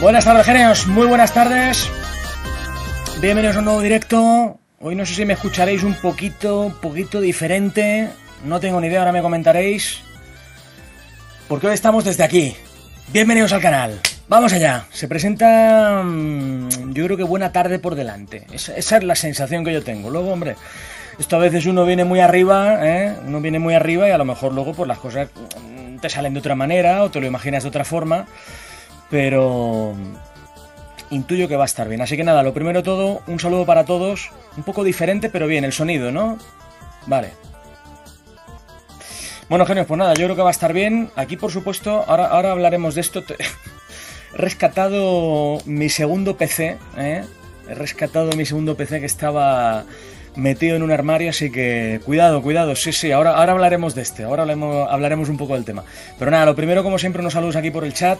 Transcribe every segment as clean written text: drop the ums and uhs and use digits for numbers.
Buenas tardes, genios, muy buenas tardes. Bienvenidos a un nuevo directo. Hoy no sé si me escucharéis un poquito diferente. No tengo ni idea, ahora me comentaréis. Porque hoy estamos desde aquí. Bienvenidos al canal. Vamos allá. Se presenta, yo creo que buena tarde por delante. Esa es la sensación que yo tengo. Luego, hombre, esto a veces uno viene muy arriba, ¿eh? Uno viene muy arriba y a lo mejor luego pues las cosas te salen de otra manera o te lo imaginas de otra forma. Pero intuyo que va a estar bien. Así que nada, lo primero todo, un saludo para todos. Un poco diferente, pero bien, el sonido, ¿no? Vale. Bueno, genios, pues nada, yo creo que va a estar bien. Aquí, por supuesto, ahora hablaremos de esto. He rescatado mi segundo PC, ¿eh? He rescatado mi segundo PC que estaba metido en un armario, así que cuidado, sí, ahora hablaremos de este. Ahora hablaremos un poco del tema. Pero nada, lo primero, como siempre, unos saludos aquí por el chat.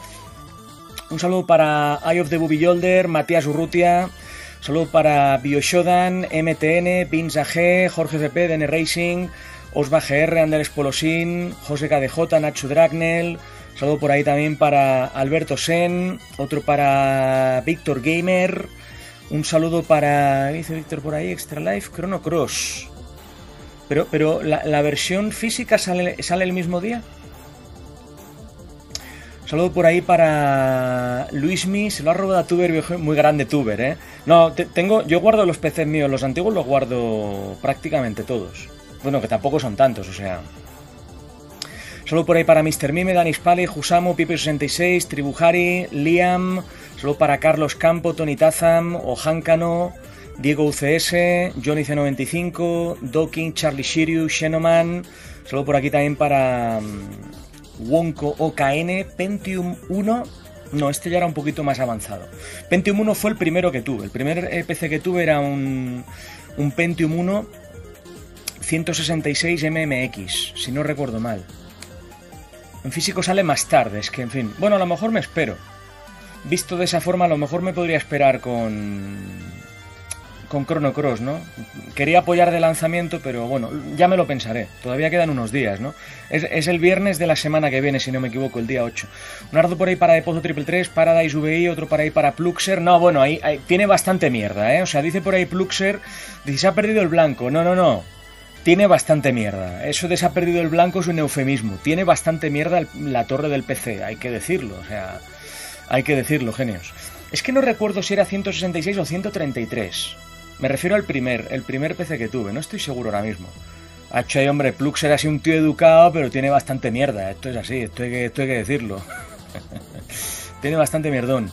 Un saludo para Eye of the Booby Yolder, Matías Urrutia, un saludo para Bioshodan, MTN, Pinza G, Jorge CP, DN Racing, Osva GR, Andrés Polosin, José KDJ, Nacho Dragnel, un saludo por ahí también para Alberto Sen, otro para Víctor Gamer, un saludo para, ¿qué dice Víctor por ahí? Extra Life, Chrono Cross. Pero ¿la versión física sale el mismo día? Saludo por ahí para Luismi, se lo ha robado a Tuber, muy grande Tuber, ¿eh? No, yo guardo los PCs míos, los antiguos los guardo prácticamente todos. Bueno, que tampoco son tantos, o sea. Saludo por ahí para Mr. Mime, Danis Pali, Husamo, Pipe66, Tribujari, Liam. Saludo para Carlos Campo, Tony Tazam, Ojáncano, Diego UCS, Johnny C95, Doking, Charlie Shiryu, Xenoman. Saludo por aquí también para Wonko OKN, Pentium 1, no, este ya era un poquito más avanzado. Pentium 1 fue el primero que tuve, el primer PC que tuve era un Pentium 1 166 MMX, si no recuerdo mal. En físico sale más tarde, es que en fin, bueno, a lo mejor me espero. Visto de esa forma, a lo mejor me podría esperar con Chrono Cross, ¿no? Quería apoyar de lanzamiento, pero bueno, ya me lo pensaré. Todavía quedan unos días, ¿no? Es el viernes de la semana que viene, si no me equivoco, el día 8. Un ardo por ahí para Depozo 333, Paradise VI, otro para ahí para Pluxer. No, bueno, ahí tiene bastante mierda, ¿eh? O sea, dice por ahí Pluxer, dice, se ha perdido el blanco. No. Tiene bastante mierda. Eso de se ha perdido el blanco es un eufemismo. Tiene bastante mierda la torre del PC, hay que decirlo, o sea, hay que decirlo, genios. Es que no recuerdo si era 166 o 133. Me refiero al el primer PC que tuve, no estoy seguro ahora mismo. H, hombre, Plux era así un tío educado, pero tiene bastante mierda, esto es así, esto hay que decirlo. Tiene bastante mierdón.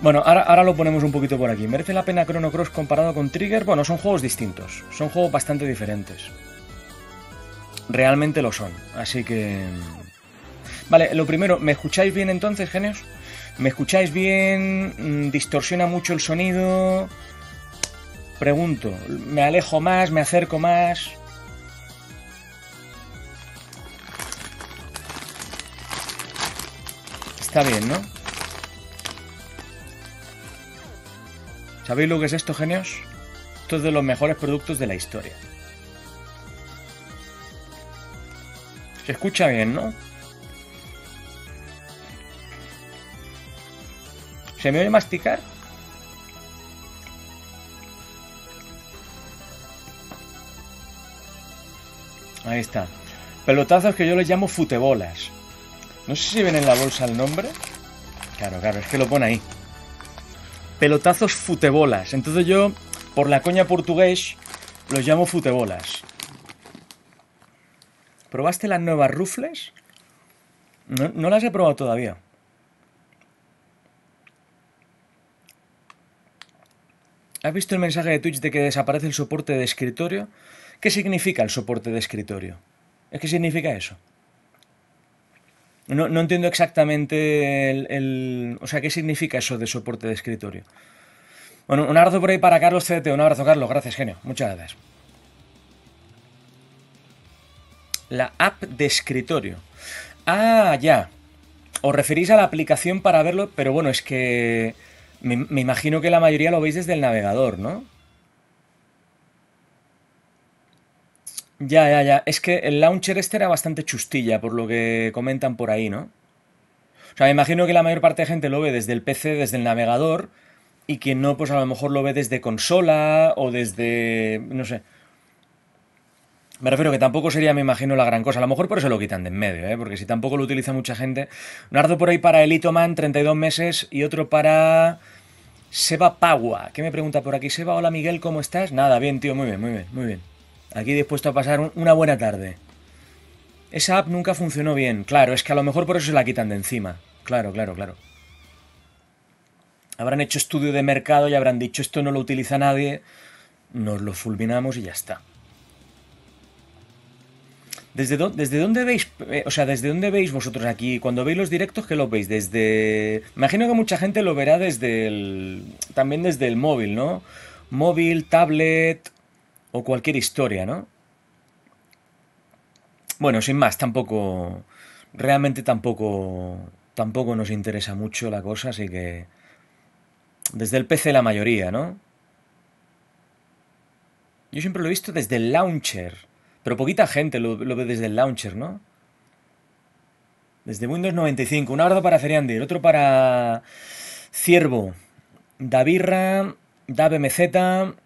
Bueno, ahora lo ponemos un poquito por aquí. ¿Merece la pena Chrono Cross comparado con Trigger? Bueno, son juegos distintos, son juegos bastante diferentes. Realmente lo son, así que... Vale, lo primero, ¿me escucháis bien entonces, genios? ¿Me escucháis bien? ¿Distorsiona mucho el sonido? Pregunto, ¿me alejo más, me acerco más? Está bien, ¿no? ¿Sabéis lo que es esto, genios? Esto es de los mejores productos de la historia. Se escucha bien, ¿no? ¿Se me oye masticar? Ahí está. Pelotazos que yo les llamo futebolas. No sé si ven en la bolsa el nombre. Claro, claro, es que lo pone ahí. Pelotazos futebolas. Entonces yo, por la coña portugués, los llamo futebolas. ¿Probaste las nuevas rufles? No las he probado todavía. ¿Has visto el mensaje de Twitch de que desaparece el soporte de escritorio? ¿Qué significa el soporte de escritorio? ¿Es que significa eso? No entiendo exactamente o sea, ¿qué significa eso de soporte de escritorio? Bueno, un abrazo por ahí para Carlos CDT. Un abrazo, Carlos. Gracias, genio. Muchas gracias. La app de escritorio. Ah, ya. Os referís a la aplicación para verlo, pero bueno, es que me imagino que la mayoría lo veis desde el navegador, ¿no? Ya. Es que el launcher este era bastante chustilla, por lo que comentan por ahí, ¿no? O sea, me imagino que la mayor parte de gente lo ve desde el PC, desde el navegador, y quien no, pues a lo mejor lo ve desde consola o desde... no sé. Me refiero que tampoco sería, me imagino, la gran cosa. A lo mejor por eso lo quitan de en medio, ¿eh? Porque si tampoco lo utiliza mucha gente... Un ardo por ahí para Elitoman, 32 meses, y otro para... Seba Pagua. ¿Qué me pregunta por aquí? Seba, hola Miguel, ¿cómo estás? Nada, bien, tío, muy bien. Aquí dispuesto a pasar una buena tarde. Esa app nunca funcionó bien. Claro, es que a lo mejor por eso se la quitan de encima. Claro. Habrán hecho estudio de mercado y habrán dicho, esto no lo utiliza nadie, nos lo fulminamos y ya está. ¿Desde dónde veis? O sea, ¿desde dónde veis vosotros aquí? Cuando veis los directos, ¿qué lo veis? Desde... Imagino que mucha gente lo verá desde el... También desde el móvil, ¿no? Móvil, tablet... O cualquier historia, ¿no? Bueno, sin más, tampoco... Realmente tampoco nos interesa mucho la cosa, así que... Desde el PC la mayoría, ¿no? Yo siempre lo he visto desde el launcher. Pero poquita gente lo ve desde el launcher, ¿no? Desde Windows 95. Un abrazo para Feriandir, otro para... Ciervo. Davirra, DaBMZ...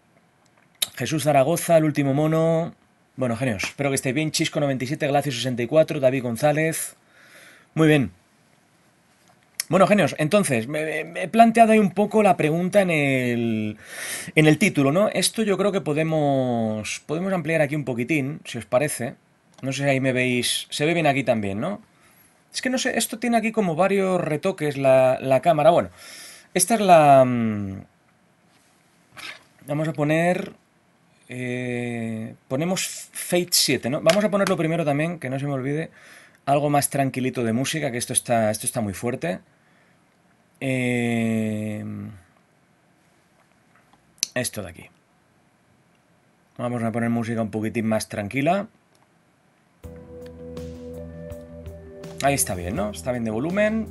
Jesús Zaragoza, El Último Mono... Bueno, genios, espero que estéis bien. Chisco 97, Glacio 64, David González... Muy bien. Bueno, genios, entonces, me he planteado ahí un poco la pregunta en el título, ¿no? Esto yo creo que podemos ampliar aquí un poquitín, si os parece. No sé si ahí me veis... Se ve bien aquí también, ¿no? Es que no sé, esto tiene aquí como varios retoques la cámara. Bueno, esta es la... Vamos a poner... ponemos Fate 7, ¿no? Vamos a ponerlo primero también, que no se me olvide, algo más tranquilito de música, que esto está muy fuerte. Esto de aquí. Vamos a poner música un poquitín más tranquila. Ahí está bien, ¿no? Está bien de volumen.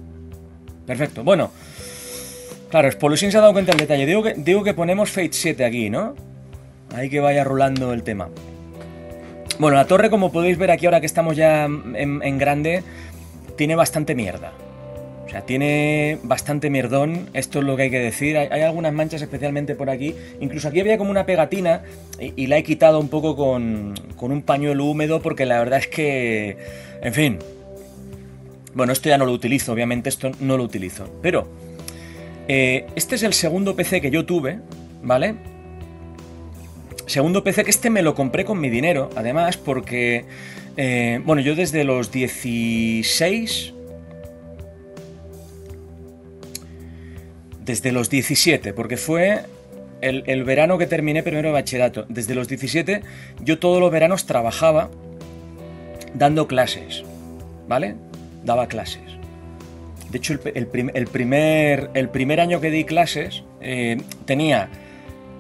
Perfecto, bueno. Claro, Spolusin se ha dado cuenta del detalle. Digo que ponemos Fate 7 aquí, ¿no? Ahí que vaya rulando el tema. Bueno, la torre, como podéis ver aquí ahora que estamos ya en grande, tiene bastante mierda. O sea, tiene bastante mierdón, esto es lo que hay que decir. Hay algunas manchas especialmente por aquí. Incluso aquí había como una pegatina y la he quitado un poco con un pañuelo húmedo porque la verdad es que... En fin. Bueno, esto ya no lo utilizo, obviamente esto no lo utilizo. Pero, este es el segundo PC que yo tuve, ¿vale? Segundo PC que este me lo compré con mi dinero, además, porque, bueno, yo desde los 16, desde los 17, porque fue el verano que terminé primero de bachillerato, desde los 17 yo todos los veranos trabajaba dando clases, ¿vale? Daba clases. De hecho, el primer año que di clases tenía...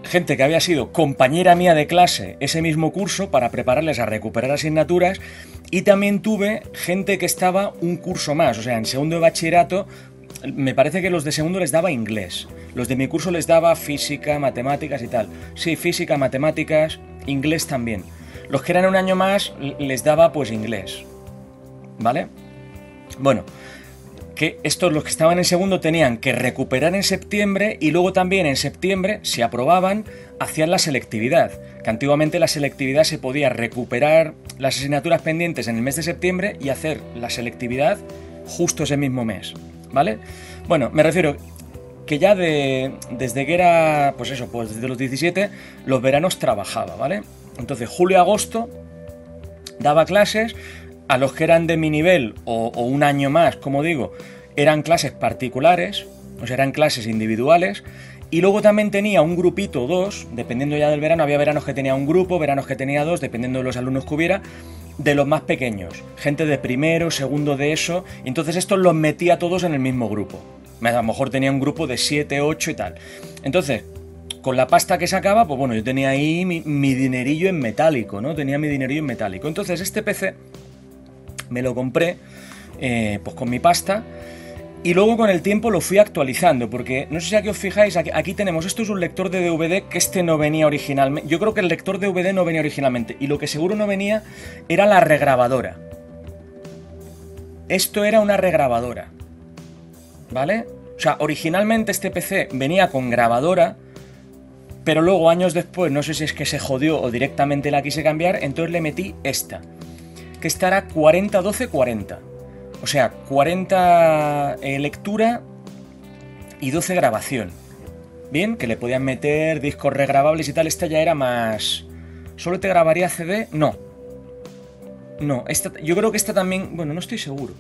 gente que había sido compañera mía de clase ese mismo curso para prepararles a recuperar asignaturas y también tuve gente que estaba un curso más, o sea, en segundo de bachillerato Me parece que los de segundo les daba inglés. Los de mi curso les daba física, matemáticas y tal. Sí, física, matemáticas, inglés también. Los que eran un año más les daba pues inglés. ¿Vale? Bueno, que estos, los que estaban en segundo, tenían que recuperar en septiembre y luego también en septiembre, si aprobaban, hacían la selectividad. Que antiguamente la selectividad se podía recuperar las asignaturas pendientes en el mes de septiembre y hacer la selectividad justo ese mismo mes. ¿Vale? Bueno, me refiero que ya desde que era, pues eso, pues desde los 17, los veranos trabajaba, ¿vale? Entonces, julio-agosto daba clases. A los que eran de mi nivel o un año más, como digo, eran clases particulares, o sea, eran clases individuales, y luego también tenía un grupito o dos, dependiendo ya del verano. Había veranos que tenía un grupo, veranos que tenía dos, dependiendo de los alumnos que hubiera, de los más pequeños, gente de primero, segundo de ESO, y entonces estos los metía todos en el mismo grupo. A lo mejor tenía un grupo de 7, 8 y tal. Entonces, con la pasta que sacaba, pues bueno, yo tenía ahí mi dinerillo en metálico, ¿no? Tenía mi dinerillo en metálico. Entonces, este PC me lo compré pues con mi pasta, y luego con el tiempo lo fui actualizando, porque no sé si aquí os fijáis, aquí tenemos, esto es un lector de DVD que este no venía originalmente. Yo creo que el lector de DVD no venía originalmente, y lo que seguro no venía era la regrabadora. Esto era una regrabadora, ¿vale? O sea, originalmente este PC venía con grabadora, pero luego años después, no sé si es que se jodió o directamente la quise cambiar, entonces le metí esta, que estará 40-12-40, o sea, 40 lectura y 12 grabación. Bien, que le podían meter discos regrabables y tal. Esta ya era más... ¿Solo te grabaría CD? No. No, esta, yo creo que esta también... Bueno, no estoy seguro.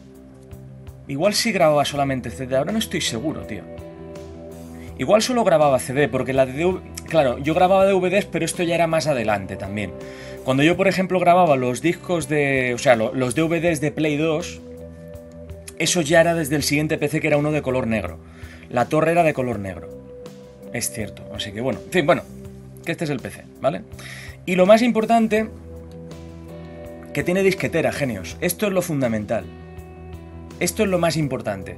Igual sí grababa solamente CD, ahora no estoy seguro, tío. Igual solo grababa CD, porque la de... Claro, yo grababa DVDs, pero esto ya era más adelante también. Cuando yo, por ejemplo, grababa los discos de... O sea, los DVDs de Play 2, eso ya era desde el siguiente PC, que era uno de color negro. La torre era de color negro. Es cierto. Así que bueno. En fin, bueno. Que este es el PC, ¿vale? Y lo más importante, que tiene disquetera, genios. Esto es lo fundamental. Esto es lo más importante.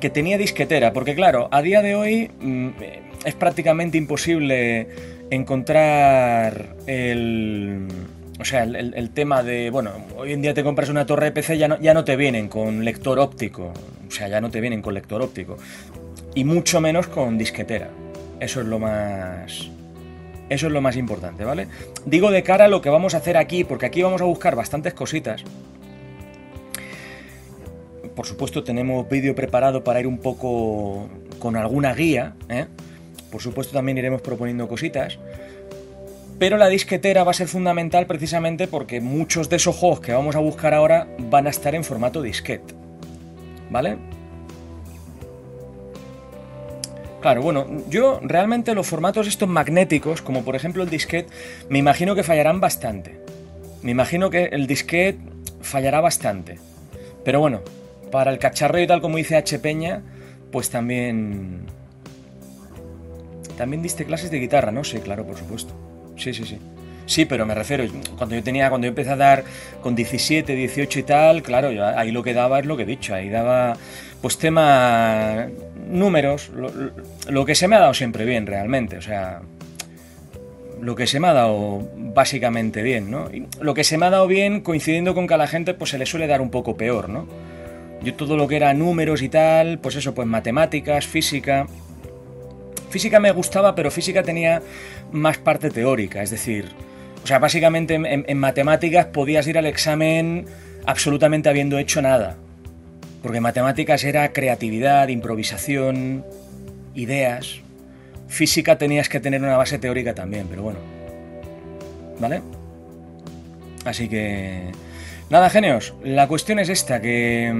Que tenía disquetera, porque claro, a día de hoy es prácticamente imposible encontrar el tema de, bueno, hoy en día te compras una torre de PC, ya no te vienen con lector óptico, o sea, ya no te vienen con lector óptico, y mucho menos con disquetera. Eso es lo más importante, ¿vale? Digo, de cara a lo que vamos a hacer aquí, porque aquí vamos a buscar bastantes cositas. Por supuesto, tenemos vídeo preparado para ir un poco con alguna guía, ¿eh? Por supuesto, también iremos proponiendo cositas. Pero la disquetera va a ser fundamental, precisamente porque muchos de esos juegos que vamos a buscar ahora van a estar en formato disquete, ¿vale? Claro, bueno, yo realmente los formatos estos magnéticos, como por ejemplo el disquete, me imagino que fallarán bastante. Me imagino que el disquete fallará bastante. Pero bueno, para el cacharreo y tal, como dice H. Peña, pues también... También diste clases de guitarra, ¿no? Sí, claro, por supuesto. Sí, sí, sí. Sí, pero me refiero, cuando yo empecé a dar con 17, 18 y tal, claro, yo ahí lo que daba es lo que he dicho, ahí daba pues tema, números, lo que se me ha dado siempre bien realmente, o sea, lo que se me ha dado básicamente bien, ¿no? Y lo que se me ha dado bien, coincidiendo con que a la gente pues se le suele dar un poco peor, ¿no? Yo todo lo que era números y tal, pues eso, pues matemáticas, física... Física me gustaba, pero física tenía más parte teórica, es decir, o sea, básicamente en matemáticas podías ir al examen absolutamente habiendo hecho nada, porque matemáticas era creatividad, improvisación, ideas. Física tenías que tener una base teórica también, pero bueno, ¿vale? Así que, nada, genios, la cuestión es esta, que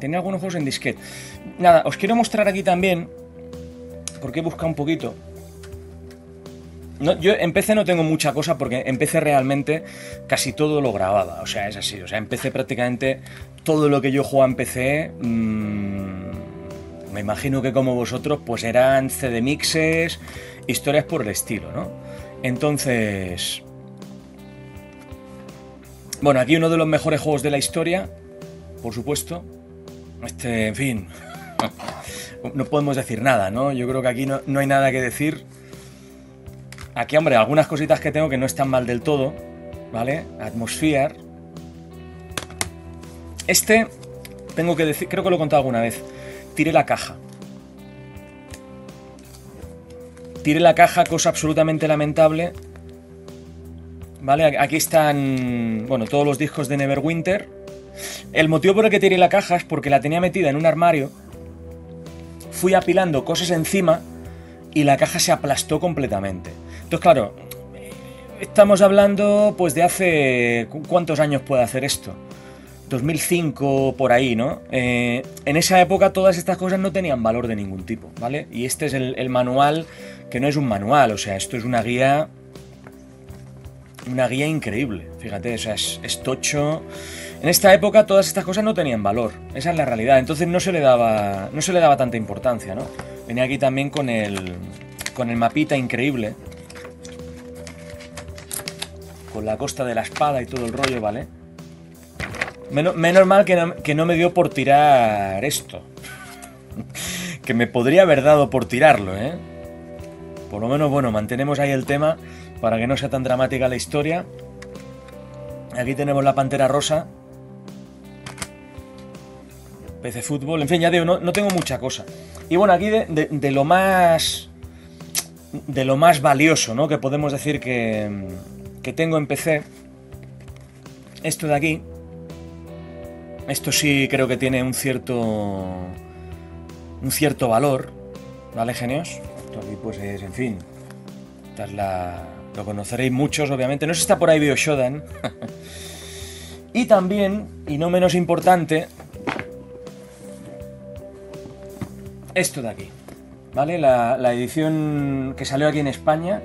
tenía algunos juegos en disquete. Nada, os quiero mostrar aquí también, porque he buscado un poquito. No, yo en PC no tengo mucha cosa, porque en PC realmente casi todo lo grababa, o sea, es así, o sea, en PC prácticamente todo lo que yo jugaba en PC, me imagino que como vosotros, pues eran CD mixes, historias por el estilo, ¿no? Entonces, bueno, aquí uno de los mejores juegos de la historia, por supuesto, en fin... No podemos decir nada, ¿no? Yo creo que aquí no hay nada que decir. Aquí, hombre, algunas cositas que tengo que no están mal del todo, ¿vale? Atmosphere. Este, tengo que decir, creo que lo he contado alguna vez. Tiré la caja. Tiré la caja, cosa absolutamente lamentable. Vale, aquí están, bueno, todos los discos de Neverwinter. El motivo por el que tiré la caja es porque la tenía metida en un armario. Fui apilando cosas encima y la caja se aplastó completamente. Entonces, claro, estamos hablando pues de hace... ¿Cuántos años puede hacer esto? 2005, por ahí, ¿no? En esa época todas estas cosas no tenían valor de ningún tipo, ¿vale? Y este es el manual, que no es un manual, o sea, esto es una guía... Una guía increíble, fíjate, o sea, es tocho. En esta época todas estas cosas no tenían valor, esa es la realidad, entonces no se le daba tanta importancia, ¿no? Venía aquí también con el mapita increíble, con la costa de la espada y todo el rollo, ¿vale? Menos mal que no me dio por tirar esto, que me podría haber dado por tirarlo, ¿eh? Por lo menos, bueno, mantenemos ahí el tema para que no sea tan dramática la historia. Aquí tenemos la Pantera Rosa, PC Fútbol, en fin, ya digo, no tengo mucha cosa. Y bueno, aquí de lo más valioso, ¿no? Que podemos decir que tengo en PC, esto de aquí. Esto sí creo que tiene un cierto valor, ¿vale, genios? Esto aquí pues es, en fin, esta es la... Lo conoceréis muchos, obviamente. No sé si está por ahí Bioshodan. Y también, y no menos importante, esto de aquí, ¿vale? La edición que salió aquí en España,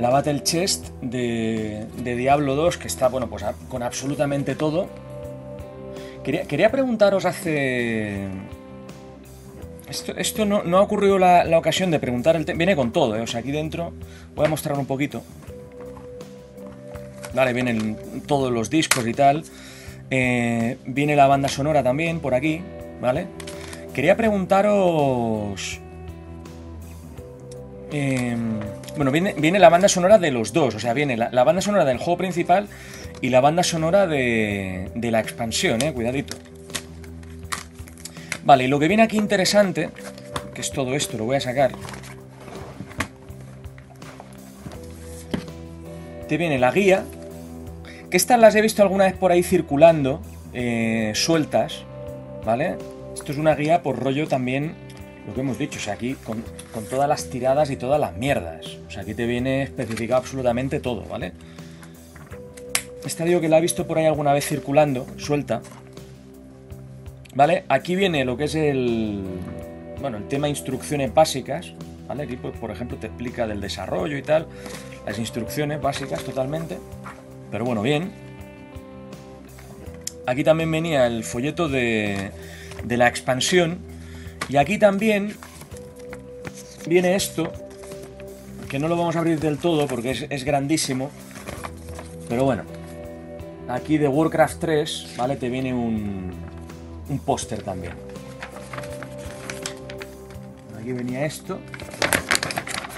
la Battle Chest de Diablo 2, que está, bueno, pues con absolutamente todo. Quería preguntaros hace... Esto no ha ocurrido la ocasión de preguntar el tema. Viene con todo, ¿eh? O sea, aquí dentro voy a mostrar un poquito. Vale, vienen todos los discos y tal. Viene la banda sonora también por aquí, ¿vale? Quería preguntaros... bueno, viene la banda sonora de los dos. O sea, viene la banda sonora del juego principal y la banda sonora de la expansión, ¿eh? Cuidadito. Vale, y lo que viene aquí interesante, que es todo esto, lo voy a sacar. Te viene la guía, que estas las he visto alguna vez por ahí circulando, sueltas, ¿vale? Esto es una guía por rollo también, lo que hemos dicho, o sea, aquí con todas las tiradas y todas las mierdas. O sea, aquí te viene especificado absolutamente todo, ¿vale? Esta digo que la he visto por ahí alguna vez circulando, suelta. Vale, aquí viene lo que es el tema instrucciones básicas, ¿vale? Aquí, pues, por ejemplo, te explica del desarrollo y tal, las instrucciones básicas totalmente, pero bueno, bien. Aquí también venía el folleto de la expansión, y aquí también viene esto, que no lo vamos a abrir del todo porque es grandísimo, pero bueno, aquí de Warcraft 3, ¿vale? Te viene un póster también. Aquí venía esto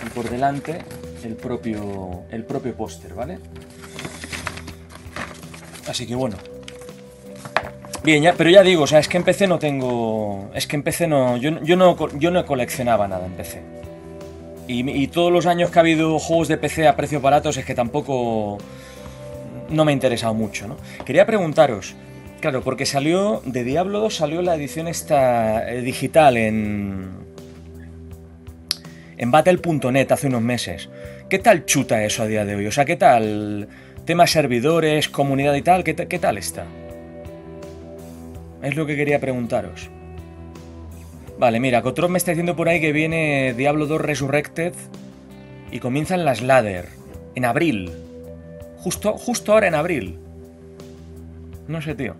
y por delante el propio póster, ¿vale? Así que bueno. Bien, ya, pero ya digo, o sea, es que en PC no tengo, es que en PC no, yo no coleccionaba nada en PC. Y todos los años que ha habido juegos de PC a precios baratos es que tampoco no me ha interesado mucho, ¿no? Quería preguntaros. Claro, porque salió, de Diablo 2 salió la edición esta digital en Battle.net hace unos meses. ¿Qué tal chuta eso a día de hoy? O sea, ¿qué tal temas servidores, comunidad y tal? ¿Qué tal está? Es lo que quería preguntaros. Vale, mira, Cotrop me está diciendo por ahí que viene Diablo 2 Resurrected y comienzan las ladder en abril. Justo ahora en abril. No sé, tío.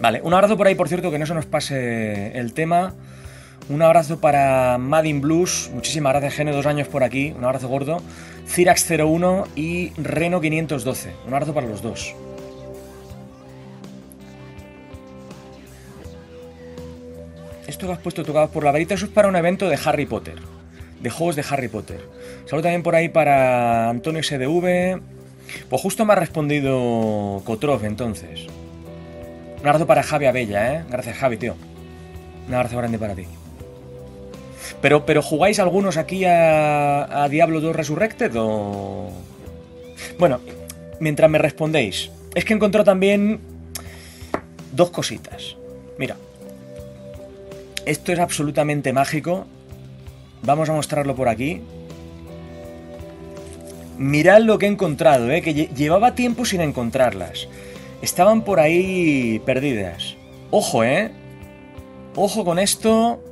Vale, un abrazo por ahí, por cierto, que no se nos pase el tema. Un abrazo para Madin Blues. Muchísimas gracias, Gene, 2 años por aquí. Un abrazo gordo. Cirax01 y Reno512. Un abrazo para los dos. esto que has puesto tocado por la varita, eso es para un evento de Harry Potter, de juegos de Harry Potter. Saludo también por ahí para Antonio SDV. Pues justo me ha respondido Kotrov, entonces. Un abrazo para Javi Abella, ¿eh? Gracias, Javi, tío. Un abrazo grande para ti. Pero ¿jugáis algunos aquí a Diablo 2 Resurrected o...? Bueno, mientras me respondéis. Es que encontré también dos cositas. Mira. Esto es absolutamente mágico. Vamos a mostrarlo por aquí. Mirad lo que he encontrado, que llevaba tiempo sin encontrarlas. Estaban por ahí perdidas. Ojo, ojo con esto.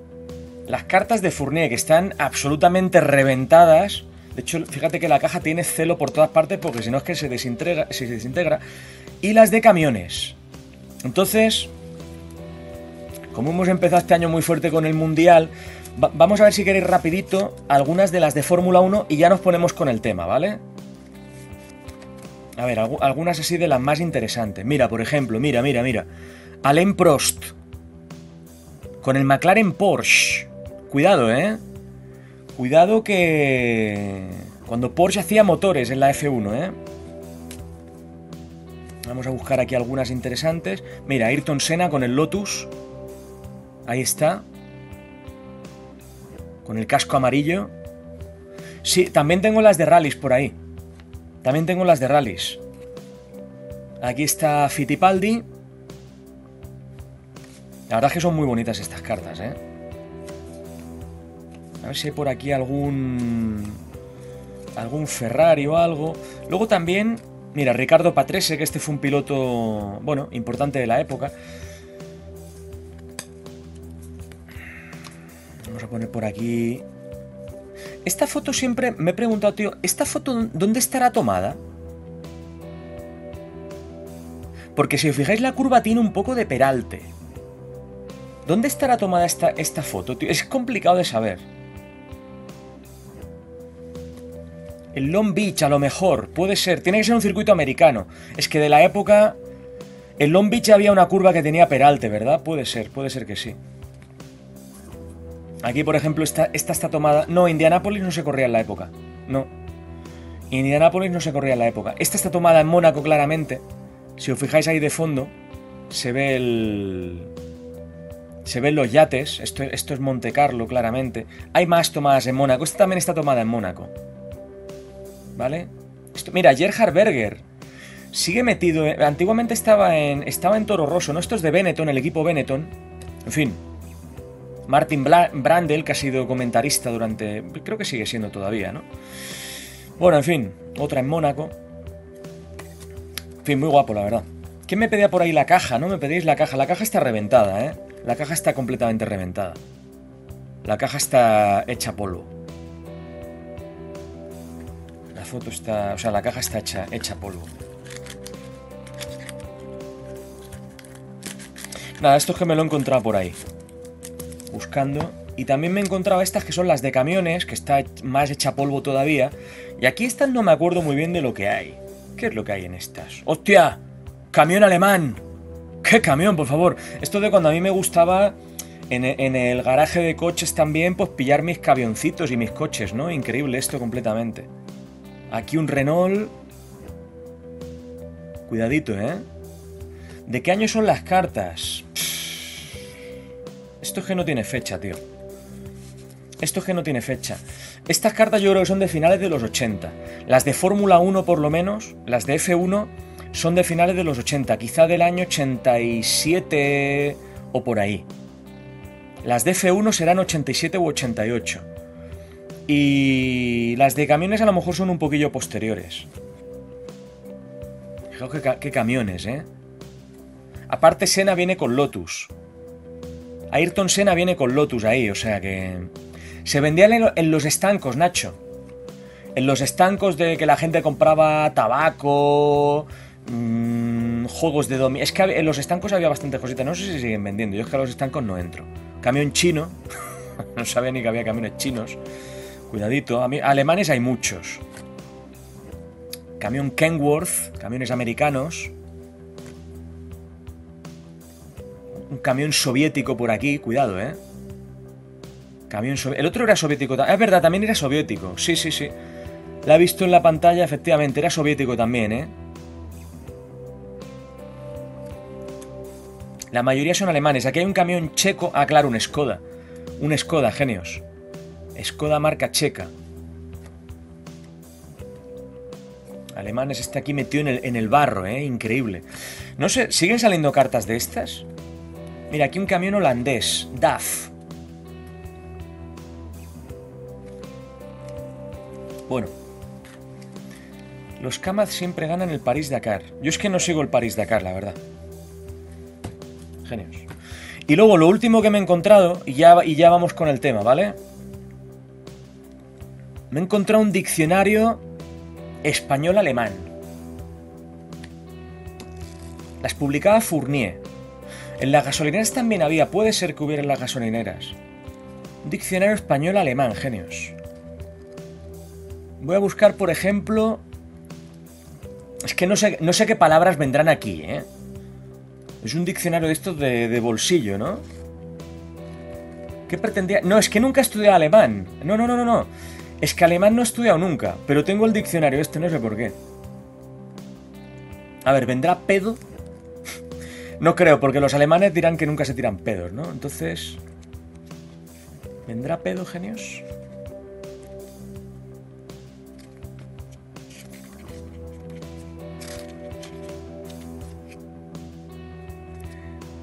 Las cartas de Fournier, que están absolutamente reventadas. De hecho, fíjate que la caja tiene celo por todas partes, porque si no es que se desintegra. Y las de camiones. Entonces, como hemos empezado este año muy fuerte con el Mundial, vamos a ver si queréis rapidito algunas de las de Fórmula 1 y ya nos ponemos con el tema, ¿vale? A ver, algunas así de las más interesantes. Mira, por ejemplo, mira. Alain Prost. Con el McLaren Porsche. Cuidado, Cuidado que... cuando Porsche hacía motores en la F1, Vamos a buscar aquí algunas interesantes. Mira, Ayrton Senna con el Lotus. Ahí está. Con el casco amarillo. Sí, también tengo las de rallies por ahí. Aquí está Fittipaldi. La verdad es que son muy bonitas estas cartas, A ver si hay por aquí algún Ferrari o algo. Luego también, mira, Ricardo Patrese, que este fue un piloto, bueno, importante de la época. Vamos a poner por aquí... Esta foto siempre me he preguntado, tío, ¿esta foto dónde estará tomada? Porque si os fijáis, la curva tiene un poco de peralte. ¿Dónde estará tomada esta foto, tío? Es complicado de saber. El Long Beach, a lo mejor, puede ser. Tiene que ser un circuito americano. Es que de la época... En Long Beach había una curva que tenía peralte, ¿verdad? Puede ser que sí. Aquí, por ejemplo, esta está tomada... No, Indianápolis no se corría en la época. No. Indianápolis no se corría en la época. Esta está tomada en Mónaco, claramente. Si os fijáis ahí de fondo, se ve el... Se ven los yates. Esto es Monte Carlo, claramente. Hay más tomadas en Mónaco. Esta también está tomada en Mónaco. ¿Vale? Esto, mira, Gerhard Berger. Sigue metido... Antiguamente estaba en Toro Rosso, ¿no? Esto es de Benetton, el equipo Benetton. En fin. Martin Brandel, que ha sido comentarista durante... Creo que sigue siendo todavía, ¿no? Bueno, en fin. Otra en Mónaco. En fin, muy guapo, la verdad. ¿Quién me pedía por ahí la caja? No me pedís la caja. La caja está reventada, La caja está completamente reventada. La caja está hecha polvo. La foto está... O sea, la caja está hecha polvo. Nada, esto es que me lo he encontrado por ahí. Buscando. Y también me he encontrado estas que son las de camiones, que está más hecha polvo todavía. Y aquí estas no me acuerdo muy bien de lo que hay. ¿Qué es lo que hay en estas? ¡Hostia! ¡Camión alemán! ¡Qué camión, por favor! Esto de cuando a mí me gustaba en el garaje de coches también, pues pillar mis camioncitos y mis coches, ¿no? Increíble esto completamente. Aquí un Renault. Cuidadito, ¿De qué año son las cartas? Esto es que no tiene fecha, tío. Estas cartas yo creo que son de finales de los 80. Las de Fórmula 1, por lo menos, las de F1... Son de finales de los 80, quizá del año 87 o por ahí. Las de F1 serán 87 u 88. Y las de camiones a lo mejor son un poquillo posteriores. Fijaos qué camiones, Aparte Senna viene con Lotus. Ayrton Senna viene con Lotus ahí, o sea que... Se vendían en los estancos, Nacho. En los estancos de que la gente compraba tabaco... juegos de dominó. Es que en los estancos había bastantes cositas. No sé si se siguen vendiendo. Yo es que a los estancos no entro. Camión chino. No sabía ni que había camiones chinos. Cuidadito. Alemanes hay muchos. Camión Kenworth. Camiones americanos. Un camión soviético por aquí. Cuidado, ¿eh? Camión soviético. El otro era soviético. Es verdad, también era soviético. Sí, sí, sí. La he visto en la pantalla, efectivamente. Era soviético también, ¿eh? La mayoría son alemanes. Aquí hay un camión checo. Ah, claro, un Skoda. Un Skoda, genios. Skoda marca checa. Alemanes está aquí metido en el barro, ¿eh? Increíble. No sé, ¿siguen saliendo cartas de estas? Mira, aquí un camión holandés. DAF. Bueno. Los Kamaz siempre ganan el París-Dakar. Yo es que no sigo el París-Dakar, la verdad. Genios. Y luego, lo último que me he encontrado, y ya vamos con el tema, ¿vale? Me he encontrado un diccionario español-alemán. Las publicaba Fournier. En las gasolineras también había, puede ser que hubiera en las gasolineras. Un diccionario español-alemán, genios. Voy a buscar, por ejemplo... Es que no sé qué palabras vendrán aquí, ¿eh? Es un diccionario de estos de bolsillo, ¿no? ¿Qué pretendía? No, es que nunca he estudiado alemán. No. Es que alemán no he estudiado nunca. Pero tengo el diccionario este, no sé por qué. A ver, ¿vendrá pedo? No creo, porque los alemanes dirán que nunca se tiran pedos, ¿no? Entonces... ¿Vendrá pedo, genios?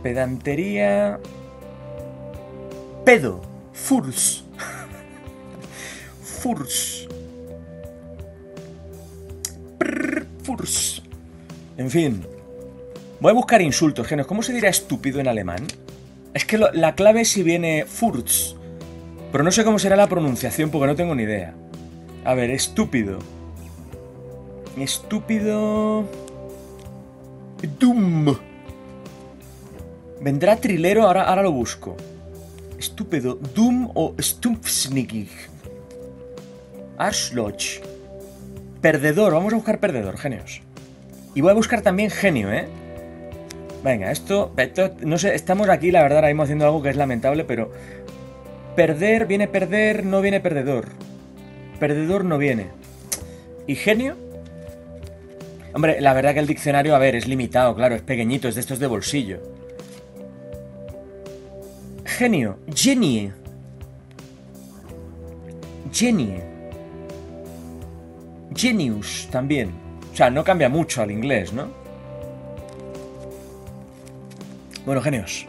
Pedantería... Pedo. Furz. Furz. Prr, furz. En fin. Voy a buscar insultos, genios. ¿Cómo se dirá estúpido en alemán? Es que la clave es si viene furz. Pero no sé cómo será la pronunciación porque no tengo ni idea. A ver, estúpido. Estúpido... Dumm. Vendrá trilero, ahora lo busco. Estúpido. Dumm o stumpfsnickig. Arschloch. Perdedor. Vamos a buscar perdedor, genios. Y voy a buscar también genio, ¿eh? Venga, esto... No sé, estamos aquí, la verdad, ahora mismo haciendo algo que es lamentable, pero... Perder, viene perder, no viene perdedor. Perdedor no viene. ¿Y genio? Hombre, la verdad que el diccionario, a ver, es limitado, claro, es pequeñito, es de estos de bolsillo. Genio, genie. Genie. Genius también. O sea, no cambia mucho al inglés, ¿no? Bueno, genios.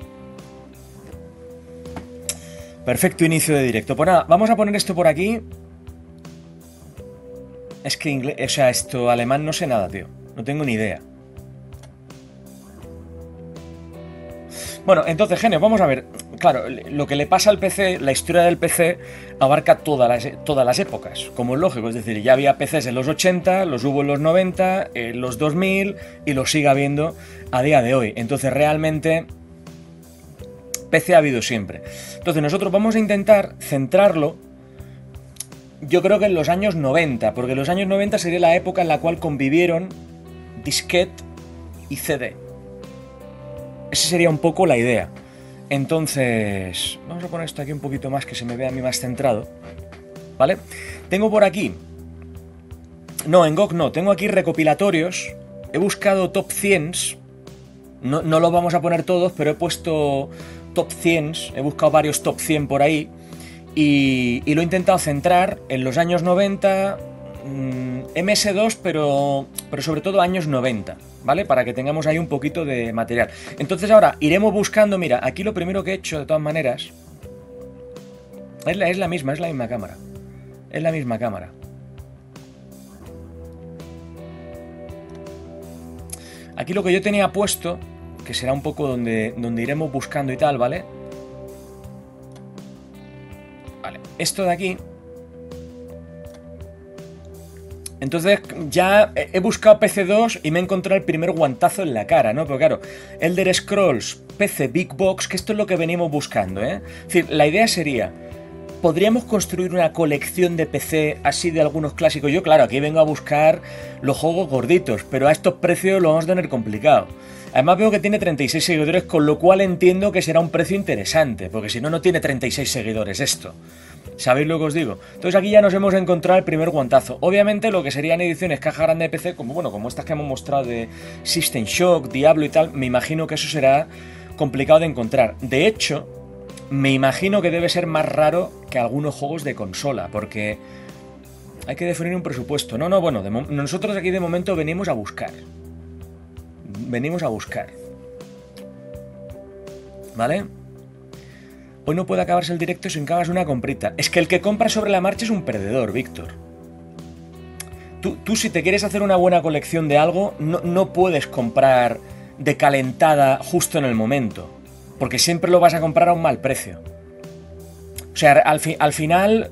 Perfecto inicio de directo. Pues nada, vamos a poner esto por aquí. Es que inglés... O sea, esto alemán no sé nada, tío. No tengo ni idea. Bueno, entonces, genios, vamos a ver. Claro, lo que le pasa al PC, la historia del PC abarca todas las épocas, como es lógico. Es decir, ya había PCs en los 80, los hubo en los 90, en los 2000 y los sigue habiendo a día de hoy. Entonces, realmente, PC ha habido siempre. Entonces, nosotros vamos a intentar centrarlo, yo creo que en los años 90, porque los años 90 sería la época en la cual convivieron disquete y CD. Esa sería un poco la idea. Entonces, vamos a poner esto aquí un poquito más, que se me vea a mí más centrado, ¿vale? Tengo por aquí, no, en GOG no, tengo aquí recopilatorios, he buscado top 100, no los vamos a poner todos, pero he puesto top 100, he buscado varios top 100 por ahí, y lo he intentado centrar en los años 90, MS2, pero sobre todo años 90. ¿Vale? Para que tengamos ahí un poquito de material. Entonces ahora iremos buscando... Mira, aquí lo primero que he hecho, de todas maneras... Es la misma cámara. Es la misma cámara. Aquí lo que yo tenía puesto, que será un poco donde iremos buscando y tal, ¿vale? Vale, esto de aquí... Entonces ya he buscado PC2 y me he encontrado el primer guantazo en la cara, ¿no? Pero claro, Elder Scrolls, PC Big Box, que esto es lo que venimos buscando, ¿eh? Es decir, la idea sería ¿podríamos construir una colección de PC así de algunos clásicos? Yo, claro, aquí vengo a buscar los juegos gorditos, pero a estos precios lo vamos a tener complicado. Además veo que tiene 36 seguidores, con lo cual entiendo que será un precio interesante, porque si no, no tiene 36 seguidores esto. ¿Sabéis lo que os digo? Entonces aquí ya nos hemos encontrado el primer guantazo. Obviamente lo que serían ediciones caja grande de PC, como bueno, como estas que hemos mostrado de System Shock, Diablo y tal, me imagino que eso será complicado de encontrar. De hecho, me imagino que debe ser más raro que algunos juegos de consola, porque hay que definir un presupuesto. No, no, bueno, nosotros aquí de momento venimos a buscar. Venimos a buscar. ¿Vale? Hoy no puede acabarse el directo sin que hagas una comprita. Es que el que compra sobre la marcha es un perdedor, Víctor. Tú si te quieres hacer una buena colección de algo, no puedes comprar de calentada justo en el momento, porque siempre lo vas a comprar a un mal precio. O sea, al final,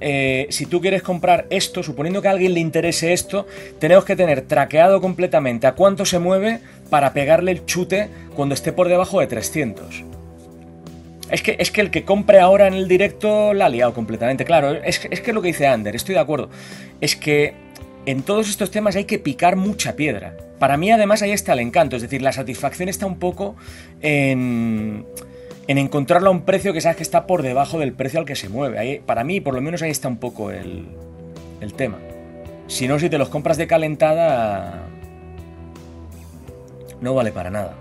si tú quieres comprar esto, suponiendo que a alguien le interese esto, tenemos que tener traqueado completamente a cuánto se mueve para pegarle el chute cuando esté por debajo de 300. Es que el que compre ahora en el directo la ha liado completamente. Claro, es que lo que dice Ander, estoy de acuerdo. Es que en todos estos temas hay que picar mucha piedra. Para mí, además, ahí está el encanto. Es decir, la satisfacción está un poco en encontrarlo a un precio que sabes que está por debajo del precio al que se mueve. Ahí, para mí, por lo menos, ahí está un poco el tema. Si no, si te los compras de calentada, no vale para nada.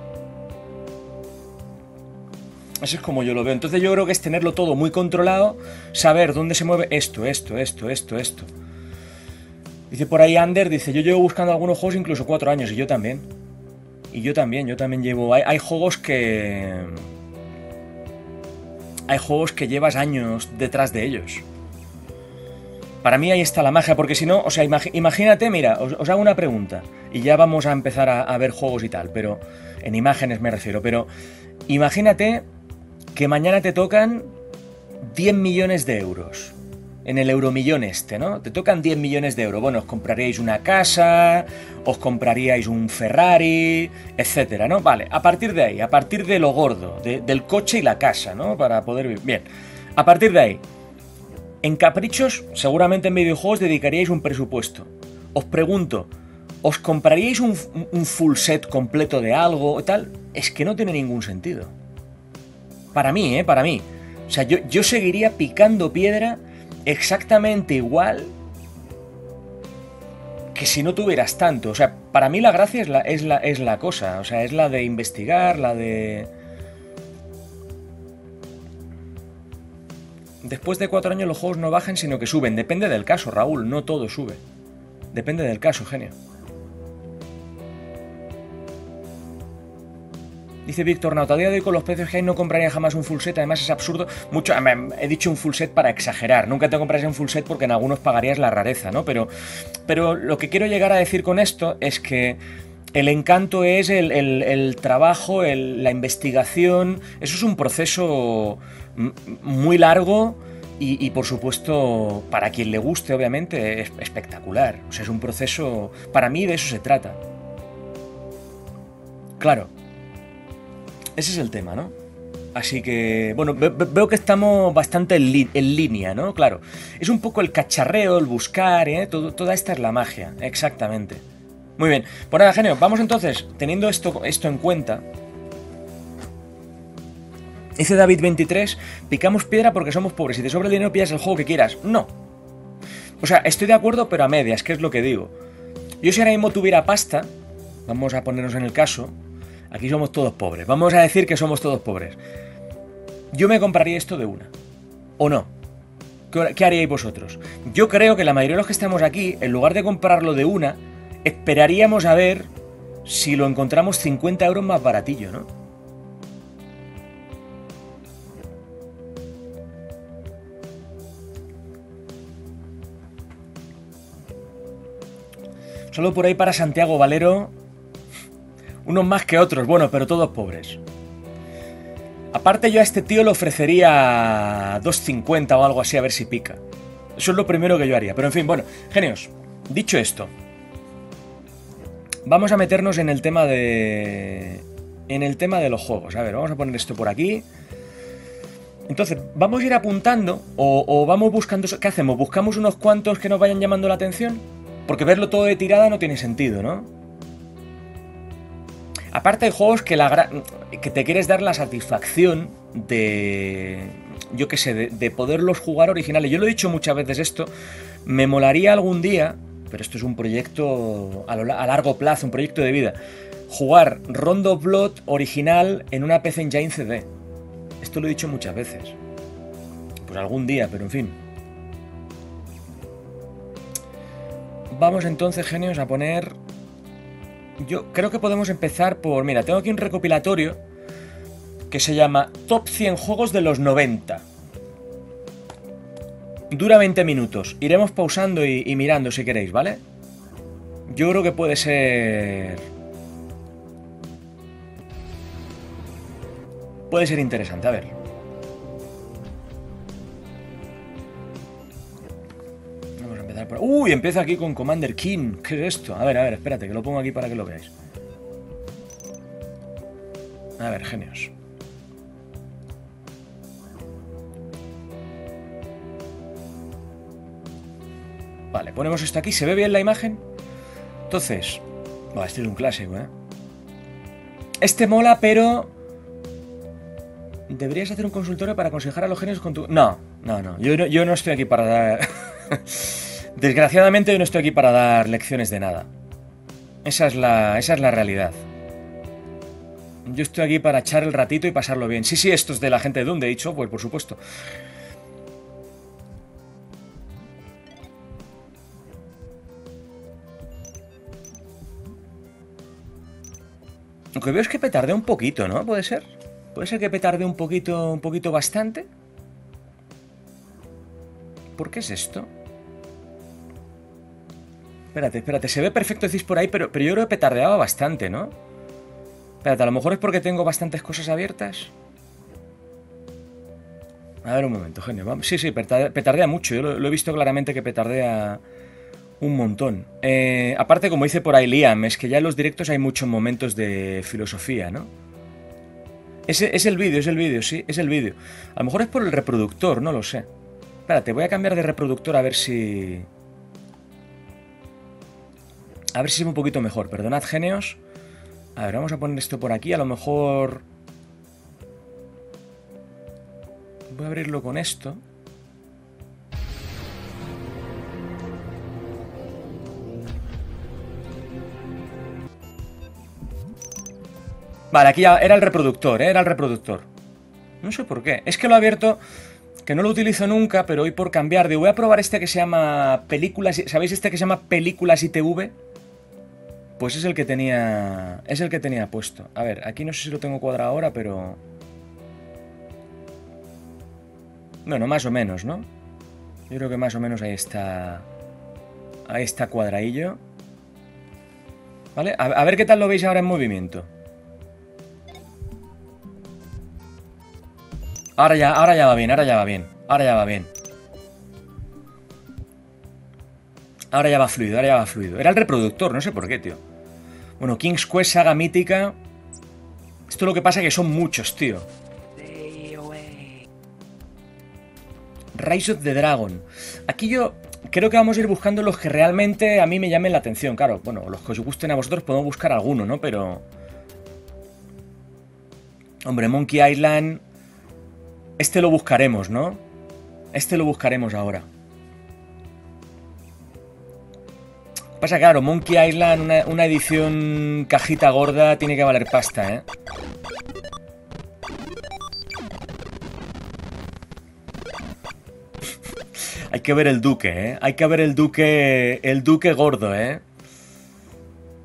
Eso es como yo lo veo. Entonces yo creo que es tenerlo todo muy controlado, saber dónde se mueve esto. Dice por ahí Ander, dice, yo llevo buscando algunos juegos incluso 4 años, y yo también. Yo también llevo... Hay juegos que... Hay juegos que llevas años detrás de ellos. Para mí ahí está la magia, porque si no, o sea, imagínate, mira, os hago una pregunta, y ya vamos a empezar a ver juegos y tal, pero en imágenes me refiero, pero imagínate que mañana te tocan 10 millones de euros. En el euromillón este, ¿no? Te tocan 10 millones de euros. Bueno, os compraríais una casa, os compraríais un Ferrari, etcétera, ¿no? Vale, a partir de ahí, a partir de lo gordo, del coche y la casa, ¿no? Para poder vivir. Bien, a partir de ahí, en caprichos, seguramente en videojuegos dedicaríais un presupuesto. Os pregunto, ¿os compraríais un full set completo de algo o tal? Es que no tiene ningún sentido. Para mí, ¿eh? Para mí. O sea, yo seguiría picando piedra exactamente igual que si no tuvieras tanto. O sea, para mí la gracia es la cosa. O sea, es la de investigar, la de... Después de 4 años los juegos no bajan, sino que suben. Depende del caso, Raúl. No todo sube. Depende del caso, genio. Dice Víctor Nauta, a día de hoy con los precios que hay no compraría jamás un full set, además es absurdo. Mucho, he dicho un full set para exagerar, nunca te comprarías un full set porque en algunos pagarías la rareza, ¿no? Pero lo que quiero llegar a decir con esto es que el encanto es el trabajo, la investigación. Eso es un proceso muy largo y por supuesto, para quien le guste, obviamente, es espectacular. O sea, es un proceso, para mí de eso se trata. Claro. Ese es el tema, ¿no? Así que, bueno, veo que estamos bastante en línea, ¿no? Claro, es un poco el cacharreo, el buscar, ¿eh? Toda esta es la magia, exactamente. Muy bien, pues nada, genio, vamos entonces, teniendo esto en cuenta. Dice David23, picamos piedra porque somos pobres, si te sobra el dinero pillas el juego que quieras. No. O sea, estoy de acuerdo, pero a medias, que es lo que digo. Yo si ahora mismo tuviera pasta, vamos a ponernos en el caso... Aquí somos todos pobres. Vamos a decir que somos todos pobres. Yo me compraría esto de una. ¿O no? ¿Qué haríais vosotros? Yo creo que la mayoría de los que estamos aquí, en lugar de comprarlo de una, esperaríamos a ver si lo encontramos 50 euros más baratillo, ¿no? Solo por ahí para Santiago Valero... Unos más que otros, bueno, pero todos pobres. Aparte yo a este tío le ofrecería 2,50 o algo así, a ver si pica. Eso es lo primero que yo haría. Pero en fin, bueno, genios, dicho esto, vamos a meternos en el tema de los juegos. A ver, vamos a poner esto por aquí. Entonces, vamos a ir apuntando o vamos buscando... ¿Qué hacemos? ¿Buscamos unos cuantos que nos vayan llamando la atención? Porque verlo todo de tirada no tiene sentido, ¿no? Aparte hay juegos que te quieres dar la satisfacción de... yo qué sé, de poderlos jugar originales. Yo lo he dicho muchas veces esto. Me molaría algún día, pero esto es un proyecto a largo plazo, un proyecto de vida, jugar Rondo Blood original en una PC Engine CD. Esto lo he dicho muchas veces. Pues algún día, pero en fin. Vamos entonces, genios, a poner... Yo creo que podemos empezar por... Mira, tengo aquí un recopilatorio que se llama Top 100 Juegos de los 90. Dura 20 minutos. Iremos pausando y mirando si queréis, ¿vale? Yo creo que puede ser... Puede ser interesante, a ver. Vamos a empezar por... ¡Uy! Empieza aquí con Commander King. ¿Qué es esto? A ver, espérate, que lo pongo aquí para que lo veáis. A ver, genios. Vale, ponemos esto aquí. ¿Se ve bien la imagen? Entonces... Bueno, este es un clásico, ¿eh? Este mola, pero... Deberías hacer un consultorio para aconsejar a los genios con tu... No. Yo no estoy aquí para dar... Desgraciadamente yo no estoy aquí para dar lecciones de nada. Esa es la realidad. Yo estoy aquí para echar el ratito y pasarlo bien. Sí, esto es de la gente de Doom, de hecho, pues por supuesto. Lo que veo es que petardea un poquito, ¿no? ¿Puede ser? Puede ser que petarde un poquito bastante. ¿Por qué es esto? Espérate. Se ve perfecto decís por ahí, pero yo creo que petardeaba bastante, ¿no? Espérate, a lo mejor es porque tengo bastantes cosas abiertas. A ver un momento, genio. Vamos. Sí, petardea mucho. Yo lo he visto claramente que petardea un montón. Aparte, como dice por ahí Liam, es que ya en los directos hay muchos momentos de filosofía, ¿no? Es el vídeo, sí, es el vídeo. A lo mejor es por el reproductor, no lo sé. Espérate, voy a cambiar de reproductor a ver si... es un poquito mejor. Perdonad, genios. A ver, vamos a poner esto por aquí. A lo mejor... Voy a abrirlo con esto. Vale, aquí ya era el reproductor, ¿eh? Era el reproductor. No sé por qué. Es que lo he abierto, que no lo utilizo nunca, pero hoy por cambiar. Digo, voy a probar este que se llama Películas... ¿Sabéis este que se llama Películas ITV? Pues es el que tenía... puesto. A ver, aquí no sé si lo tengo cuadrado ahora, pero... Bueno, más o menos, ¿no? Yo creo que más o menos ahí está... Ahí está cuadradillo. ¿Vale? A ver qué tal lo veis ahora en movimiento. Ahora ya va bien. Ahora ya va fluido. Era el reproductor, no sé por qué, tío. Bueno, King's Quest, saga mítica. Esto lo que pasa es que son muchos, tío. Rise of the Dragon. Aquí yo creo que vamos a ir buscando los que realmente a mí me llamen la atención. Claro, bueno, los que os gusten a vosotros podemos buscar alguno, ¿no? Pero... Hombre, Monkey Island... Este lo buscaremos, ¿no? Este lo buscaremos ahora. Pasa, claro, Monkey Island, una edición cajita gorda, tiene que valer pasta, ¿eh? Hay que ver el duque, ¿eh? Hay que ver el duque gordo, ¿eh?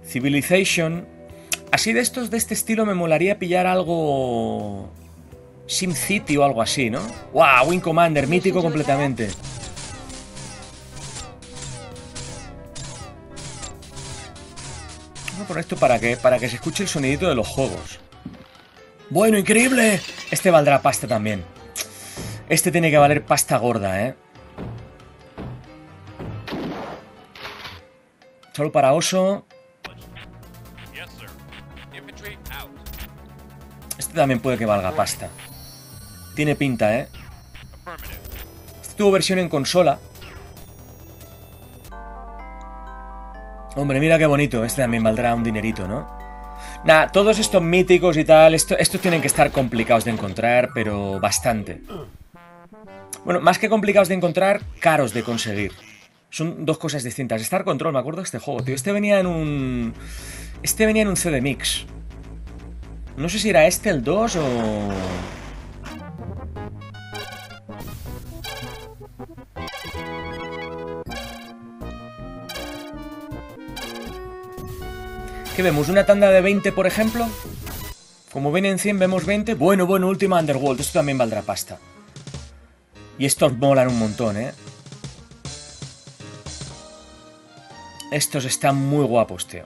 Civilization. Así de estos, de este estilo, me molaría pillar algo... SimCity o algo así, ¿no? ¡Wow! Wing Commander, mítico completamente. Vamos a poner esto para que se escuche el sonidito de los juegos. ¡Bueno, increíble! Este valdrá pasta también. Este tiene que valer pasta gorda, ¿eh? Solo para oso. Este también puede que valga pasta. Tiene pinta, ¿eh? Este tuvo versión en consola. Hombre, mira qué bonito. Este también valdrá un dinerito, ¿no? Nah, todos estos míticos y tal, estos tienen que estar complicados de encontrar, pero bastante. Bueno, más que complicados de encontrar, caros de conseguir. Son dos cosas distintas. Star Control, me acuerdo de este juego, tío. Este venía en un... Este venía en un CD Mix. No sé si era este el 2 o... ¿Qué vemos? ¿Una tanda de 20, por ejemplo? Como ven en 100, vemos 20. Bueno, bueno, última Underworld. Esto también valdrá pasta. Y estos molan un montón, ¿eh? Estos están muy guapos, tío.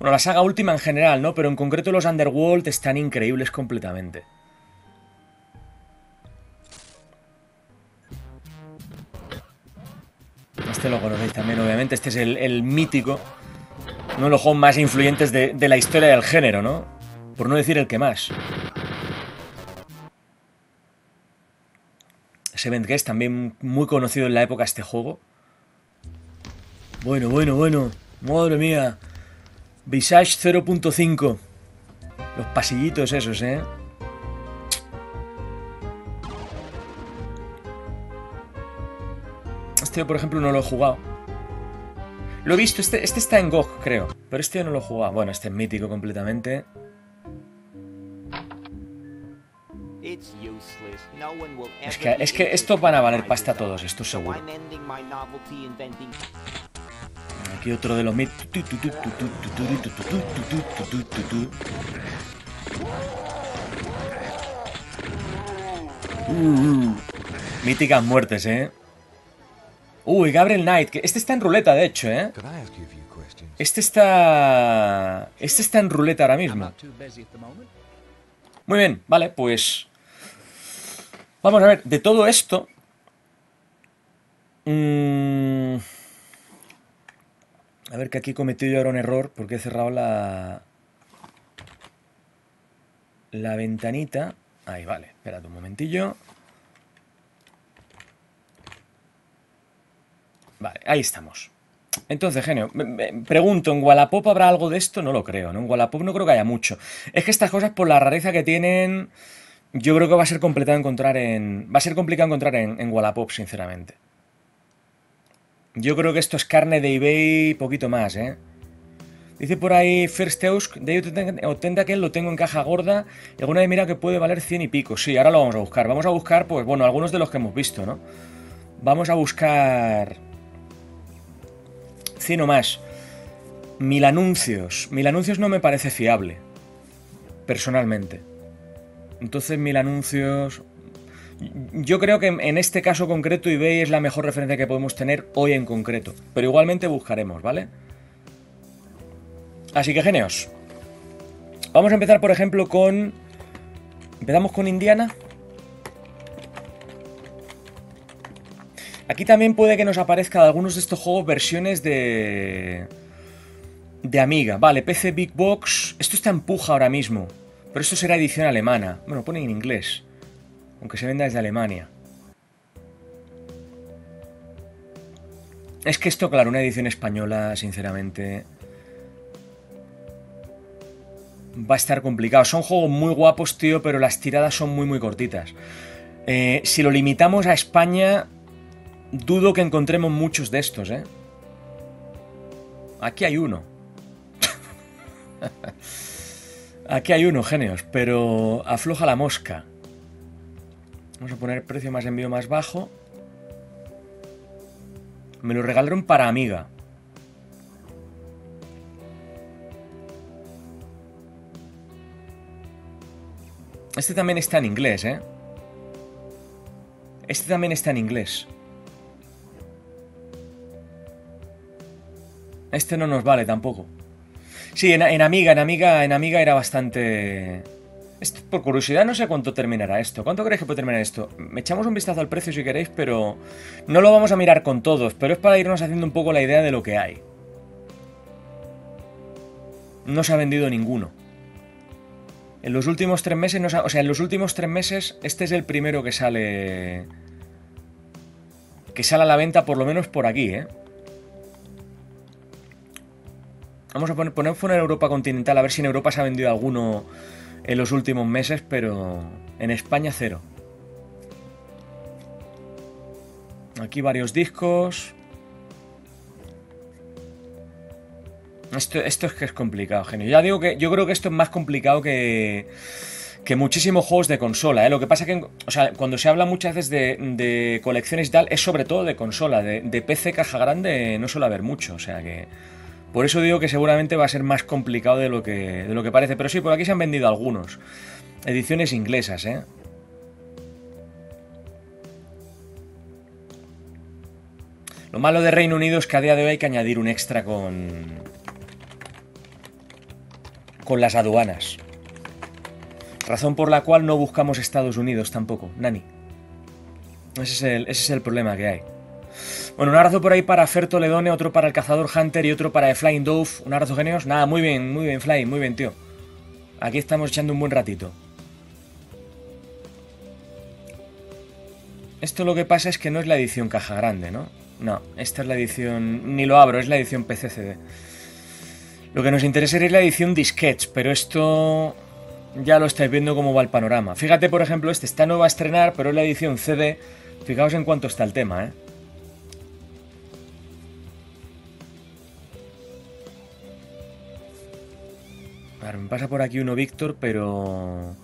Bueno, la saga última en general, ¿no? Pero en concreto los Underworld están increíbles completamente. Este lo conocéis también, obviamente. Este es el mítico. Uno de los juegos más influyentes de la historia del género, ¿no? Por no decir el que más. Seventh Guest, también muy conocido en la época este juego. Bueno, bueno, bueno. Madre mía. Visage 0.5. Los pasillitos esos, ¿eh? Este, por ejemplo, no lo he jugado. Lo he visto. Este está en GOG, creo. Pero este yo no lo he jugado. Bueno, este es mítico completamente. Es que estos van a valer pasta todos, esto seguro. Aquí otro de los míticos. Míticas muertes, ¿eh? Uy, Gabriel Knight, que este está en ruleta, de hecho, ¿eh? Este está en ruleta ahora mismo. Muy bien, vale, pues... Vamos a ver, de todo esto... A ver, que aquí he cometido yo ahora un error, porque he cerrado la ventanita. Ahí, vale, espérate un momentillo. Vale, ahí estamos. Entonces, genio, me pregunto, ¿en Wallapop habrá algo de esto? No lo creo, ¿no? En Wallapop no creo que haya mucho. Es que estas cosas, por la rareza que tienen, yo creo que va a ser complicado encontrar en Wallapop, sinceramente. Yo creo que esto es carne de eBay y poquito más, ¿eh? Dice por ahí First Eusk, de Authentakel lo tengo en caja gorda. Y alguna vez mira que puede valer 100 y pico. Sí, ahora lo vamos a buscar. Vamos a buscar, pues bueno, algunos de los que hemos visto, ¿no? Vamos a buscar... 100 o más. 1000 anuncios. 1000 anuncios no me parece fiable, personalmente. Entonces 1000 anuncios... Yo creo que en este caso concreto eBay es la mejor referencia que podemos tener hoy en concreto. Pero igualmente buscaremos, ¿vale? Así que, genios. Vamos a empezar, por ejemplo, con... Empezamos con Indiana. Aquí también puede que nos aparezca de algunos de estos juegos versiones de Amiga. Vale, PC Big Box. Esto está en puja ahora mismo. Pero esto será edición alemana. Bueno, pone en inglés. Aunque se venda desde Alemania. Es que esto, claro, una edición española, sinceramente... Va a estar complicado. Son juegos muy guapos, tío, pero las tiradas son muy, muy cortitas. Si lo limitamos a España... Dudo que encontremos muchos de estos, ¿eh? Aquí hay uno. Aquí hay uno, genios, pero afloja la mosca. Vamos a poner precio más envío más bajo. Me lo regalaron para Amiga. Este también está en inglés, ¿eh? Este también está en inglés. Este no nos vale tampoco. Sí, en Amiga era bastante... Esto, por curiosidad no sé cuánto terminará esto. ¿Cuánto creéis que puede terminar esto? Me echamos un vistazo al precio si queréis, pero... No lo vamos a mirar con todos, pero es para irnos haciendo un poco la idea de lo que hay. No se ha vendido ninguno. En los últimos 3 meses, o sea, en los últimos 3 meses, este es el primero que sale. Que sale a la venta, por lo menos por aquí, ¿eh? Vamos a poner fuera Europa continental, a ver si en Europa se ha vendido alguno en los últimos meses, pero en España cero. Aquí varios discos. Esto es que es complicado, genio. Ya digo que yo creo que esto es más complicado que muchísimos juegos de consola, ¿eh? Lo que pasa que, o sea, cuando se habla muchas veces de colecciones y tal, es sobre todo de consola. De PC caja grande no suele haber mucho, o sea que... Por eso digo que seguramente va a ser más complicado de lo que parece. Pero sí, por aquí se han vendido algunos. Ediciones inglesas, ¿eh? Lo malo de Reino Unido es que a día de hoy hay que añadir un extra con las aduanas. Razón por la cual no buscamos Estados Unidos tampoco, Nani. Ese es el problema que hay. Bueno, un abrazo por ahí para Fer Toledone, otro para el Cazador Hunter y otro para el Flying Dove. Un abrazo, genios. Nada, muy bien, Fly, muy bien, tío. Aquí estamos echando un buen ratito. Esto lo que pasa es que no es la edición caja grande, ¿no? No, esta es la edición... Ni lo abro, es la edición PCCD. Lo que nos interesa es la edición disquets, pero esto... Ya lo estáis viendo cómo va el panorama. Fíjate, por ejemplo, este está nuevo a estrenar, pero es la edición CD. Fijaos en cuánto está el tema, ¿eh? Claro, me pasa por aquí uno Víctor, pero...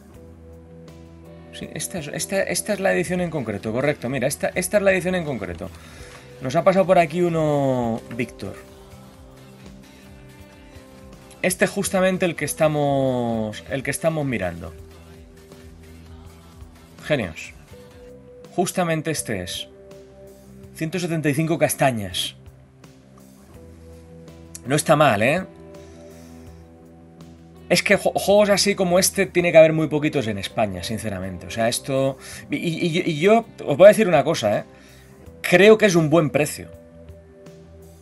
Sí, esta es la edición en concreto, correcto. Mira, esta es la edición en concreto. Nos ha pasado por aquí uno Víctor. Este es justamente el que estamos mirando. Genios. Justamente este es. 175 castañas. No está mal, ¿eh? Es que juegos así como este tiene que haber muy poquitos en España, sinceramente. O sea, esto... Y yo os voy a decir una cosa, ¿eh? Creo que es un buen precio.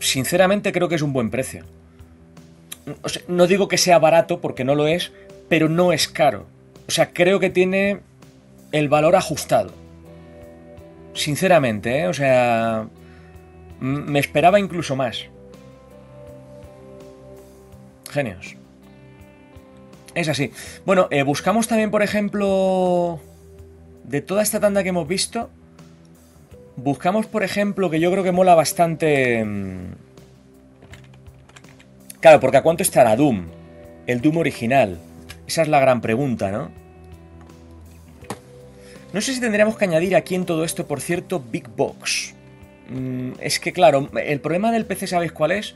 Sinceramente creo que es un buen precio. O sea, no digo que sea barato, porque no lo es, pero no es caro. O sea, creo que tiene el valor ajustado. Sinceramente, ¿eh? O sea... Me esperaba incluso más. Genios. Es así. Bueno, buscamos también, por ejemplo, de toda esta tanda que hemos visto, buscamos, por ejemplo, que yo creo que mola bastante... Claro, porque ¿a cuánto estará Doom? El Doom original. Esa es la gran pregunta, ¿no? No sé si tendríamos que añadir aquí en todo esto, por cierto, Big Box. Es que, claro, el problema del PC, ¿sabéis cuál es?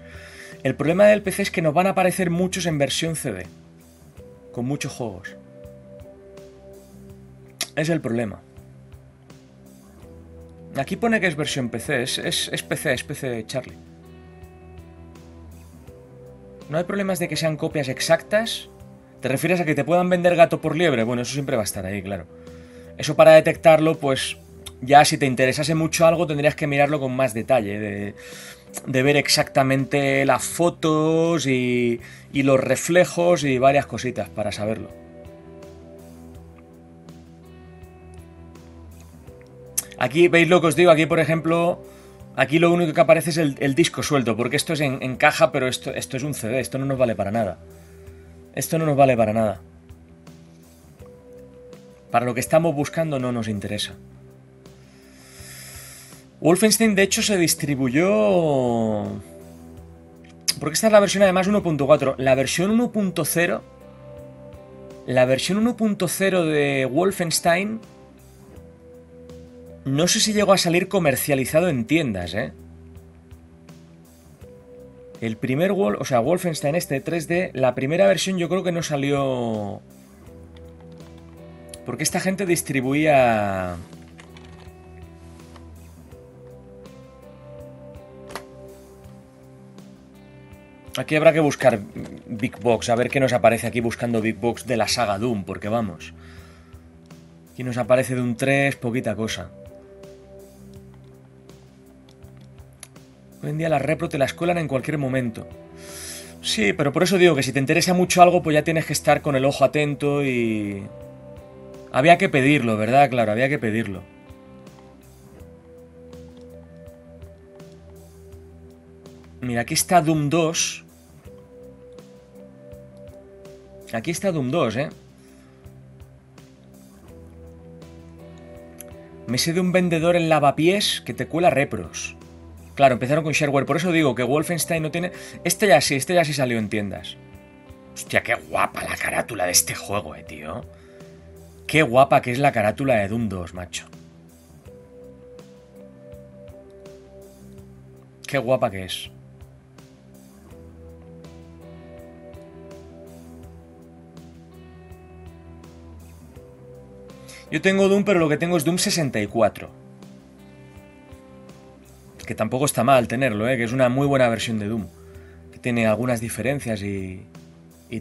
El problema del PC es que nos van a aparecer muchos en versión CD. Con muchos juegos. Es el problema. Aquí pone que es versión PC. Es PC, Charlie. No hay problemas de que sean copias exactas. ¿Te refieres a que te puedan vender gato por liebre? Bueno, eso siempre va a estar ahí, claro. Eso para detectarlo, pues... Ya si te interesase mucho algo, tendrías que mirarlo con más detalle. De ver exactamente las fotos y los reflejos y varias cositas para saberlo. Aquí, ¿veis lo que os digo? Aquí, por ejemplo, aquí lo único que aparece es el disco suelto, porque esto es en caja, pero esto es un CD, esto no nos vale para nada. Esto no nos vale para nada. Para lo que estamos buscando no nos interesa. Wolfenstein, de hecho, se distribuyó... Porque esta es la versión, además, 1.4. La versión 1.0 de Wolfenstein... No sé si llegó a salir comercializado en tiendas, ¿eh? El primer Wolfenstein este 3D, la primera versión yo creo que no salió... Porque esta gente distribuía... Aquí habrá que buscar Big Box, a ver qué nos aparece aquí buscando Big Box de la saga Doom, porque vamos. Aquí nos aparece Doom 3, poquita cosa. Hoy en día la repro te las cuelan en cualquier momento. Sí, pero por eso digo que si te interesa mucho algo, pues ya tienes que estar con el ojo atento y... Había que pedirlo, ¿verdad? Claro, había que pedirlo. Mira, aquí está Doom 2. Aquí está Doom 2, ¿eh? Me sé de un vendedor en lavapiés que te cuela repros. Claro, empezaron con shareware. Por eso digo que Wolfenstein no tiene... este ya sí salió en tiendas. Hostia, qué guapa la carátula de este juego, tío. Qué guapa que es la carátula de Doom 2, macho. Qué guapa que es. Yo tengo Doom, pero lo que tengo es Doom 64. Que tampoco está mal tenerlo, que es una muy buena versión de Doom. Que tiene algunas diferencias y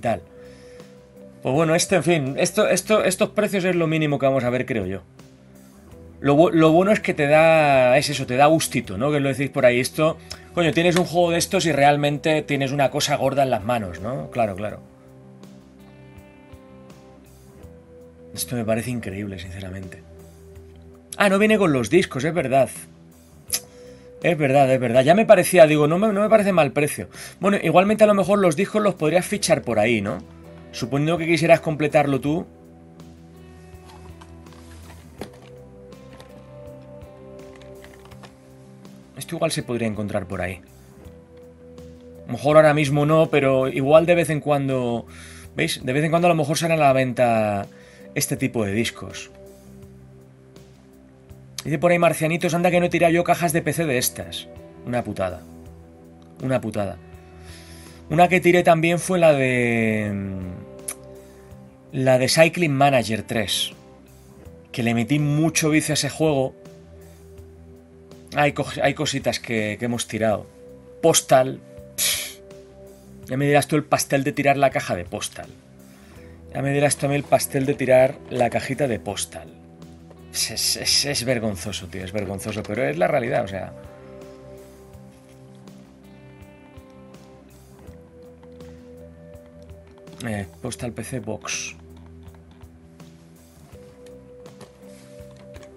tal. Pues bueno, en fin, estos precios es lo mínimo que vamos a ver, creo yo. Lo bueno es que te da... Es eso, te da gustito, ¿no? Que lo decís por ahí, esto... Coño, tienes un juego de estos y realmente tienes una cosa gorda en las manos, ¿no? Claro, claro. Esto me parece increíble, sinceramente. Ah, no viene con los discos, es verdad. Es verdad, es verdad. Ya me parecía, digo, no me parece mal precio. Bueno, igualmente a lo mejor los discos los podrías fichar por ahí, ¿no? Suponiendo que quisieras completarlo tú. Esto igual se podría encontrar por ahí. A lo mejor ahora mismo no, pero igual de vez en cuando... ¿Veis? De vez en cuando a lo mejor salen a la venta... este tipo de discos. Dice por ahí Marcianitos, anda que no he tirado yo cajas de PC de estas. Una putada. Una putada. Una que tiré también fue la de... la de Cycling Manager 3. Que le metí mucho vicio a ese juego. Hay cositas que hemos tirado. Postal. Pff. Ya me dirás tú el pastel de tirar la caja de Postal. Ya me dirás también el pastel de tirar la cajita de Postal. Es vergonzoso, tío, es vergonzoso, pero es la realidad, o sea. Postal PC Box.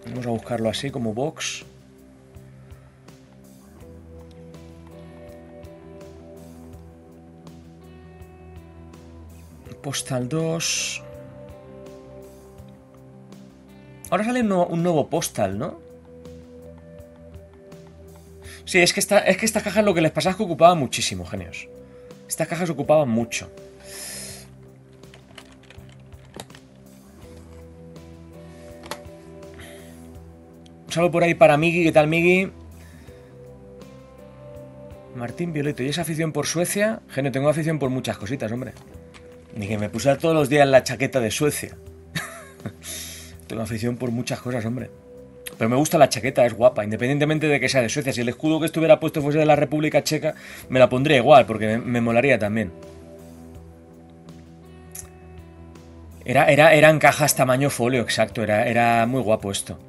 Vamos a buscarlo así como Box. Postal 2. Ahora sale un nuevo Postal, ¿no? Sí, es que estas cajas lo que les pasaba es que ocupaban muchísimo, genios. Estas cajas ocupaban mucho. Un saludo por ahí para Migi. ¿Qué tal, Migi? Martín Violeto. ¿Y esa afición por Suecia? Genio, tengo afición por muchas cositas, hombre. Ni que me puse todos los días la chaqueta de Suecia. Tengo afición por muchas cosas, hombre. Pero me gusta la chaqueta, es guapa. Independientemente de que sea de Suecia. Si el escudo que estuviera puesto fuese de la República Checa, me la pondría igual, porque me molaría también. Eran cajas tamaño folio, exacto. Era muy guapo esto.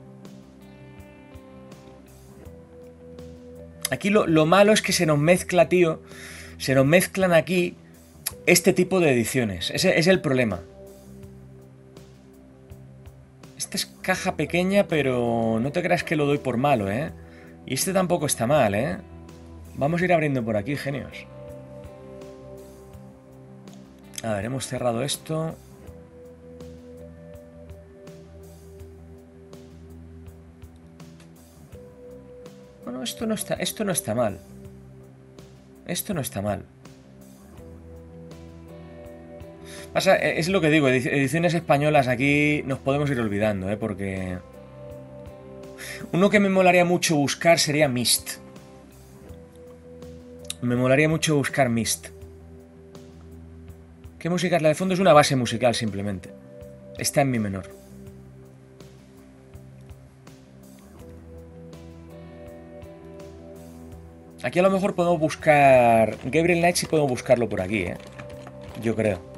Aquí lo malo es que se nos mezcla, tío. Se nos mezclan aquí... este tipo de ediciones. Ese es el problema. Esta es caja pequeña, pero no te creas que lo doy por malo, ¿eh? Y este tampoco está mal, ¿eh? Vamos a ir abriendo por aquí, genios. A ver, hemos cerrado esto. Bueno, esto no está mal. Esto no está mal. Pasa, es lo que digo, ediciones españolas aquí nos podemos ir olvidando, porque... Uno que me molaría mucho buscar sería Myst. Me molaría mucho buscar Myst. ¿Qué música es la de fondo? Es una base musical, simplemente. Está en mi menor. Aquí a lo mejor podemos buscar... Gabriel Knight sí podemos buscarlo por aquí, yo creo.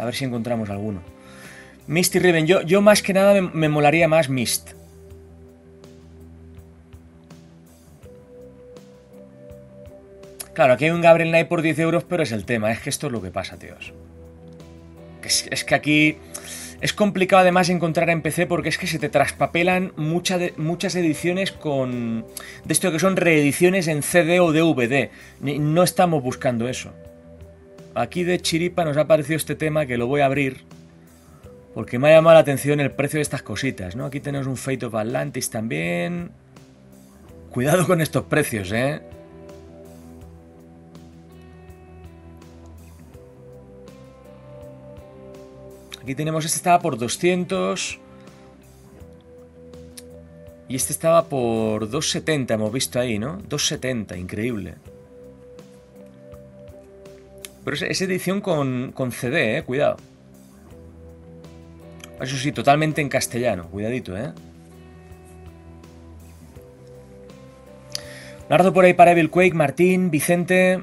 A ver si encontramos alguno. Myst y Riven. Yo más que nada me molaría más Myst. Claro, aquí hay un Gabriel Knight por 10 euros, pero es el tema, es que esto es lo que pasa, tíos. Es que aquí es complicado además encontrar en PC porque es que se te traspapelan muchas ediciones con... De esto que son reediciones en CD o DVD. No estamos buscando eso. Aquí de chiripa nos ha aparecido este tema que lo voy a abrir porque me ha llamado la atención el precio de estas cositas, ¿no? Aquí tenemos un Fate of Atlantis también. Cuidado con estos precios, ¿eh? Aquí tenemos, este estaba por 200 y este estaba por 270, hemos visto ahí, ¿no? 270, increíble. Pero es edición con CD, cuidado. Eso sí, totalmente en castellano, cuidadito, ¿eh? Nardo por ahí para Evil Quake, Martín, Vicente.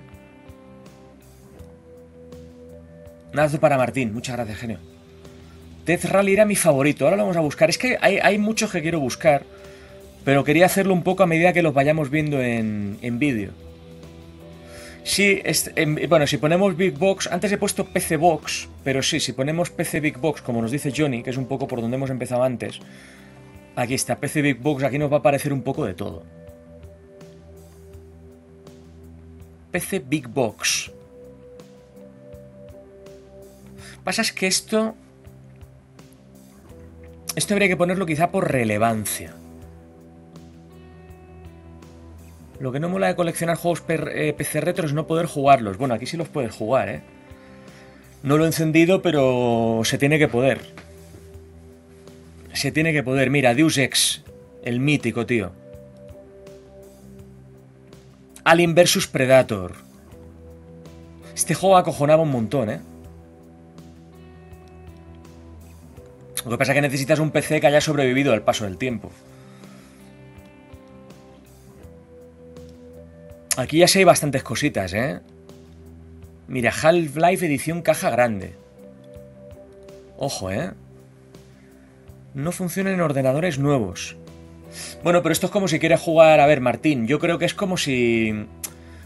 Nardo para Martín, muchas gracias, genio. Death Rally era mi favorito, ahora lo vamos a buscar. Es que hay muchos que quiero buscar, pero quería hacerlo un poco a medida que los vayamos viendo en vídeo. Sí, bueno, si ponemos Big Box, antes he puesto PC Box, pero sí, si ponemos PC Big Box, como nos dice Johnny, que es un poco por donde hemos empezado antes, aquí está, PC Big Box, aquí nos va a aparecer un poco de todo. PC Big Box. Pasa es que esto habría que ponerlo quizá por relevancia. Lo que no mola de coleccionar juegos PC retro es no poder jugarlos. Bueno, aquí sí los puedes jugar, ¿eh? No lo he encendido, pero se tiene que poder. Se tiene que poder. Mira, Deus Ex, el mítico, tío. Alien vs Predator. Este juego acojonaba un montón, ¿eh? Lo que pasa es que necesitas un PC que haya sobrevivido al paso del tiempo. Aquí ya sí hay bastantes cositas, ¿eh? Mira, Half-Life edición caja grande. Ojo, ¿eh? No funciona en ordenadores nuevos. Bueno, pero esto es como si quieres jugar... A ver, Martín, yo creo que es como si...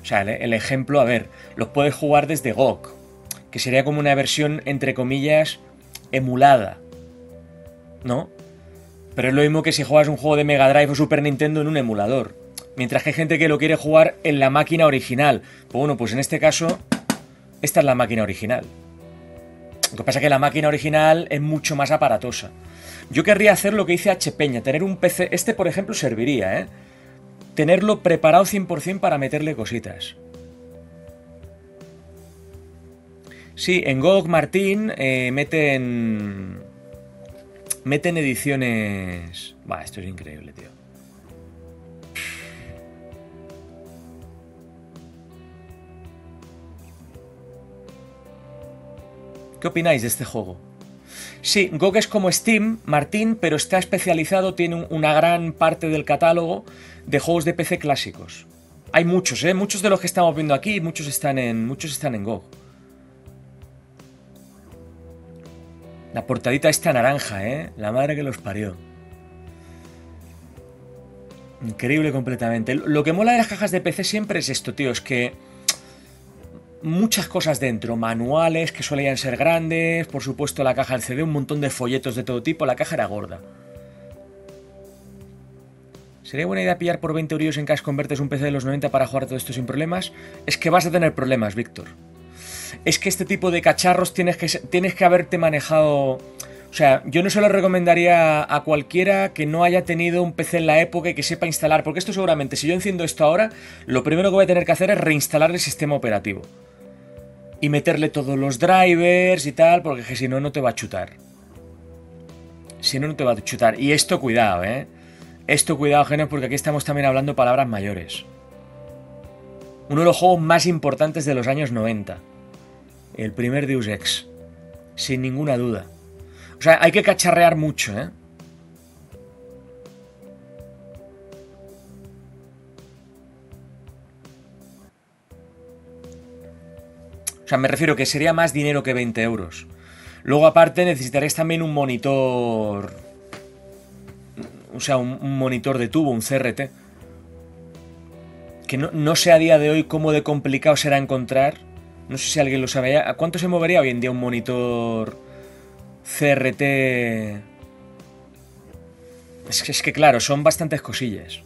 O sea, el ejemplo, a ver, los puedes jugar desde GOG, que sería como una versión, entre comillas, emulada. ¿No? Pero es lo mismo que si juegas un juego de Mega Drive o Super Nintendo en un emulador. Mientras que hay gente que lo quiere jugar en la máquina original. Pues bueno, pues en este caso, esta es la máquina original. Lo que pasa es que la máquina original es mucho más aparatosa. Yo querría hacer lo que hice H. Peña, tener un PC... Este, por ejemplo, serviría, ¿eh? Tenerlo preparado 100% para meterle cositas. Sí, en GOG, Martín, meten ediciones... Bah, esto es increíble, tío. ¿Qué opináis de este juego? Sí, GOG es como Steam, Martín, pero está especializado, tiene una gran parte del catálogo de juegos de PC clásicos. Hay muchos, ¿eh? Muchos de los que estamos viendo aquí, muchos están en GOG. La portadita está naranja, ¿eh? La madre que los parió. Increíble completamente. Lo que mola de las cajas de PC siempre es esto, tío. Es que muchas cosas dentro. Manuales que solían ser grandes. Por supuesto la caja del CD. Un montón de folletos de todo tipo. La caja era gorda. ¿Sería buena idea pillar por 20 euros en cash convertes un PC de los 90 para jugar todo esto sin problemas? Es que vas a tener problemas, Víctor. Es que este tipo de cacharros tienes que haberte manejado... O sea, yo no se lo recomendaría a cualquiera que no haya tenido un PC en la época y que sepa instalar. Porque esto seguramente, si yo enciendo esto ahora, lo primero que voy a tener que hacer es reinstalar el sistema operativo. Y meterle todos los drivers y tal, porque si no, no te va a chutar. Si no, no te va a chutar. Y esto, cuidado, ¿eh? Esto, cuidado, genios, porque aquí estamos también hablando palabras mayores. Uno de los juegos más importantes de los años 90. El primer Deus Ex, sin ninguna duda. O sea, hay que cacharrear mucho, ¿eh? O sea, me refiero que sería más dinero que 20 euros. Luego, aparte, necesitaréis también un monitor... O sea, un monitor de tubo, un CRT. que no sé a día de hoy cómo de complicado será encontrar. No sé si alguien lo sabe. ¿A cuánto se movería hoy en día un monitor CRT? Es que claro, son bastantes cosillas.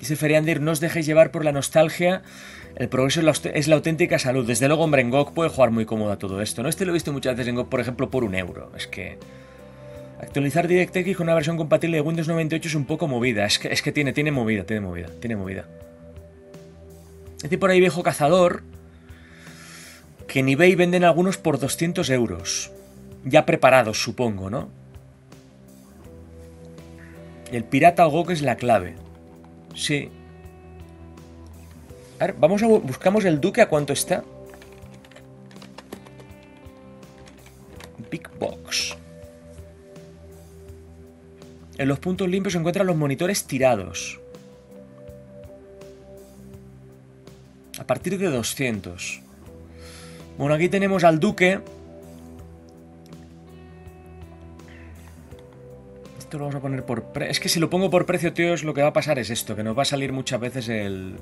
Dice Feriandir, no os dejéis llevar por la nostalgia. El progreso es la auténtica salud. Desde luego, hombre, en GOG puede jugar muy cómodo a todo esto, ¿no? Este lo he visto muchas veces en GOG, por ejemplo, por €1. Es que actualizar DirectX con una versión compatible de Windows 98 es un poco movida. Es que tiene movida, tiene movida. Dice por ahí Viejo Cazador que en eBay venden algunos por €200. Ya preparados, supongo, ¿no? El pirata o GOG es la clave. Sí. A ver, vamos a buscamos el Duque a cuánto está. Big Box. En los puntos limpios se encuentran los monitores tirados. A partir de 200. Bueno, aquí tenemos al Duque. Esto lo vamos a poner por precio. Es que si lo pongo por precio, tíos, lo que va a pasar es esto, que nos va a salir muchas veces el...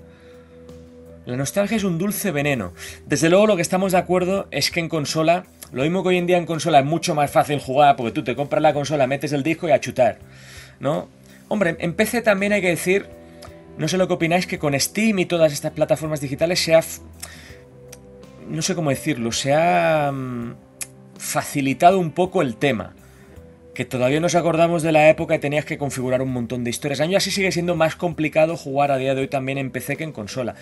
La nostalgia es un dulce veneno. Desde luego, lo que estamos de acuerdo es que en consola, lo mismo que hoy en día en consola es mucho más fácil jugar, porque tú te compras la consola, metes el disco y a chutar, ¿no? Hombre, en PC también hay que decir, no sé lo que opináis, que con Steam y todas estas plataformas digitales se ha... No sé cómo decirlo, se ha facilitado un poco el tema. Que todavía nos acordamos de la época y tenías que configurar un montón de historias. Aún así sigue siendo más complicado jugar a día de hoy también en PC que en consola.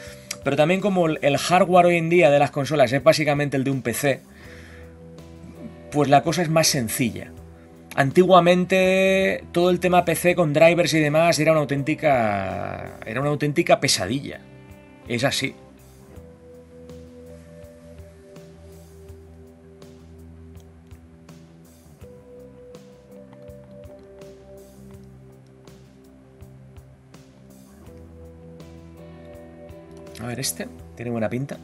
Pero también como el hardware hoy en día de las consolas es básicamente el de un PC, pues la cosa es más sencilla. Antiguamente todo el tema PC con drivers y demás era una auténtica pesadilla. Es así. A ver, este tiene buena pinta.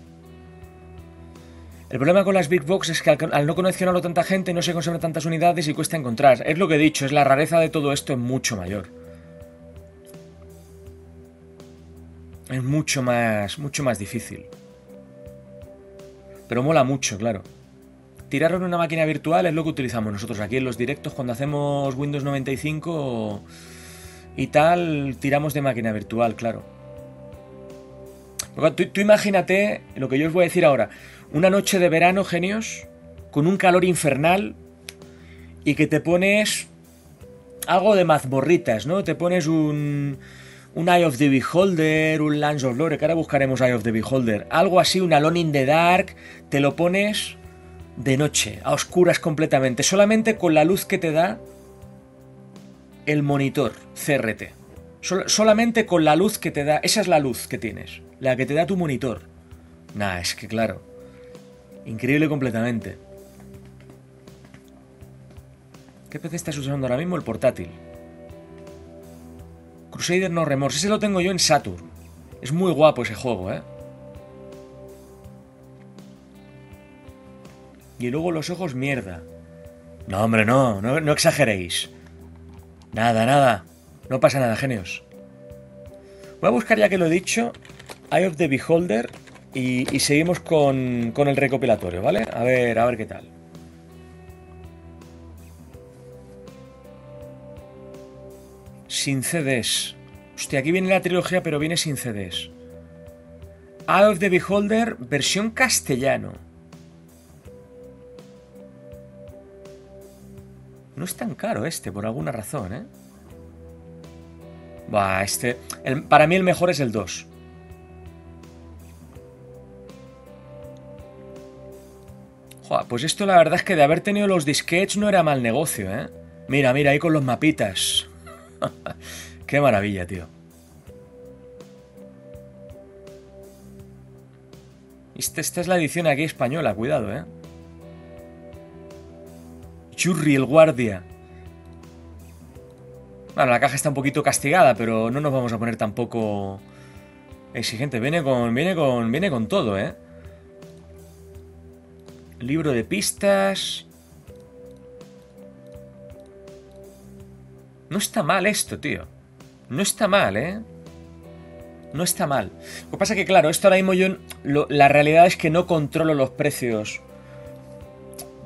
El problema con las Big Box es que al no coleccionarlo tanta gente no se consumen tantas unidades y cuesta encontrar. Es lo que he dicho, es la rareza de todo esto, es mucho mayor. Es mucho más difícil. Pero mola mucho, claro. Tiraron una máquina virtual es lo que utilizamos nosotros aquí en los directos cuando hacemos Windows 95 y tal, tiramos de máquina virtual, claro. Tú imagínate lo que yo os voy a decir ahora. Una noche de verano, genios, con un calor infernal y que te pones algo de mazmorritas, ¿no? Te pones un Eye of the Beholder, un Lands of Lore, que ahora buscaremos Eye of the Beholder. Algo así, un Alone in the Dark, te lo pones de noche, a oscuras completamente, solamente con la luz que te da el monitor CRT. Solamente con la luz que te da, esa es la luz que tienes. La que te da tu monitor. Nah, es que claro. Increíble completamente. ¿Qué PC estás usando ahora mismo? El portátil. Crusader No Remorse. Ese lo tengo yo en Saturn. Es muy guapo ese juego, ¿eh? Y luego los ojos mierda. No, hombre, no exageréis. Nada. No pasa nada, genios. Voy a buscar, ya que lo he dicho, Eye of the Beholder y seguimos con el recopilatorio, ¿vale? A ver qué tal. Sin CDs. Hostia, aquí viene la trilogía, pero viene sin CDs. Eye of the Beholder, versión castellano. No es tan caro este, por alguna razón, ¿eh? Buah, este... para mí el mejor es el 2. Pues esto la verdad es que de haber tenido los disquets no era mal negocio, ¿eh? Mira, ahí con los mapitas. Qué maravilla, tío. Esta es la edición aquí española, cuidado, ¿eh? Churri el guardia. Bueno, la caja está un poquito castigada, pero no nos vamos a poner tampoco exigentes. Viene con todo, ¿eh? Libro de pistas. No está mal esto, tío. No está mal, ¿eh? No está mal. Lo que pasa es que, claro, esto ahora mismo yo... la realidad es que no controlo los precios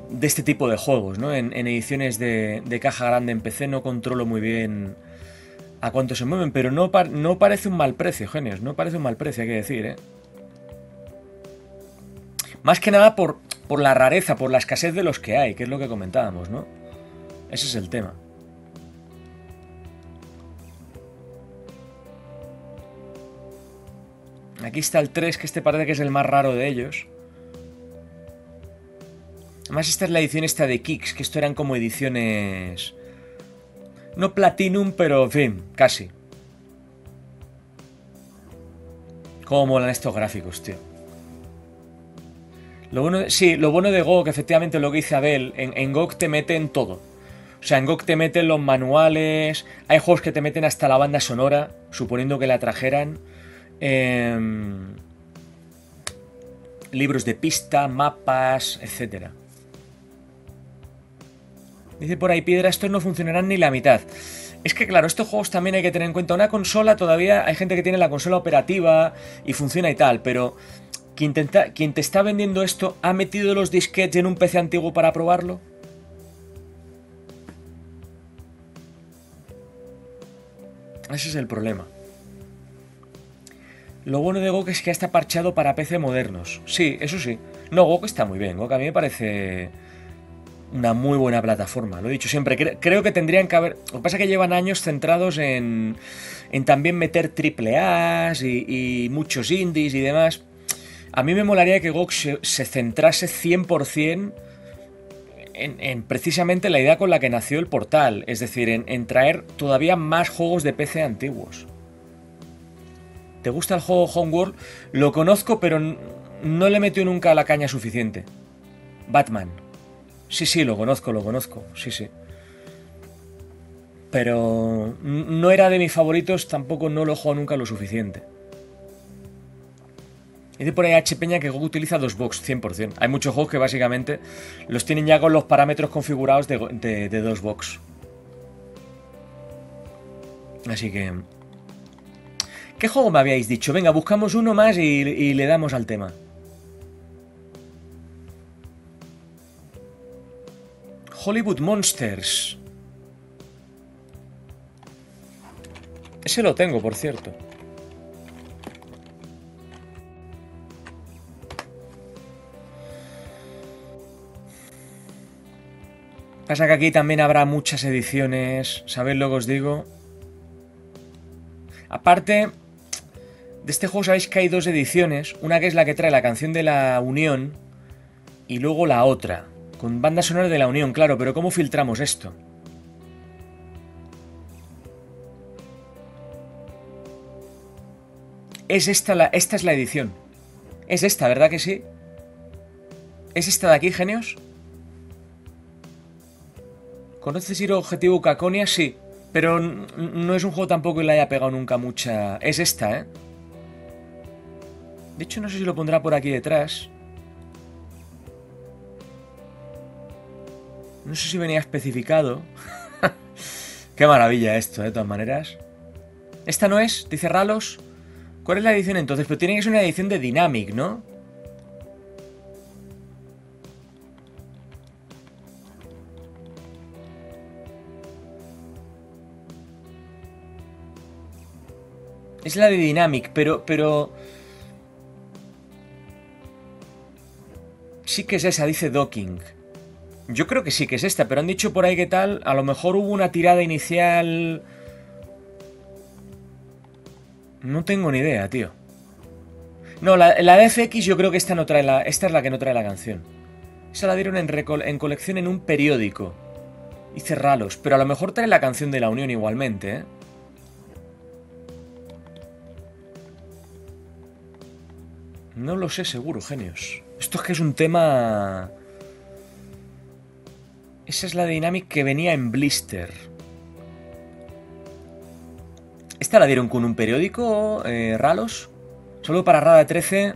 de este tipo de juegos, ¿no? En ediciones de caja grande en PC no controlo muy bien a cuánto se mueven, pero no parece un mal precio, genios. No parece un mal precio, hay que decir, ¿eh? Más que nada por la rareza, por la escasez de los que hay, que es lo que comentábamos, ¿no? Ese es el tema. Aquí está el 3, que este parece que es el más raro de ellos. Además, esta es la edición esta de Kicks, que esto eran como ediciones... No Platinum, pero en fin, casi. Cómo molan estos gráficos, tío. Lo bueno, sí, lo bueno de GOG, efectivamente, lo que dice Abel, en GOG te meten todo. O sea, en GOG te meten los manuales, hay juegos que te meten hasta la banda sonora, suponiendo que la trajeran. Libros de pista, mapas, etc. Dice por ahí Piedra, estos no funcionarán ni la mitad. Es que claro, estos juegos también hay que tener en cuenta. Una consola todavía, hay gente que tiene la consola operativa y funciona y tal, pero quien te está vendiendo esto, ¿ha metido los disquetes en un PC antiguo para probarlo? Ese es el problema. Lo bueno de GOG es que ya está parchado para PC modernos. Sí, eso sí. No, GOG está muy bien. GOG a mí me parece una muy buena plataforma. Lo he dicho siempre. Creo que tendrían que haber... Lo que pasa es que llevan años centrados en también meter triple A's y muchos indies y demás. A mí me molaría que GOG se centrase 100% en precisamente la idea con la que nació el portal. Es decir, en traer todavía más juegos de PC antiguos. ¿Te gusta el juego Homeworld? Lo conozco, pero no le metió nunca la caña suficiente. Batman. Sí, lo conozco. Sí. Pero no era de mis favoritos, tampoco no lo juego nunca lo suficiente. Dice por ahí H. Peña que GOG utiliza dos box, 100%. Hay muchos juegos que básicamente los tienen ya con los parámetros configurados de dos box. Así que... ¿Qué juego me habíais dicho? Venga, buscamos uno más y le damos al tema. Hollywood Monsters. Ese lo tengo, por cierto. Pasa que aquí también habrá muchas ediciones, ¿sabéis lo que os digo? Aparte... De este juego sabéis que hay dos ediciones, una que es la que trae la canción de la Unión y luego la otra, con banda sonora de la Unión, claro, pero ¿cómo filtramos esto? Es esta, esta es la edición. Es esta, ¿verdad que sí? ¿Es esta de aquí, genios? ¿Conoces el objetivo Caconia? Sí, pero no es un juego tampoco que le haya pegado nunca mucha... Es esta, ¿eh? De hecho, no sé si lo pondrá por aquí detrás. No sé si venía especificado. Qué maravilla esto, de todas maneras. ¿Esta no es? Dice Ralos. ¿Cuál es la edición entonces? Pero tiene que ser una edición de Dynamic, ¿no? Es la de Dynamic, pero... Sí que es esa, dice Docking. Yo creo que sí que es esta, pero han dicho por ahí que tal... A lo mejor hubo una tirada inicial... No tengo ni idea, tío. No, la de FX yo creo que esta no trae la... Esta es la que no trae la canción. Esa la dieron en colección en un periódico. Hice Ralos, pero a lo mejor trae la canción de la Unión igualmente, ¿eh? No lo sé seguro, genios. Esto es que es un tema... Esa es la Dynamic que venía en Blister. ¿Esta la dieron con un periódico, Ralos? Solo para Rada 13.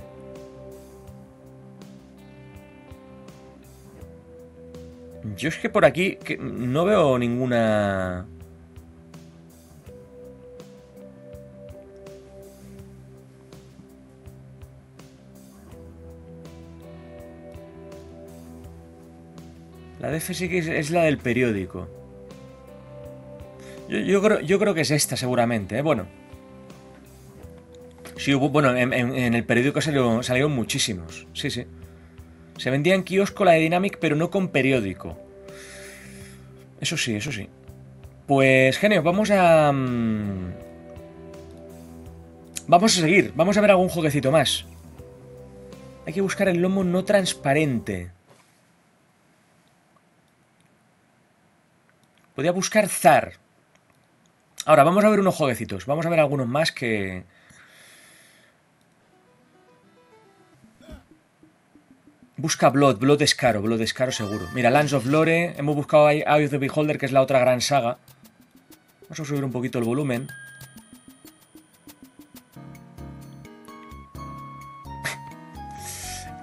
Yo es que por aquí no veo ninguna... La de FSX es la del periódico. Yo creo que es esta, seguramente, ¿eh? Bueno. Sí, bueno, en el periódico salieron muchísimos. Sí, sí. Se vendía en kiosco la de Dynamic, pero no con periódico. Eso sí, eso sí. Pues, genio, vamos a... Vamos a seguir. Vamos a ver algún jueguecito más. Hay que buscar el lomo no transparente. Podía buscar Zar. Ahora, vamos a ver unos jueguecitos. Vamos a ver algunos más que... Busca Blood. Blood es caro seguro. Mira, Lands of Lore. Hemos buscado Eye of the Beholder, que es la otra gran saga. Vamos a subir un poquito el volumen.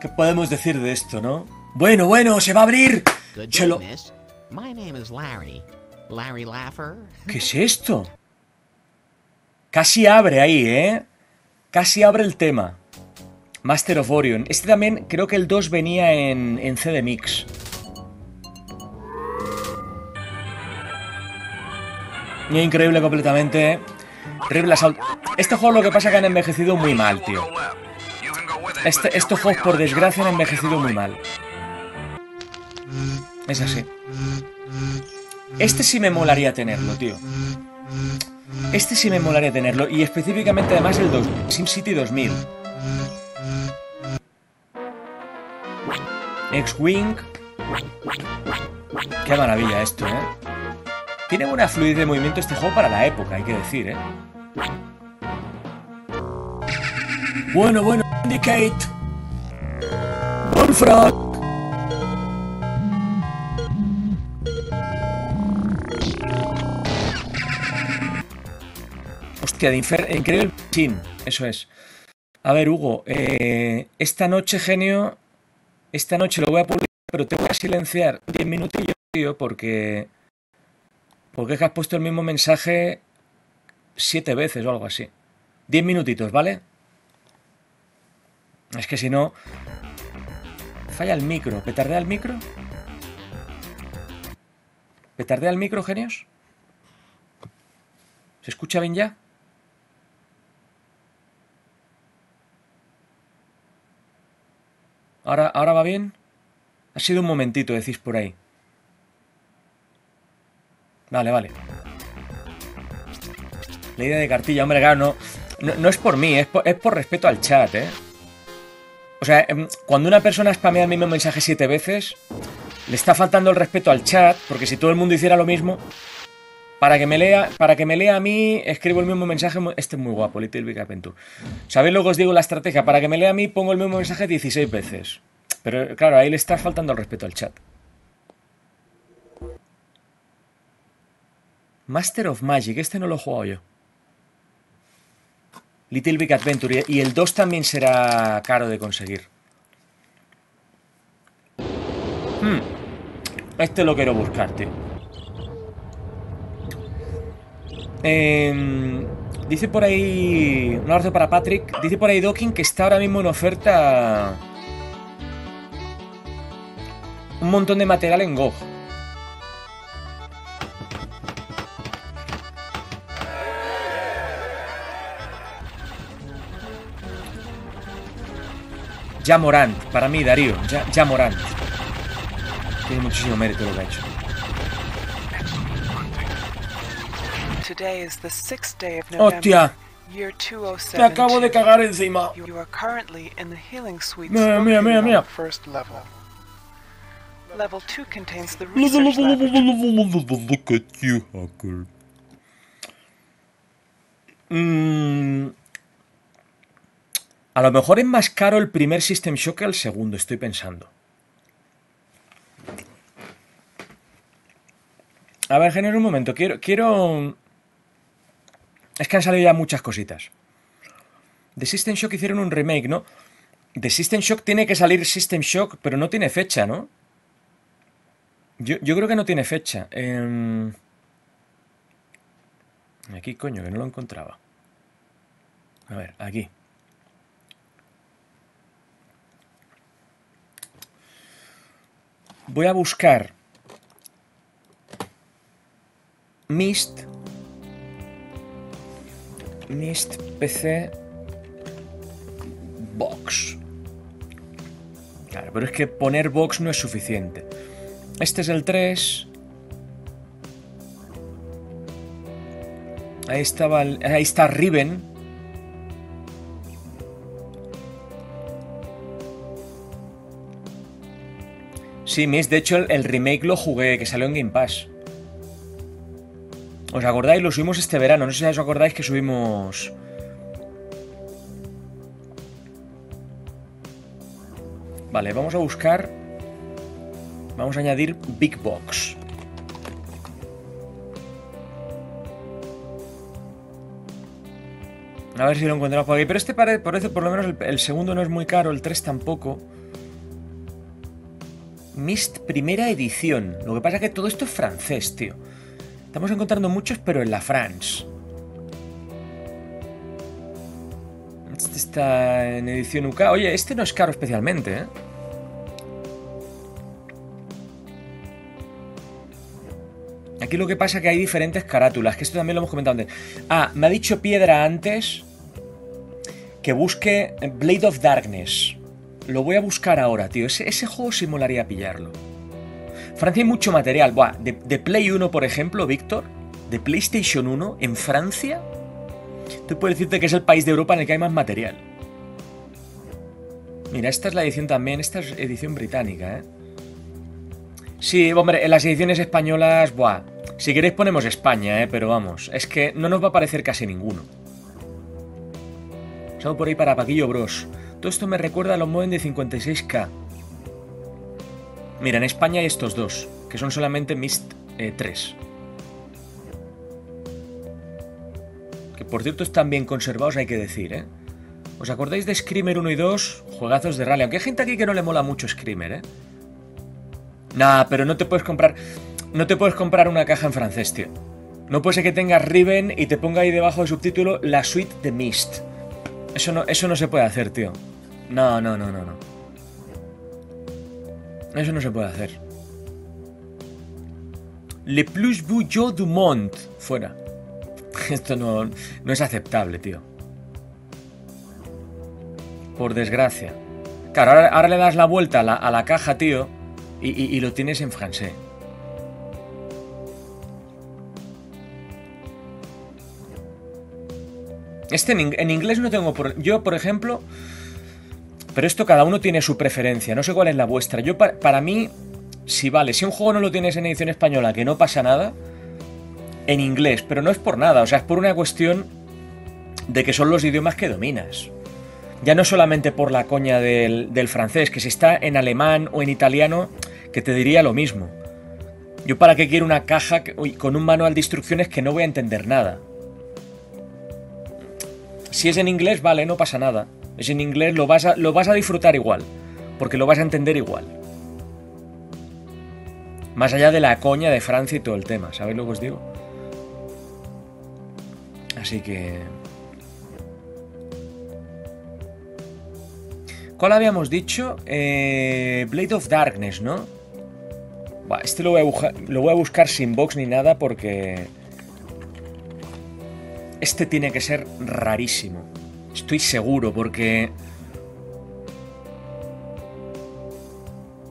¿Qué podemos decir de esto, no? Bueno, bueno, se va a abrir. Chelo. ¿Qué es esto? Casi abre ahí, ¿eh? Casi abre el tema. Master of Orion. Este también, creo que el 2 venía en CD Mix. Increíble completamente. Terrible Assault. Este juego lo que pasa es que han envejecido muy mal, tío. Estos juegos, por desgracia, han envejecido muy mal. Es así. Este sí me molaría tenerlo, tío. Este sí me molaría tenerlo. Y específicamente, además, el SimCity 2000. X-Wing. Qué maravilla esto, ¿eh? Tiene una fluidez de movimiento este juego para la época, hay que decir, ¿eh? Bueno, Syndicate. Bullfrog. Hostia, de Increíble Machine, eso es. A ver, Hugo, esta noche, genio... Esta noche lo voy a publicar, pero te voy a silenciar 10 minutillos, tío, porque es que has puesto el mismo mensaje 7 veces o algo así. 10 minutitos, ¿vale? Es que si no... Falla el micro. ¿Petardea el micro? ¿Petardea el micro, genios? ¿Se escucha bien ya? ¿Ahora va bien? Ha sido un momentito, decís por ahí. Vale. La idea de cartilla, hombre, claro, no es por mí, es por respeto al chat, ¿eh? O sea, cuando una persona spamea el mismo mensaje 7 veces, le está faltando el respeto al chat, porque si todo el mundo hiciera lo mismo, para que me lea a mí, escribo el mismo mensaje. Este es muy guapo, Little Big Adventure. ¿Sabéis lo que os digo? La estrategia. Para que me lea a mí, pongo el mismo mensaje 16 veces. Pero claro, ahí le está faltando el respeto al chat. Master of Magic. Este no lo he jugado yo. Little Big Adventure. Y el 2 también será caro de conseguir. Este lo quiero buscar, tío. Dice por ahí... Un abrazo para Patrick. Dice por ahí Dokin que está ahora mismo en oferta... Un montón de material en GOG. Ja Morant. Para mí, Darío. Ja Morant. Tiene muchísimo mérito lo que ha hecho. ¡Hostia! Te acabo de cagar encima. Mira. A lo mejor es más caro el primer System Shock que el segundo, estoy pensando. A ver, genero un momento. Quiero... Es que han salido ya muchas cositas. De System Shock hicieron un remake, ¿no? De System Shock tiene que salir System Shock, pero no tiene fecha, ¿no? Yo creo que no tiene fecha. Aquí, coño, que no lo encontraba. A ver, aquí. Voy a buscar Mist PC Box. Claro, pero es que poner Box no es suficiente. Este es el 3. Ahí estaba, ahí está Riven. Sí, Mist, de hecho el remake lo jugué, que salió en Game Pass. ¿Os acordáis? Lo subimos este verano. No sé si os acordáis que subimos... Vale, vamos a buscar... Vamos a añadir Big Box. A ver si lo encontramos por aquí. Pero este parece, por lo menos el segundo no es muy caro, el 3 tampoco. Mist primera edición. Lo que pasa es que todo esto es francés, tío. Estamos encontrando muchos, pero en la France. Este está en edición UK. Oye, este no es caro especialmente, ¿eh? Aquí lo que pasa es que hay diferentes carátulas, que esto también lo hemos comentado antes. Ah, me ha dicho Piedra antes que busque Blade of Darkness. Lo voy a buscar ahora, tío. Ese juego sí molaría pillarlo. Francia hay mucho material. Buah, de Play 1, por ejemplo, Víctor, de PlayStation 1, en Francia, tú puedes decirte que es el país de Europa en el que hay más material. Mira, esta es la edición también, esta es edición británica, ¿eh? Sí, hombre, en las ediciones españolas, buah, si queréis ponemos España, pero vamos, es que no nos va a aparecer casi ninguno. Salgo por ahí para Paquillo Bros. Todo esto me recuerda a los modem de 56K. Mira, en España hay estos dos, que son solamente Mist 3. Que por cierto están bien conservados, hay que decir, ¿eh? ¿Os acordáis de Screamer 1 y 2? Juegazos de rally. Aunque hay gente aquí que no le mola mucho Screamer, ¿eh? Nah, pero no te puedes comprar... No te puedes comprar una caja en francés, tío. No puede ser que tengas Riven y te ponga ahí debajo de subtítulo la suite de Mist. Eso no se puede hacer, tío. No. Eso no se puede hacer. Le plus beau jeu du monde. Fuera. Esto no es aceptable, tío. Por desgracia. Claro, ahora le das la vuelta a la caja, tío, y lo tienes en francés. Este en inglés no tengo... Yo, por ejemplo... Pero esto cada uno tiene su preferencia, no sé cuál es la vuestra. Yo para mí, si un juego no lo tienes en edición española, que no pasa nada, en inglés, pero no es por nada, o sea, es por una cuestión de que son los idiomas que dominas. Ya no solamente por la coña del francés, que si está en alemán o en italiano, que te diría lo mismo. Yo para qué quiero una caja con un manual de instrucciones que no voy a entender nada. Si es en inglés, vale, no pasa nada. Es en inglés, lo vas a disfrutar igual, porque lo vas a entender igual. Más allá de la coña de Francia y todo el tema, ¿sabéis lo que os digo? Así que... ¿Cuál habíamos dicho? Blade of Darkness, ¿no? Bah, este lo voy a buscar sin box ni nada porque... Este tiene que ser rarísimo. Estoy seguro, porque...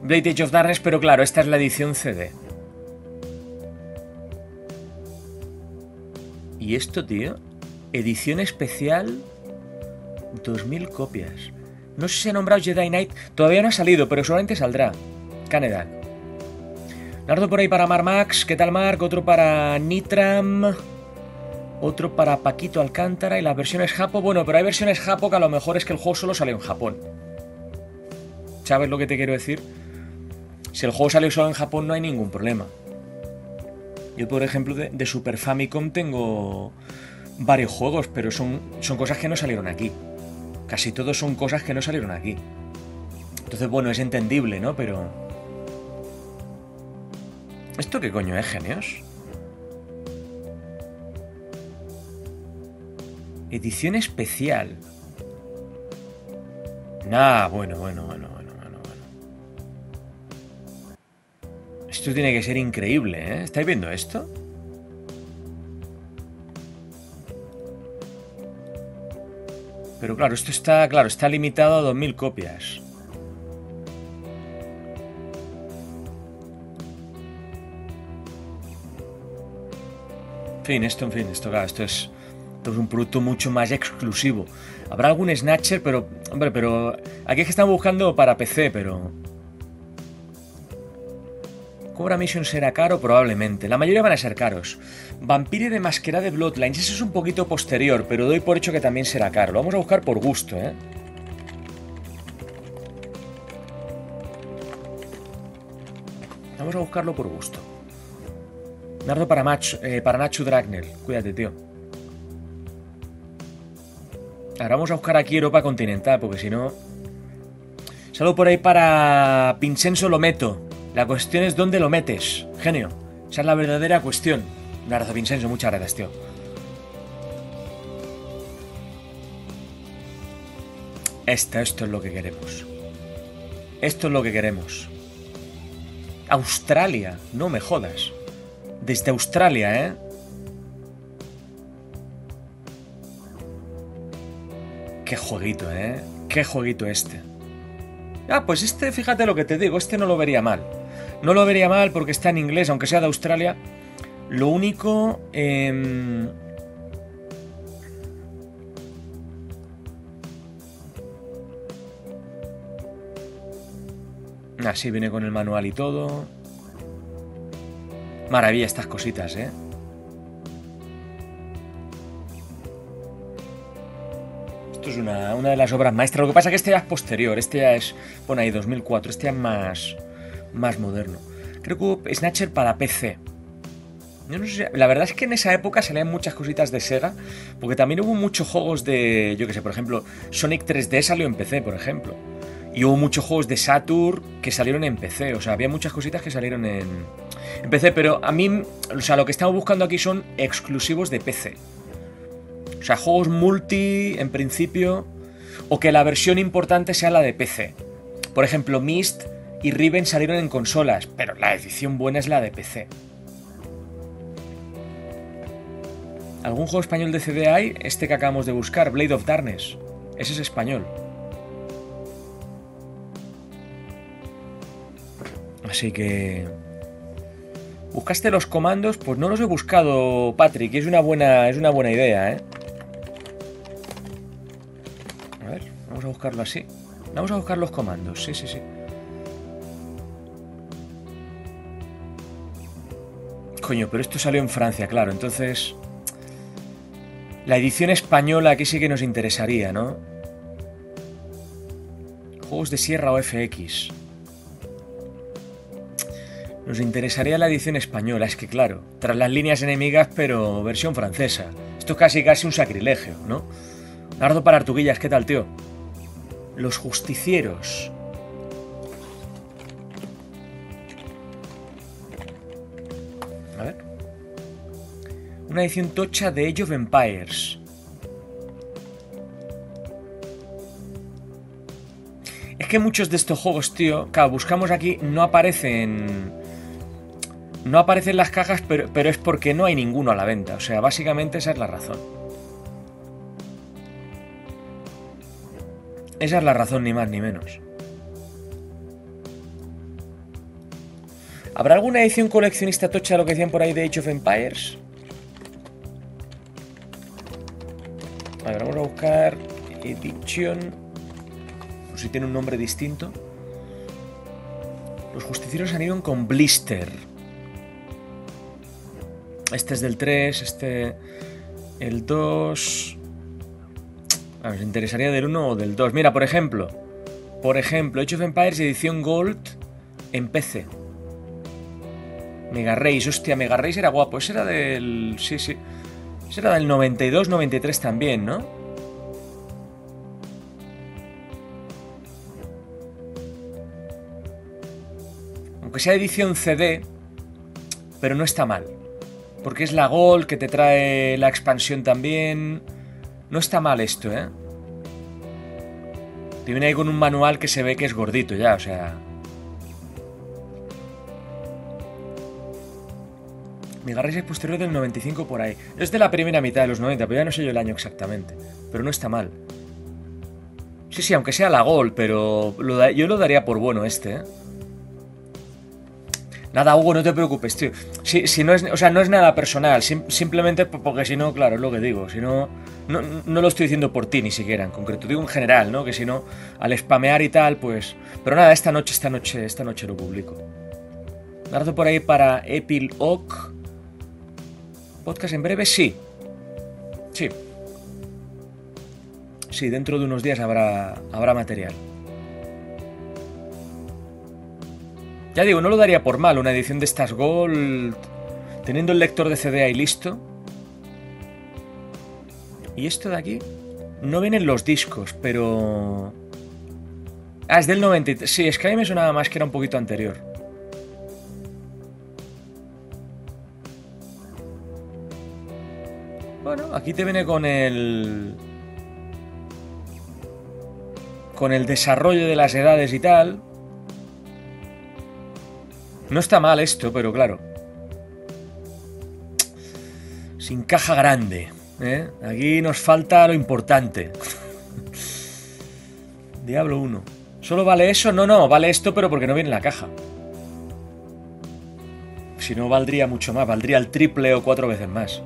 Blade Edge of Darkness, pero claro, esta es la edición CD. ¿Y esto, tío? Edición especial... 2000 copias. No sé si ha nombrado Jedi Knight. Todavía no ha salido, pero solamente saldrá. Canadá. Nardo por ahí para Mar Max. ¿Qué tal, Mark? Otro para Nitram... Otro para Paquito Alcántara y las versiones japo. Bueno, pero hay versiones japo que a lo mejor es que el juego solo salió en Japón. ¿Sabes lo que te quiero decir? Si el juego salió solo en Japón no hay ningún problema. Yo, por ejemplo, de Super Famicom tengo varios juegos, pero son cosas que no salieron aquí. Casi todos son cosas que no salieron aquí. Entonces, bueno, es entendible, ¿no? Pero... ¿Esto qué coño es, genios? Edición especial. Nah, bueno. Esto tiene que ser increíble, ¿eh? ¿Estáis viendo esto? Pero claro, esto está, claro, está limitado a 2000 copias. En fin, esto, claro, esto es un producto mucho más exclusivo. Habrá algún Snatcher, pero... Hombre, pero... Aquí es que están buscando para PC, pero... Cobra Mission será caro, probablemente. La mayoría van a ser caros. Vampire de Masquerade Bloodlines. Eso es un poquito posterior, pero doy por hecho que también será caro. Lo vamos a buscar por gusto, ¿eh? Vamos a buscarlo por gusto. Nardo para Nacho Dragnel. Cuídate, tío. Ahora vamos a buscar aquí Europa continental, porque si no... Salgo por ahí para... Vincenzo lo meto. La cuestión es dónde lo metes, genio. Esa es la verdadera cuestión. Nardo Vincenzo, muchas gracias, tío. Esto es lo que queremos. Esto es lo que queremos. Australia, no me jodas. Desde Australia, ¿eh? Qué jueguito, ¿eh? Qué jueguito este. Ah, pues este, fíjate lo que te digo, este no lo vería mal. No lo vería mal porque está en inglés, aunque sea de Australia. Lo único... Así viene con el manual y todo. Maravilla estas cositas, ¿eh? Esto es una de las obras maestras. Lo que pasa es que este ya es posterior. Este ya es... Bueno, ahí 2004. Este ya es más moderno. Creo que hubo Snatcher para PC. Yo no sé, la verdad es que en esa época salían muchas cositas de Sega. Porque también hubo muchos juegos de... Yo qué sé, por ejemplo, Sonic 3D salió en PC, por ejemplo. Y hubo muchos juegos de Saturn que salieron en PC. O sea, había muchas cositas que salieron en PC. Pero a mí, o sea, lo que estamos buscando aquí son exclusivos de PC. O sea, juegos multi, en principio. O que la versión importante sea la de PC. Por ejemplo, Myst y Riven salieron en consolas. Pero la edición buena es la de PC. ¿Algún juego español de CD hay? Este que acabamos de buscar, Blade of Darkness. Ese es español. Así que... ¿Buscaste los comandos? Pues no los he buscado, Patrick. Y es una buena idea, ¿eh? A ver, vamos a buscarlo así. Vamos a buscar los comandos, sí, sí, sí. Coño, pero esto salió en Francia, claro. Entonces... La edición española aquí sí que nos interesaría, ¿no? Juegos de Sierra o FX... Nos interesaría la edición española, es que claro, tras las líneas enemigas, pero versión francesa. Esto es casi un sacrilegio, ¿no? Nardo para Artuguillas, ¿qué tal, tío? Los justicieros. A ver. Una edición tocha de Age of Empires. Es que muchos de estos juegos, tío, claro, buscamos aquí, no aparecen... No aparecen las cajas, pero es porque no hay ninguno a la venta. O sea, básicamente esa es la razón. Esa es la razón, ni más ni menos. ¿Habrá alguna edición coleccionista tocha, lo que decían por ahí, de Age of Empires? A ver, vamos a buscar... Edition... O si tiene un nombre distinto. Los justicieros han ido con blister. Este es del 3, este... El 2... A ver, ¿os interesaría del 1 o del 2? Mira, por ejemplo, Age of Empires edición Gold en PC. Mega Race, hostia, Mega Race era guapo. Ese era del... Sí, sí. Ese era del 92, 93 también, ¿no? Aunque sea edición CD, pero no está mal. Porque es la Gold que te trae la expansión también. No está mal esto, ¿eh? Te viene ahí con un manual que se ve que es gordito ya, o sea... Mi Garrix es posterior del 95 por ahí. Es de la primera mitad de los 90, pero ya no sé yo el año exactamente. Pero no está mal. Sí, aunque sea la gol, pero yo lo daría por bueno este, ¿eh? Nada, Hugo, no te preocupes, tío. Si no es, o sea, no es nada personal, simplemente porque si no, claro, es lo que digo. Si no, no lo estoy diciendo por ti ni siquiera, en concreto. Digo en general, ¿no? Que si no, al spamear y tal, pues... Pero nada, esta noche lo publico. Dardo por ahí para Epiloc. Podcast en breve, sí. Sí. Sí, dentro de unos días habrá material. Ya digo, no lo daría por mal una edición de estas Gold, teniendo el lector de CD ahí listo. Y esto de aquí, no vienen los discos, pero... Ah, es del 93. Sí, es que a mí me sonaba más que era un poquito anterior. Bueno, aquí te viene con el... con el desarrollo de las edades y tal. No está mal esto, pero claro. Sin caja grande, ¿eh? Aquí nos falta lo importante. Diablo 1. ¿Solo vale eso? No, vale esto, pero porque no viene en la caja. Si no, valdría mucho más. Valdría el triple o 4 veces más.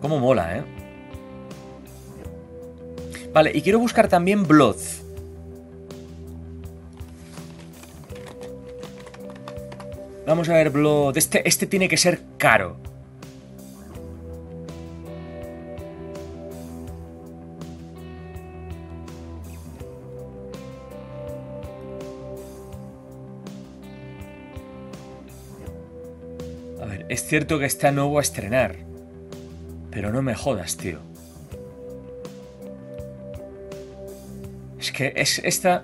Cómo mola, ¿eh? Vale, y quiero buscar también Blood. Vamos a ver, Blood. Este tiene que ser caro. A ver, es cierto que está nuevo a estrenar. Pero no me jodas, tío. Es que es esta...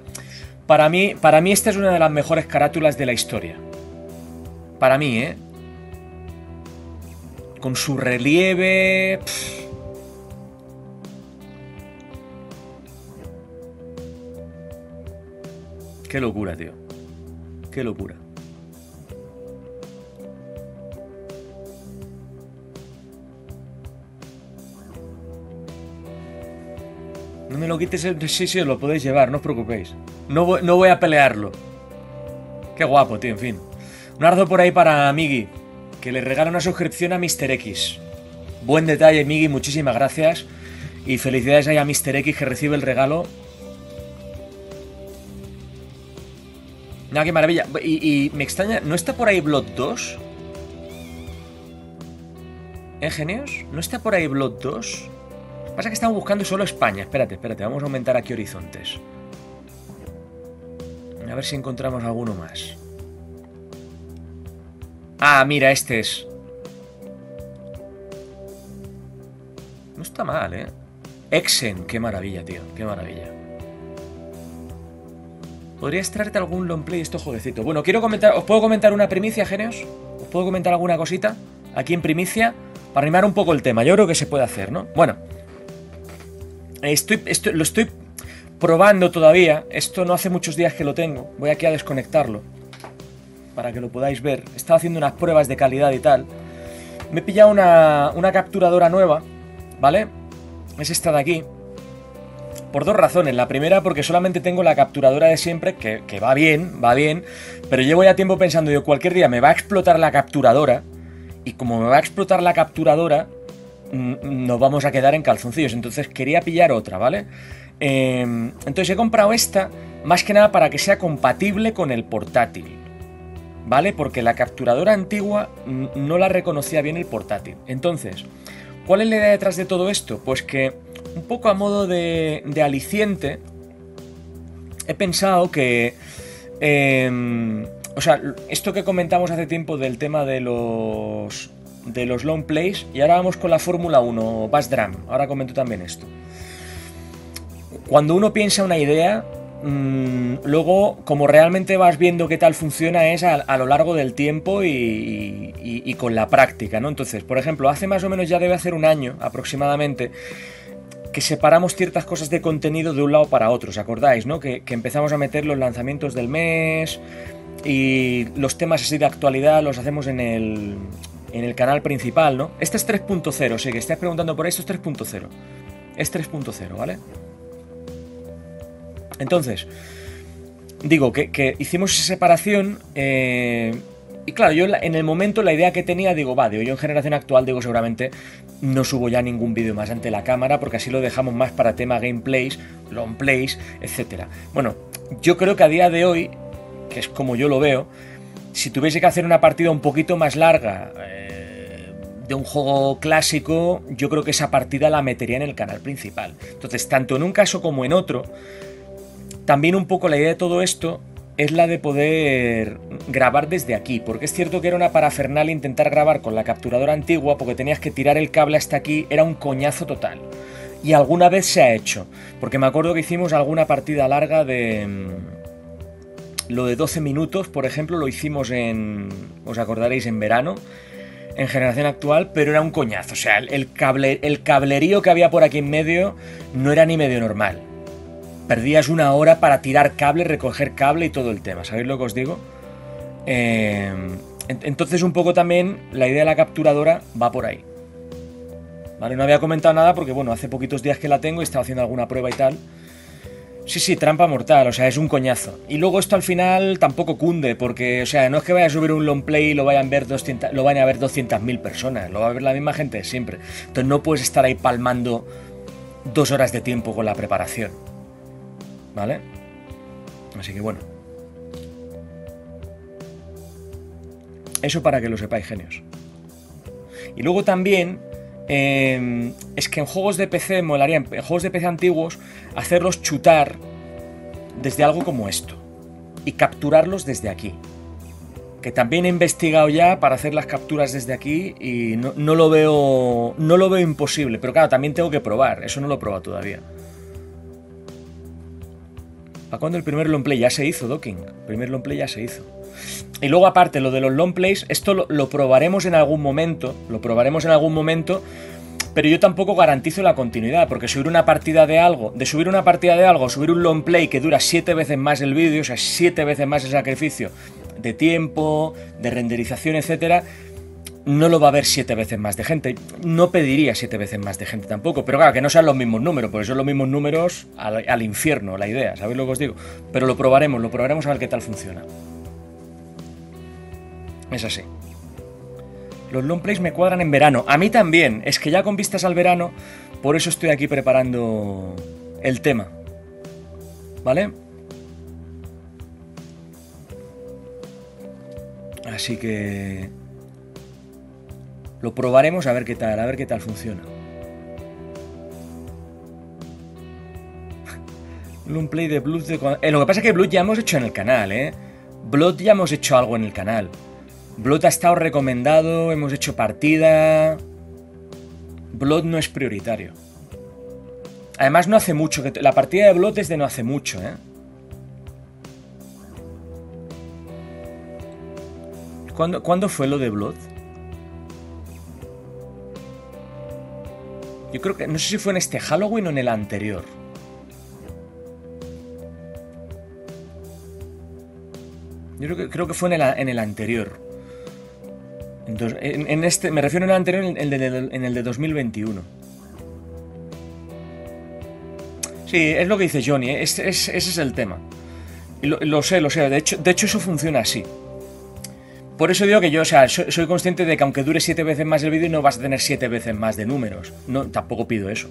Para mí esta es una de las mejores carátulas de la historia. Para mí, ¿eh? Con su relieve... Pff. Qué locura, tío. Qué locura. No me lo quites. Sí, lo podéis llevar, no os preocupéis. No voy a pelearlo. Qué guapo, tío, en fin. Un ardo por ahí para Migi, que le regala una suscripción a Mr. X. Buen detalle, Migi, muchísimas gracias. Y felicidades ahí a Mr. X, que recibe el regalo. Nada, qué maravilla. Y me extraña, ¿no está por ahí Blood 2? ¿Eh, genios? ¿No está por ahí Blood 2? Pasa que estamos buscando solo España. Espérate, vamos a aumentar aquí horizontes. A ver si encontramos alguno más. Ah, mira, este es. No está mal, ¿eh? Exen, qué maravilla, tío, qué maravilla. ¿Podrías traerte algún long play de estos jueguecitos? Bueno, quiero comentar, ¿os puedo comentar una primicia, genios? ¿Os puedo comentar alguna cosita aquí en primicia? Para animar un poco el tema, yo creo que se puede hacer, ¿no? Bueno. Lo estoy probando todavía. Esto no hace muchos días que lo tengo. Voy aquí a desconectarlo para que lo podáis ver. Estaba haciendo unas pruebas de calidad y tal. Me he pillado una capturadora nueva, ¿vale? Es esta de aquí. Por dos razones. La primera, porque solamente tengo la capturadora de siempre, que va bien. Pero llevo ya tiempo pensando, yo cualquier día me va a explotar la capturadora. Y como me va a explotar la capturadora, nos vamos a quedar en calzoncillos. Entonces quería pillar otra, ¿vale? Entonces he comprado esta, más que nada para que sea compatible con el portátil, ¿vale? Porque la capturadora antigua no la reconocía bien el portátil. Entonces, ¿cuál es la idea detrás de todo esto? Pues que, un poco a modo de aliciente, he pensado que... o sea, esto que comentamos hace tiempo del tema de los... long plays, y ahora vamos con la Fórmula 1, Bass Drum, ahora comento también esto. Cuando uno piensa una idea, luego, como realmente vas viendo qué tal funciona, es a lo largo del tiempo y con la práctica, ¿no? Entonces, por ejemplo, hace más o menos, ya debe hacer un año aproximadamente, que separamos ciertas cosas de contenido de un lado para otro, ¿os acordáis, no? Que empezamos a meter los lanzamientos del mes y los temas así de actualidad los hacemos en el canal principal, ¿no? Este es 3.0, sí, que estáis preguntando por esto, es 3.0. Es 3.0, ¿vale? Entonces, digo que hicimos esa separación y claro, yo en el momento la idea que tenía, digo, va, digo, yo en generación actual, digo, seguramente no subo ya ningún vídeo más ante la cámara porque así lo dejamos más para tema gameplays, long plays, etc. Bueno, yo creo que a día de hoy, que es como yo lo veo, si tuviese que hacer una partida un poquito más larga de un juego clásico, yo creo que esa partida la metería en el canal principal. Entonces, tanto en un caso como en otro, también un poco la idea de todo esto es la de poder grabar desde aquí, porque es cierto que era una parafernalia intentar grabar con la capturadora antigua, porque tenías que tirar el cable hasta aquí, era un coñazo total. Y alguna vez se ha hecho, porque me acuerdo que hicimos alguna partida larga de... Lo de 12 minutos, por ejemplo, lo hicimos en... Os acordaréis, en verano, en generación actual, pero era un coñazo. O sea, el cablerío que había por aquí en medio no era ni medio normal. Perdías una hora para tirar cable, recoger cable y todo el tema. ¿Sabéis lo que os digo? Entonces un poco también la idea de la capturadora va por ahí. Vale, no había comentado nada porque, bueno, hace poquitos días que la tengo y estaba haciendo alguna prueba y tal. Sí, sí, trampa mortal, o sea, es un coñazo. Y luego esto al final tampoco cunde, porque, o sea, no es que vaya a subir un long play y lo vayan a ver 200.000 personas, lo va a ver la misma gente de siempre. Entonces no puedes estar ahí palmando 2 horas de tiempo con la preparación. ¿Vale? Así que bueno. Eso para que lo sepáis, genios. Y luego también... es que en juegos de PC molaría, en juegos de PC antiguos, hacerlos chutar desde algo como esto y capturarlos desde aquí, que también he investigado ya para hacer las capturas desde aquí y no lo veo imposible, pero claro, también tengo que probar, eso no lo he probado todavía. ¿Para cuándo el primer long play? Ya se hizo, Docking, el primer long play ya se hizo. Y luego aparte, lo de los long plays, esto lo probaremos en algún momento, pero yo tampoco garantizo la continuidad, porque subir una partida de algo, subir un long play que dura 7 veces más el vídeo, o sea, 7 veces más el sacrificio de tiempo, de renderización, etcétera, no lo va a ver 7 veces más de gente, no pediría 7 veces más de gente tampoco, pero claro, que no sean los mismos números, porque son los mismos números al infierno, la idea, ¿sabéis lo que os digo? Pero lo probaremos a ver qué tal funciona. Es así. Los long plays me cuadran en verano. A mí también. Es que ya con vistas al verano, por eso estoy aquí preparando el tema. ¿Vale? Así que... lo probaremos a ver qué tal funciona. Long play de Blood de... lo que pasa es que Blood ya hemos hecho en el canal, ¿eh? Blood ya hemos hecho algo en el canal. Blood ha estado recomendado, hemos hecho partida... Blood no es prioritario. Además no hace mucho, la partida de Blood es de no hace mucho, ¿eh? ¿Cuándo fue lo de Blood? Yo creo que... no sé si fue en este Halloween o en el anterior. Yo creo que fue en el anterior. Entonces, en este, me refiero en el anterior, en el de 2021. Sí, es lo que dice Johnny, ¿eh? Ese es el tema. Y lo sé, de hecho eso funciona así. Por eso digo que yo, o sea, soy consciente de que aunque dure 7 veces más el vídeo, no vas a tener 7 veces más de números. No, tampoco pido eso.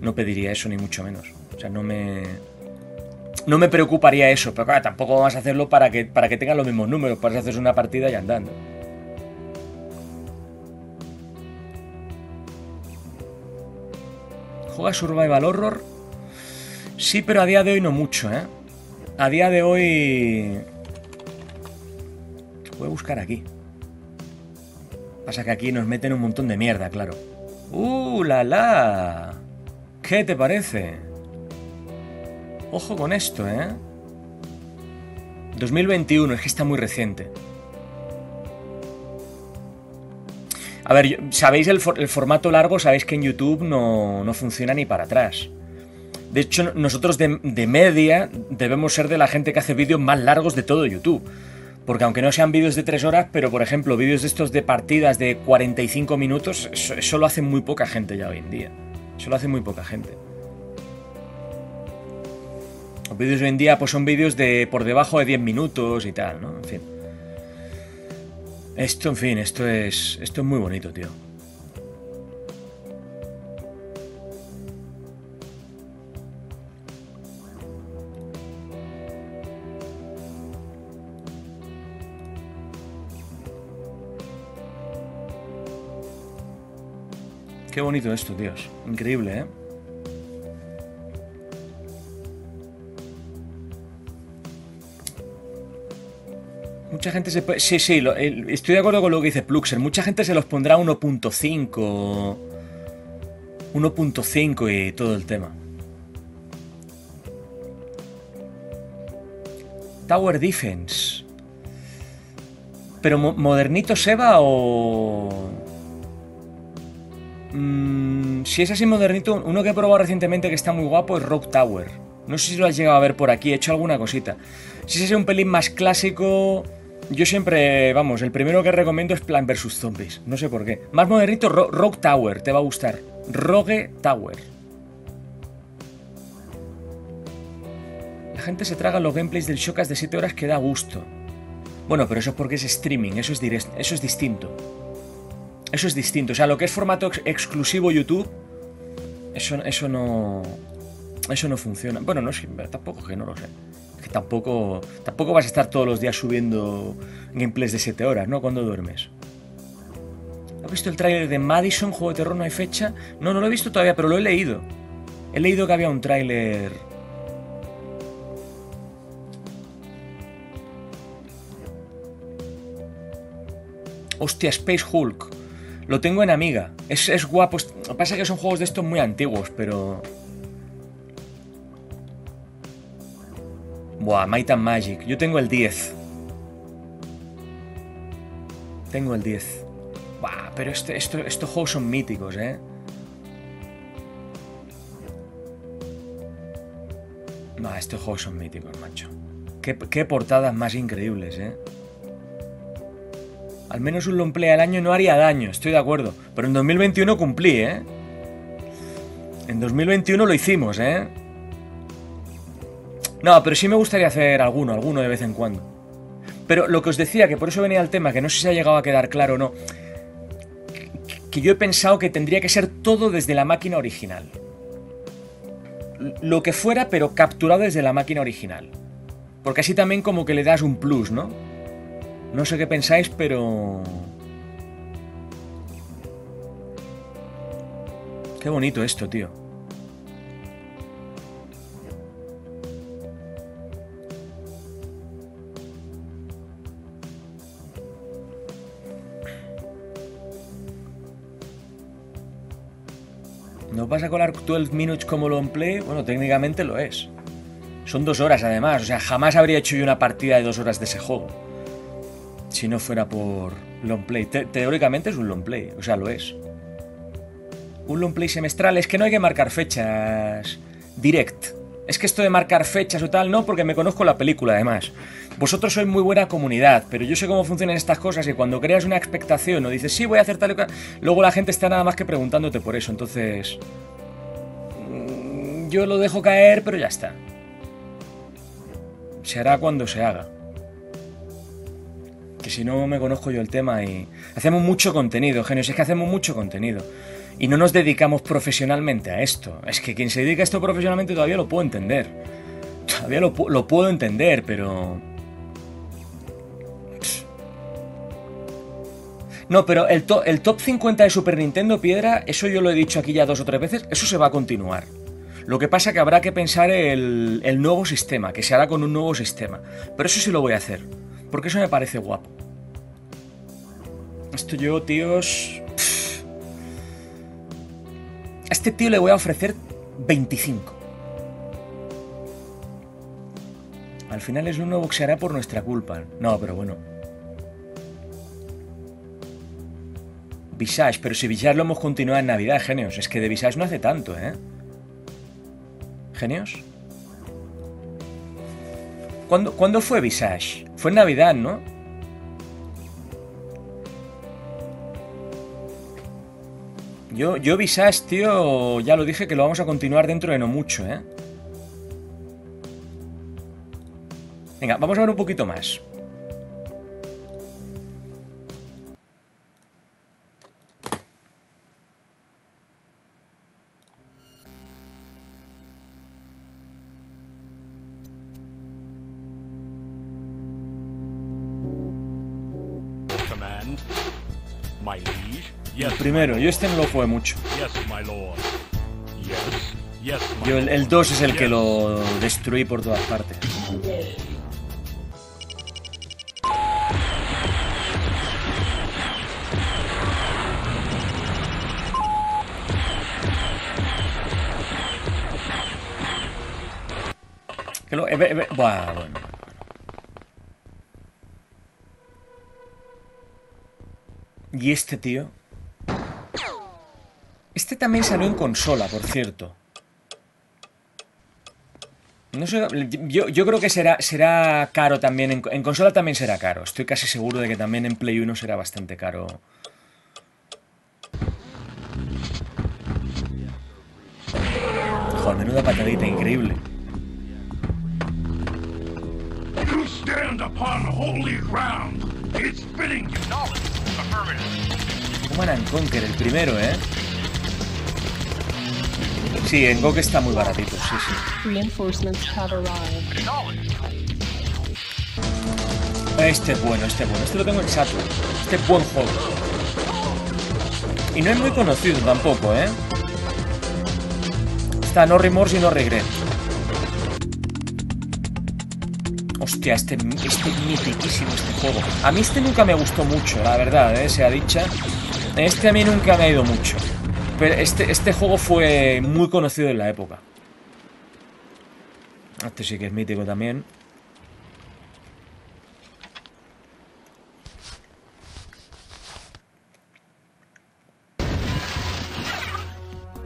No pediría eso, ni mucho menos. O sea, no me preocuparía eso, pero claro, tampoco vas a hacerlo para que tengan los mismos números, para hacer una partida y andando. ¿Juegas Survival Horror? Sí, pero a día de hoy no mucho, ¿eh? A día de hoy... voy a buscar aquí. Pasa que aquí nos meten un montón de mierda, claro. La la! ¿Qué te parece? Ojo con esto, ¿eh? 2021, es que está muy reciente. A ver, sabéis el formato largo, sabéis que en YouTube no funciona ni para atrás. De hecho, nosotros de media debemos ser de la gente que hace vídeos más largos de todo YouTube. Porque aunque no sean vídeos de 3 horas, pero por ejemplo, vídeos de estos de partidas de 45 minutos, eso lo hace muy poca gente ya hoy en día. Eso lo hace muy poca gente. vídeos hoy en día pues son vídeos de por debajo de 10 minutos y tal, ¿no? En fin. Esto, en fin, esto es muy bonito, tío. Qué bonito esto, tíos. Increíble, ¿eh? Mucha gente se... Sí, sí, estoy de acuerdo con lo que dice Pluxer. Mucha gente se los pondrá 1.5. 1.5 y todo el tema. Tower Defense. ¿Pero modernito Seba o...? Si es así modernito, uno que he probado recientemente que está muy guapo es Rock Tower. No sé si lo has llegado a ver por aquí, he hecho alguna cosita. Si es así un pelín más clásico, yo siempre, vamos, el primero que recomiendo es Plan vs Zombies. No sé por qué. Más modernito, Rock Tower, te va a gustar. Rogue Tower. La gente se traga los gameplays del Shocas de 7 horas que da gusto. Bueno, pero eso es porque es streaming, eso es distinto. Eso es distinto, o sea, lo que es formato exclusivo YouTube, eso no funciona. Bueno, no sé, tampoco que no lo sé. Es que tampoco vas a estar todos los días subiendo gameplays de 7 horas, ¿no? Cuando duermes. ¿Has visto el tráiler de Madison, juego de terror, no hay fecha? No, no lo he visto todavía, pero lo he leído. He leído que había un tráiler... Hostia, Space Hulk. Lo tengo en Amiga, es guapo. Lo que pasa es que son juegos de estos muy antiguos, pero... Buah, Might and Magic. Yo tengo el 10. Tengo el 10. Buah, pero estos juegos son míticos, ¿eh? Buah, estos juegos son míticos, macho. Qué portadas más increíbles, ¿eh? Al menos un long play al año no haría daño, estoy de acuerdo. Pero en 2021 cumplí, ¿eh? En 2021 lo hicimos, ¿eh? No, pero sí me gustaría hacer alguno de vez en cuando. Pero lo que os decía, que por eso venía el tema, que no sé si ha llegado a quedar claro o no, que yo he pensado que tendría que ser todo desde la máquina original. Lo que fuera, pero capturado desde la máquina original. Porque así también como que le das un plus, ¿no? No sé qué pensáis, pero... Qué bonito esto, tío. ¿No pasa con Ark 12 Minutes como long play? Bueno, técnicamente lo es. Son 2 horas, además. O sea, jamás habría hecho yo una partida de 2 horas de ese juego. Si no fuera por long play. Teóricamente es un long play, o sea, lo es. Un long play semestral. Es que no hay que marcar fechas direct. Es que esto de marcar fechas o tal, no, porque me conozco la película, además. Vosotros sois muy buena comunidad, pero yo sé cómo funcionan estas cosas y cuando creas una expectación o dices, sí, voy a hacer tal y tal, luego la gente está nada más que preguntándote por eso. Entonces, yo lo dejo caer, pero ya está. Se hará cuando se haga. Que si no me conozco yo el tema y... Hacemos mucho contenido, genios, es que hacemos mucho contenido. Y no nos dedicamos profesionalmente a esto. Es que quien se dedica a esto profesionalmente todavía lo puedo entender. Todavía lo puedo entender, pero... Pff. No, pero el top 50 de Super Nintendo Piedra, eso yo lo he dicho aquí ya 2 o 3 veces, eso se va a continuar. Lo que pasa que habrá que pensar el nuevo sistema, que se hará con un nuevo sistema. Pero eso sí lo voy a hacer. Porque eso me parece guapo. Esto yo, tíos... Pff. A este tío le voy a ofrecer 25. Al final es uno boxeará por nuestra culpa. No, pero bueno. Visage, pero si Visage lo hemos continuado en Navidad, genios. Es que de Visage no hace tanto, ¿eh? Genios. ¿Cuándo fue Visage? Fue en Navidad, ¿no? Yo Visage, tío, ya lo dije que lo vamos a continuar dentro de no mucho, ¿eh? Venga, vamos a ver un poquito más. El primero, yo este no lo jugué mucho. Yo el 2 es el que lo destruí por todas partes. Que lo, bueno. Y este tío. Este también salió en consola, por cierto. No sé, yo creo que será caro también. En consola también será caro. Estoy casi seguro de que también en Play 1 será bastante caro. Joder, menuda patadita increíble. You stand upon holy ground. It's fitting you knowledge. Affirmative. Command and Conquer, el primero, ¿eh? Sí, en GOG está muy baratito, sí, sí. Este es bueno, este es bueno. Este lo tengo en Saturn. Este es buen juego. Y no es muy conocido tampoco, ¿eh? Está No Remorse y No Regret. Hostia, este es mitiquísimo este juego. A mí este nunca me gustó mucho, la verdad, ¿eh? Sea dicha. Este a mí nunca me ha ido mucho. Pero este juego fue muy conocido en la época. Este sí que es mítico también.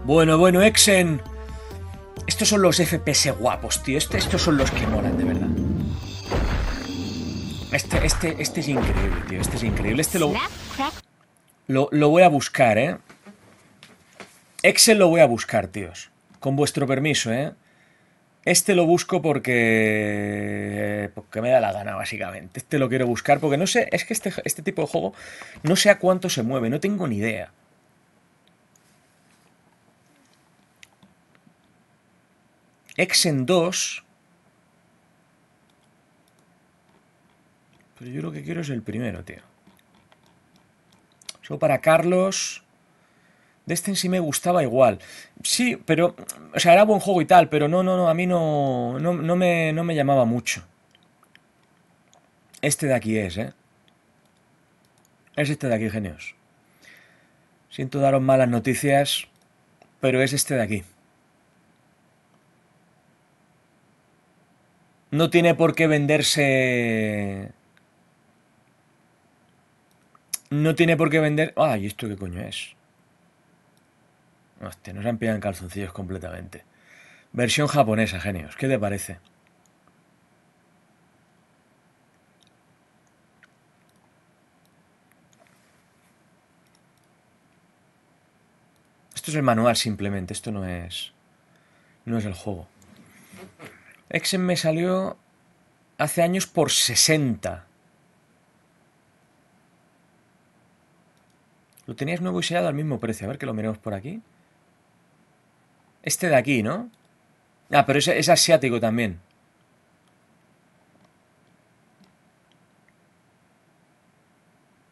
Bueno, Exen. Estos son los FPS guapos, tío. Estos son los que molan, de verdad. Este es increíble, tío. Este es increíble. Este lo voy a buscar, ¿eh? Excel lo voy a buscar, tíos. Con vuestro permiso, ¿eh? Este lo busco porque me da la gana, básicamente. Este lo quiero buscar porque no sé... Es que este tipo de juego no sé a cuánto se mueve. No tengo ni idea. Exen 2. Pero yo lo que quiero es el primero, tío. Solo para Carlos... De este en sí me gustaba igual. Sí, pero... O sea, era buen juego y tal, pero no, a mí no me llamaba mucho. Este de aquí es, ¿eh? Es este de aquí, genios. Siento daros malas noticias, pero es este de aquí. No tiene por qué venderse... No tiene por qué vender... Ah, ¿y esto qué coño es? Hostia, nos han pillado en calzoncillos completamente. Versión japonesa, genios. ¿Qué te parece? Esto es el manual simplemente. Esto no es el juego. Exen me salió hace años por 60. Lo tenías nuevo y sellado al mismo precio. A ver que lo miremos por aquí. Este de aquí, ¿no? Ah, pero es asiático también.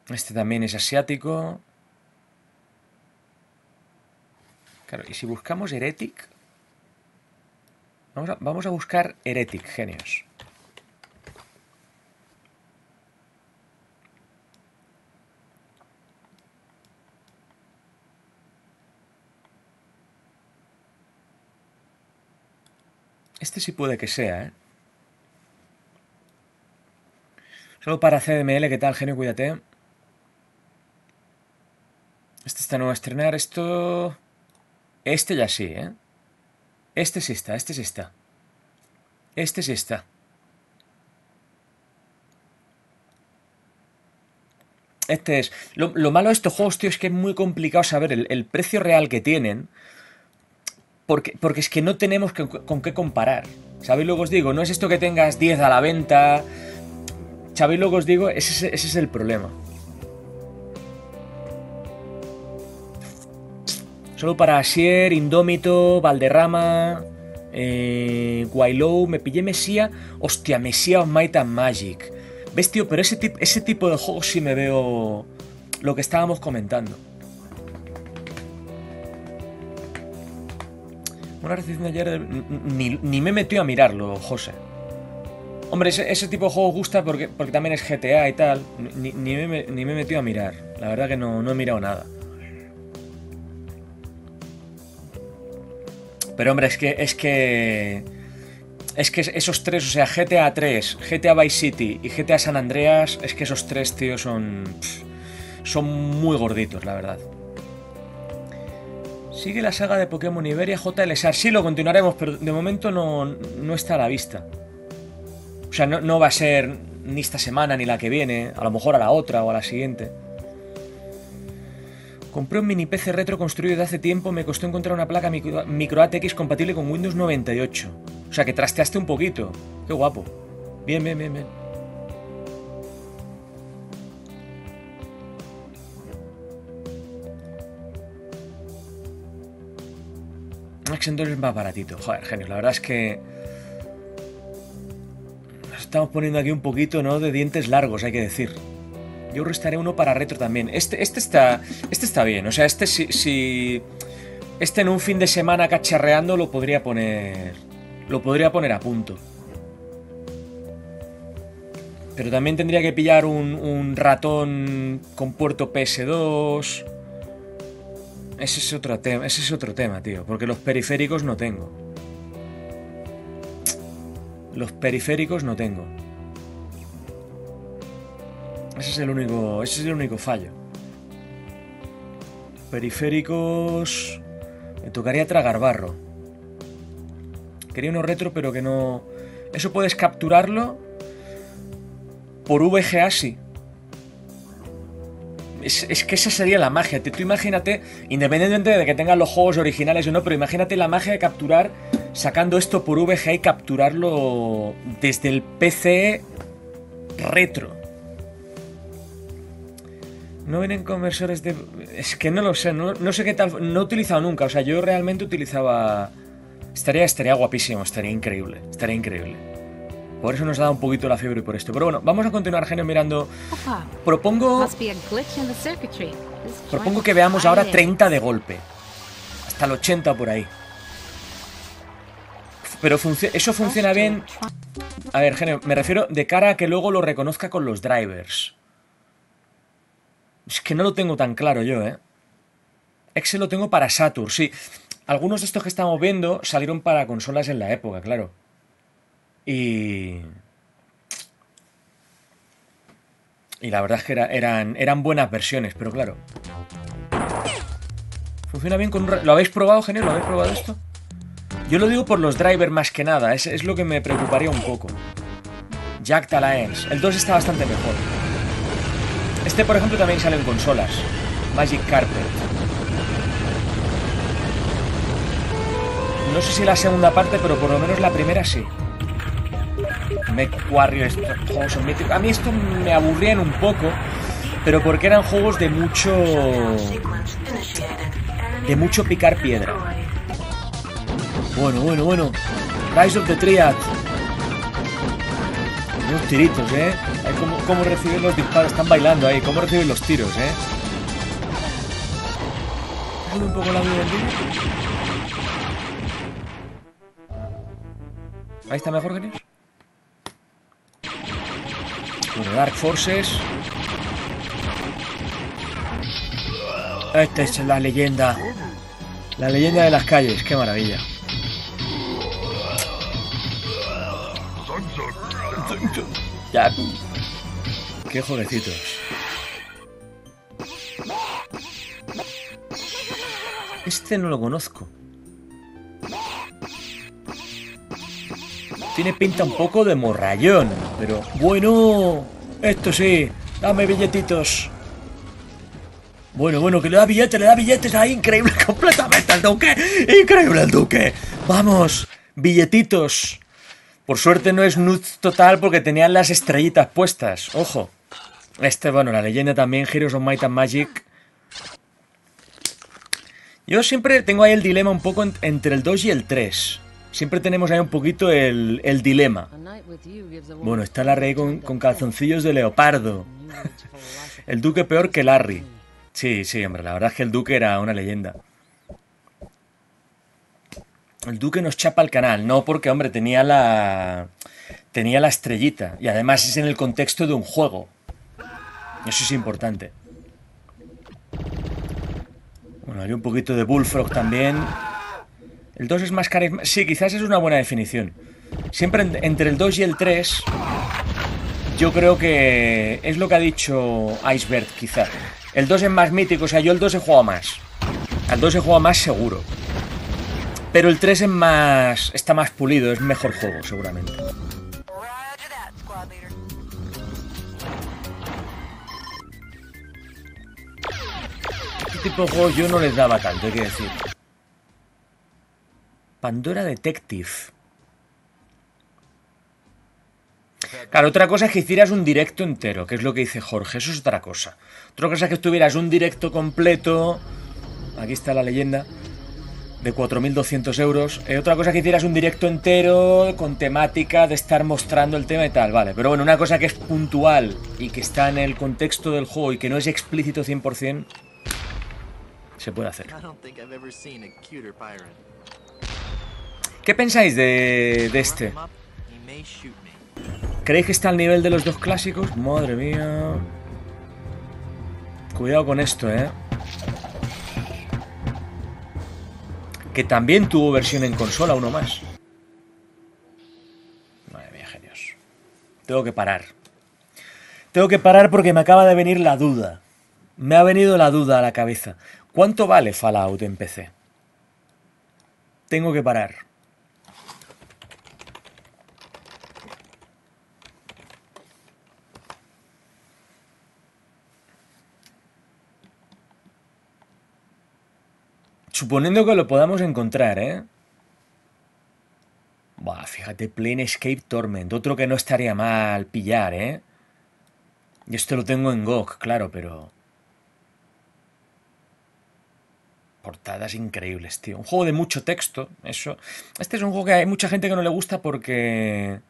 Este también es asiático. Claro, y si buscamos Heretic... Vamos a buscar Heretic, genios. Este sí puede que sea, ¿eh? Solo para CDML, ¿qué tal, genio? Cuídate. Este está nuevo a estrenar. Esto... Este ya sí, ¿eh? Este sí está, este sí está. Este sí está. Este es... Lo malo de estos juegos, tío, es que es muy complicado saber el precio real que tienen... Porque es que no tenemos con qué comparar. ¿Sabéis lo que os digo? No es esto que tengas 10 a la venta. ¿Sabéis lo que os digo? Ese es el problema. Solo para Asier, Indómito, Valderrama, Guailou, me pillé Mesía. Hostia, Mesía of Might and Magic. ¿Ves, tío? Pero ese tipo de juegos sí me veo lo que estábamos comentando. Una recepción ayer de... Ni me he metido a mirarlo, José. Hombre, ese tipo de juegos gusta porque también es GTA y tal. Ni me he metido a mirar. La verdad que no he mirado nada. Pero hombre, es que esos tres, o sea, GTA 3, GTA Vice City y GTA San Andreas, es que esos tres, tío, son muy gorditos, la verdad. Sigue la saga de Pokémon Iberia JLSR. Sí, lo continuaremos, pero de momento no está a la vista. O sea, no va a ser ni esta semana ni la que viene, a lo mejor a la otra o a la siguiente. Compré un mini PC retro construido de hace tiempo, me costó encontrar una placa micro ATX compatible con Windows 98. O sea, que trasteaste un poquito. Qué guapo. Bien, bien, bien, bien. Xbox es más baratito. Joder, genios, la verdad es que... Nos estamos poniendo aquí un poquito, ¿no? De dientes largos, hay que decir. Yo restaré uno para retro también. Este está bien. O sea, este si... Este en un fin de semana cacharreando lo podría poner... Lo podría poner a punto. Pero también tendría que pillar un ratón con puerto PS2. Ese es otro tema, tío. Porque los periféricos no tengo. Los periféricos no tengo. Ese es el único fallo. Periféricos... Me tocaría tragar barro. Quería uno retro, pero que no... Eso puedes capturarlo por VGA, sí. Es que esa sería la magia. Tú imagínate, independientemente de que tengan los juegos originales o no, pero imagínate la magia de capturar, sacando esto por VGA y capturarlo desde el PC retro. No vienen conversores de... Es que no lo sé, no sé qué tal... No he utilizado nunca, o sea, yo realmente utilizaba... Estaría guapísimo, estaría increíble. Por eso nos da un poquito la fiebre y por esto. Pero bueno, vamos a continuar, genio, mirando... Propongo que veamos ahora 30 de golpe. Hasta el 80 por ahí. Pero eso funciona bien... A ver, genio, me refiero de cara a que luego lo reconozca con los drivers. Es que no lo tengo tan claro yo, ¿eh? Excel lo tengo para Saturn, sí. Algunos de estos que estamos viendo salieron para consolas en la época, claro. Y la verdad es que eran buenas versiones, pero claro. ¿Funciona bien con un... ¿Lo habéis probado, genio? ¿Lo habéis probado esto? Yo lo digo por los drivers más que nada. Es lo que me preocuparía un poco. Jagged Alliance. El 2 está bastante mejor. Este, por ejemplo, también sale en consolas. Magic Carpet. No sé si la segunda parte, pero por lo menos la primera sí. Mech Warrior, estos juegos son míticos. A mí estos me aburrían un poco, pero porque eran juegos de mucho... De mucho picar piedra. Bueno, bueno, bueno. Rise of the Triad. Unos tiritos, ¿eh? ¿Cómo reciben los disparos? Están bailando ahí. ¿Cómo reciben los tiros, eh? Un poco la vida del día. Ahí está mejor, genio. Bueno, Dark Forces. Esta es la leyenda. La leyenda de las calles. Qué maravilla. Ya. Qué jovencitos. Este no lo conozco. Tiene pinta un poco de morrayón, pero... Bueno, esto sí. Dame billetitos. Bueno, que le da billetes ahí. Increíble completamente el duque. Increíble el duque. Vamos, billetitos. Por suerte no es nude total porque tenían las estrellitas puestas. Ojo. Bueno, la leyenda también, Heroes of Might and Magic. Yo siempre tengo ahí el dilema un poco entre el 2 y el 3. Siempre tenemos ahí un poquito el dilema. Bueno, está la rey con calzoncillos de leopardo. El duque peor que Larry. Sí, hombre, la verdad es que el duque era una leyenda. El duque nos chapa el canal, no porque, hombre, tenía la estrellita. Y además es en el contexto de un juego. Eso es importante. Bueno, hay un poquito de Bullfrog también. El 2 es más carismático. Sí, quizás es una buena definición. Siempre entre el 2 y el 3, yo creo que es lo que ha dicho Iceberg, quizás. El 2 es más mítico, o sea, yo el 2 he jugado más. Al 2 he jugado más seguro. Pero el 3 es más... está más pulido, es mejor juego, seguramente. Este tipo de juegos yo no les daba tanto, hay que decir. Pandora Detective. Claro, otra cosa es que hicieras un directo entero, que es lo que dice Jorge, eso es otra cosa. Otra cosa es que tuvieras un directo completo... Aquí está la leyenda... de 4.200 euros. Otra cosa que hicieras un directo entero con temática de estar mostrando el tema y tal, vale. Pero bueno, una cosa que es puntual y que está en el contexto del juego y que no es explícito 100%, se puede hacer. ¿Qué pensáis de este? ¿Creéis que está al nivel de los dos clásicos? Madre mía. Cuidado con esto, ¿eh? Que también tuvo versión en consola, uno más. Madre mía, genios. Tengo que parar. Tengo que parar porque me acaba de venir la duda. Me ha venido la duda a la cabeza. ¿Cuánto vale Fallout en PC? Tengo que parar. Suponiendo que lo podamos encontrar, ¿eh? Buah, fíjate, Planescape Torment. Otro que no estaría mal pillar, ¿eh? Y esto lo tengo en GOG, claro, pero... portadas increíbles, tío. Un juego de mucho texto, eso. Este es un juego que hay mucha gente que no le gusta porque...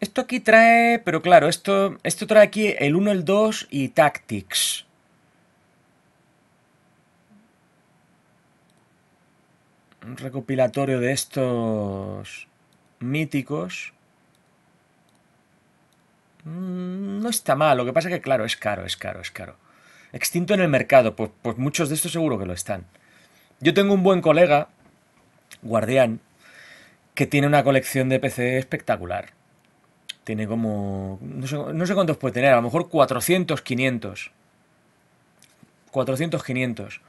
esto aquí trae... pero claro, esto trae aquí el 1, el 2 y Tactics. Un recopilatorio de estos míticos. No está mal, lo que pasa es que claro, es caro. Extinto en el mercado, pues muchos de estos seguro que lo están. Yo tengo un buen colega, Guardián, que tiene una colección de PC espectacular. Tiene como... no sé cuántos puede tener, a lo mejor 400, 500. 400, 500.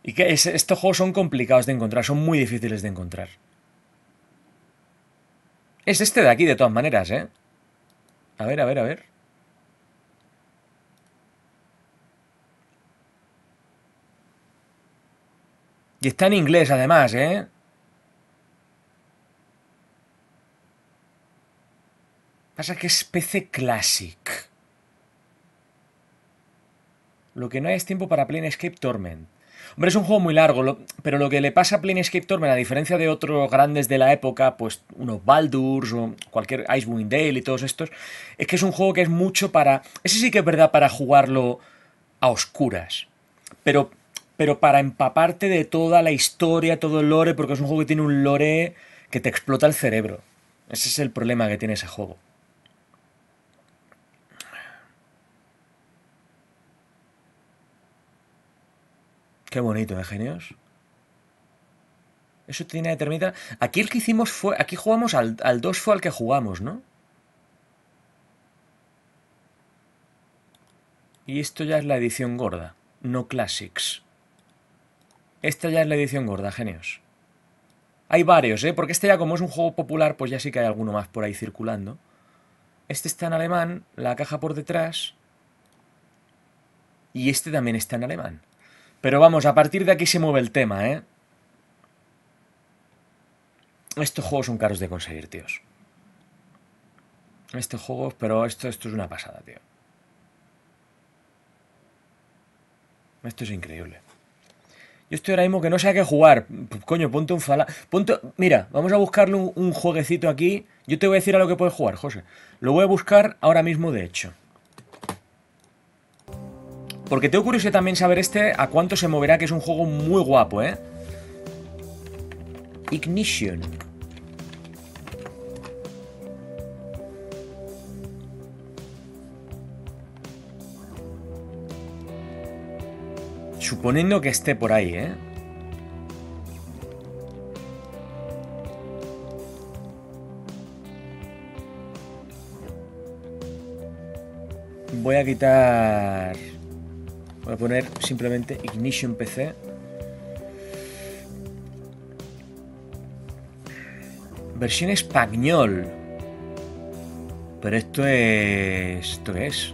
Y que estos juegos son complicados de encontrar, son muy difíciles de encontrar. Es este de aquí, de todas maneras, ¿eh? A ver. Y está en inglés, además, ¿eh? Pasa que es PC Classic. Lo que no hay es tiempo para Planescape Torment. Hombre, es un juego muy largo, pero lo que le pasa a Planescape Torment, a diferencia de otros grandes de la época, pues unos Baldur's o cualquier Icewind Dale y todos estos, es que es un juego que es mucho para... ese sí que es verdad para jugarlo a oscuras, pero para empaparte de toda la historia, todo el lore, porque es un juego que tiene un lore que te explota el cerebro. Ese es el problema que tiene ese juego. Qué bonito, ¿eh, genios? Eso tiene determinada... Aquí el que hicimos fue... aquí jugamos al 2 fue al que jugamos, ¿no? Y esto ya es la edición gorda. No Classics. Esta ya es la edición gorda, genios. Hay varios, ¿eh? Porque este ya como es un juego popular, pues ya sí que hay alguno más por ahí circulando. Este está en alemán, la caja por detrás... Y este también está en alemán. Pero vamos, a partir de aquí se mueve el tema, ¿eh? Estos juegos son caros de conseguir, tíos. Estos juegos, pero esto es una pasada, tío. Esto es increíble. Yo estoy ahora mismo que no sé a qué jugar. Coño, ponte un fala... Ponte... Mira, vamos a buscarle un jueguecito aquí. Yo te voy a decir a lo que puedes jugar, José. Lo voy a buscar ahora mismo, de hecho. Porque tengo curiosidad también saber a cuánto se moverá, que es un juego muy guapo, ¿eh? Ignition. Suponiendo que esté por ahí, ¿eh? Voy a quitar... Voy a poner simplemente Ignition PC. Versión español. Pero esto es... ¿Esto qué es?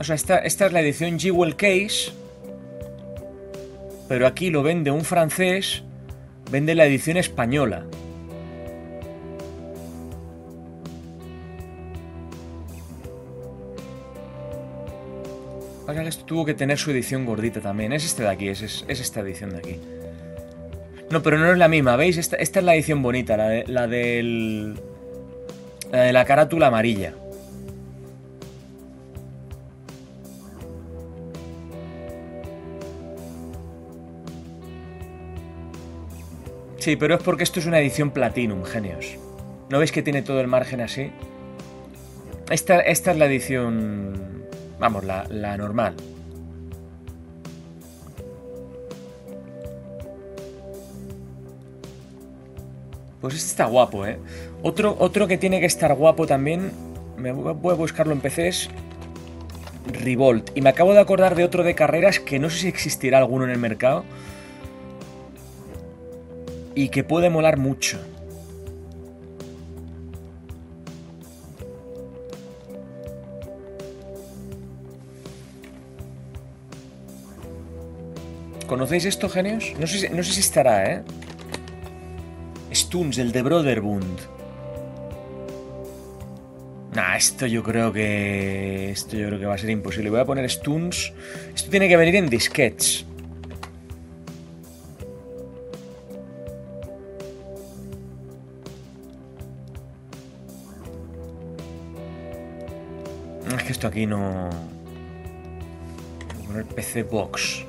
O sea, esta es la edición Jewel Case. Pero aquí lo vende un francés. Vende la edición española. Pasa que esto tuvo que tener su edición gordita también. Es este de aquí, es esta edición de aquí. No, pero no es la misma, ¿veis? Esta es la edición bonita, la de la carátula amarilla. Sí, pero es porque esto es una edición Platinum, genios. ¿No veis que tiene todo el margen así? Esta es la edición... Vamos, la normal. Pues este está guapo, ¿eh? Otro que tiene que estar guapo también... Me voy a buscarlo en PCs. Revolt. Y me acabo de acordar de otro de carreras que no sé si existirá alguno en el mercado... Y que puede molar mucho. ¿Conocéis esto, genios? No sé si estará, ¿eh? Stuns, el de Brotherbund. Nah, esto yo creo que va a ser imposible. Voy a poner Stuns. Esto tiene que venir en disquets. Es que esto aquí no... Voy a poner PC Box.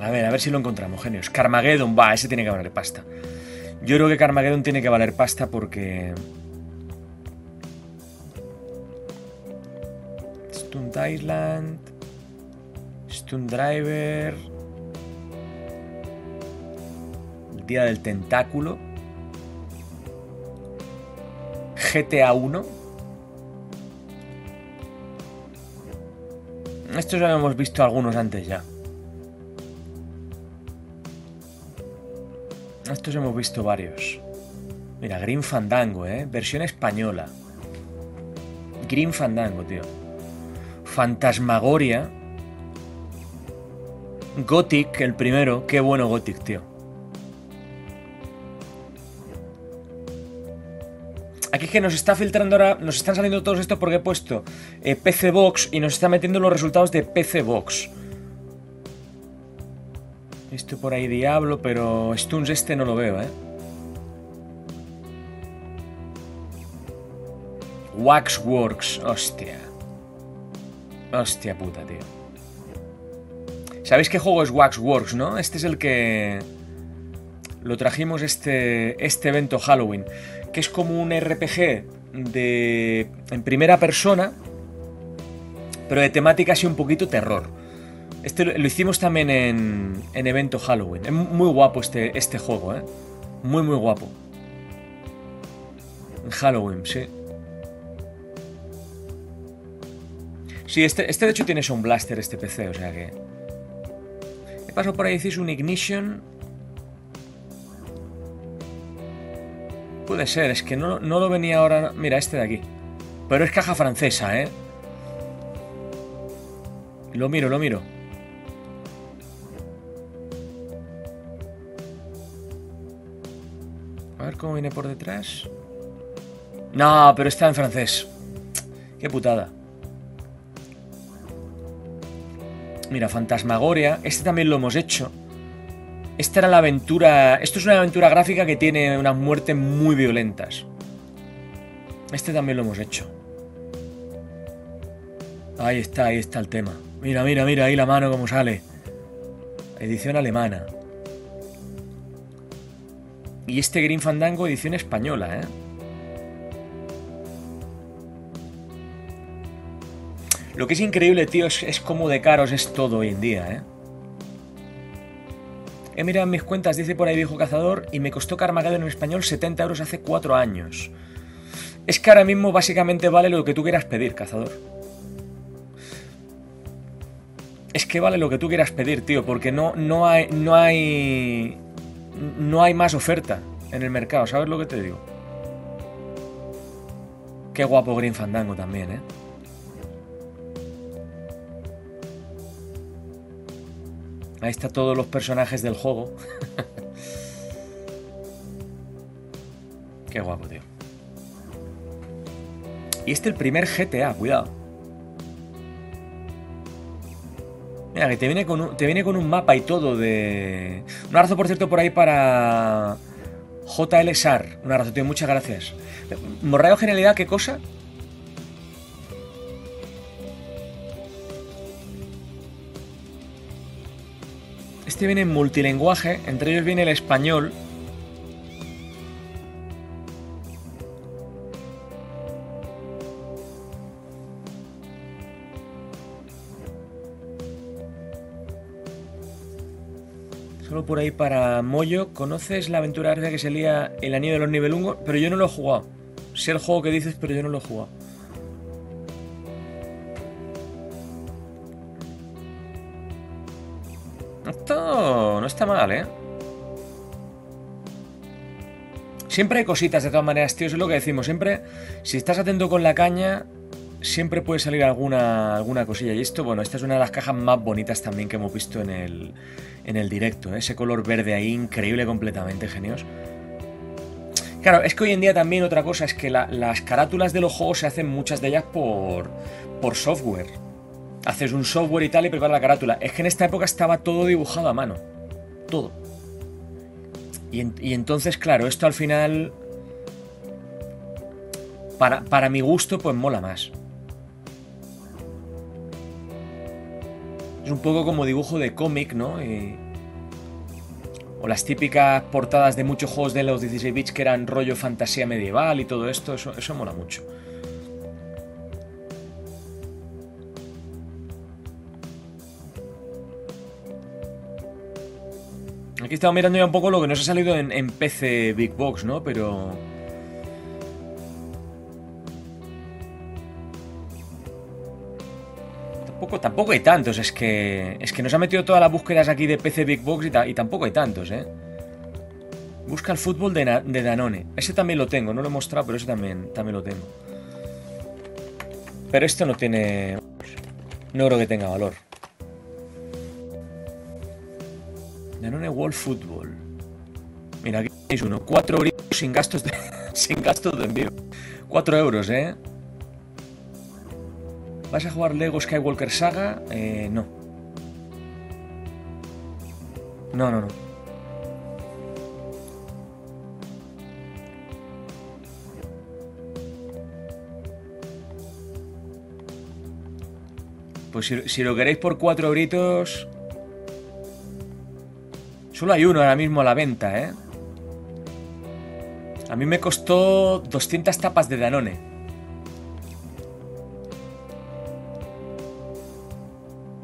A ver si lo encontramos, genios. Carmageddon, va, ese tiene que valer pasta. Yo creo que Carmageddon tiene que valer pasta porque... Stunt Island... Stunt Driver... El Día del Tentáculo... GTA 1... Estos ya hemos visto algunos antes ya. Estos hemos visto varios. Mira, Green Fandango, ¿eh? Versión española. Green Fandango, tío. Fantasmagoria. Gothic, el primero. Qué bueno Gothic, tío. Aquí es que nos está filtrando ahora, nos están saliendo todos estos porque he puesto PC Box y nos está metiendo los resultados de PC Box. Esto por ahí Diablo, pero Stuns este no lo veo, ¿eh? Waxworks, hostia. Hostia puta, tío. ¿Sabéis qué juego es Waxworks, no? Este es el que... Lo trajimos este evento Halloween. Que es como un RPG en primera persona, pero de temática así un poquito terror. Este lo hicimos también en evento Halloween. Es muy guapo este juego, ¿eh? Muy, muy guapo. En Halloween, sí. Sí, este de hecho tiene Sound Blaster, este PC, o sea que... ¿Qué pasó por ahí? ¿Hiciste un ignition? Puede ser, es que no lo venía ahora. Mira, este de aquí. Pero es caja francesa, ¿eh? Lo miro, lo miro. A ver cómo viene por detrás. No, pero está en francés. Qué putada. Mira, Fantasmagoria. Este también lo hemos hecho. Esta era la aventura... Esto es una aventura gráfica que tiene unas muertes muy violentas. Este también lo hemos hecho. Ahí está el tema. Mira, mira, mira, ahí la mano como sale. Edición alemana. Y este Green Fandango, edición española, ¿eh? Lo que es increíble, tío, es cómo de caros es todo hoy en día, ¿eh? He mirado en mis cuentas, dice por ahí Viejo Cazador, y me costó Carmageddon en español 70 euros hace 4 años. Es que ahora mismo básicamente vale lo que tú quieras pedir, Cazador. Es que vale lo que tú quieras pedir, tío, porque no hay más oferta en el mercado, ¿sabes lo que te digo? Qué guapo Green Fandango también, ¿eh? Ahí está todos los personajes del juego. Qué guapo, tío. Y este el primer GTA, cuidado. Mira, que te viene con un mapa y todo de... Un abrazo, por cierto, por ahí para... JL Sar. Un abrazo, tío, muchas gracias. Morreo Generalidad, ¿qué cosa? Este viene en multilenguaje, entre ellos viene el español. Solo por ahí para Moyo. ¿Conoces la aventura gráfica que se lía El Anillo de los Nibelungos? Pero yo no lo he jugado. Sé el juego que dices, pero yo no lo he jugado. Esto no está mal, ¿eh? Siempre hay cositas, de todas maneras, tío. Eso es lo que decimos. Siempre, si estás atento con la caña, siempre puede salir alguna cosilla. Y esto, bueno, esta es una de las cajas más bonitas también que hemos visto en el directo, ¿eh? Ese color verde ahí, increíble completamente, genios. Claro, es que hoy en día también otra cosa es que las carátulas de los juegos se hacen muchas de ellas por software. Haces un software y tal y preparas la carátula. Es que en esta época estaba todo dibujado a mano. Todo. Y entonces, claro, esto al final... Para mi gusto, pues mola más. Es un poco como dibujo de cómic, ¿no? O las típicas portadas de muchos juegos de los 16 bits que eran rollo fantasía medieval y todo esto. Eso mola mucho. Aquí estaba mirando ya un poco lo que nos ha salido en PC Big Box, ¿no? Pero... Tampoco hay tantos, es que nos ha metido todas las búsquedas aquí de PC Big Box y tampoco hay tantos, ¿eh? Busca el fútbol de Danone. Ese también lo tengo, no lo he mostrado, pero ese también lo tengo. Pero esto no tiene... No creo que tenga valor. Danone World Football. Mira, aquí tenéis uno. 4 euros sin gastos de envío. 4 euros, ¿eh? ¿Vas a jugar Lego Skywalker Saga? No. No. Pues si lo queréis por 4 euritos... Solo hay uno ahora mismo a la venta, ¿eh? A mí me costó 200 tapas de Danone.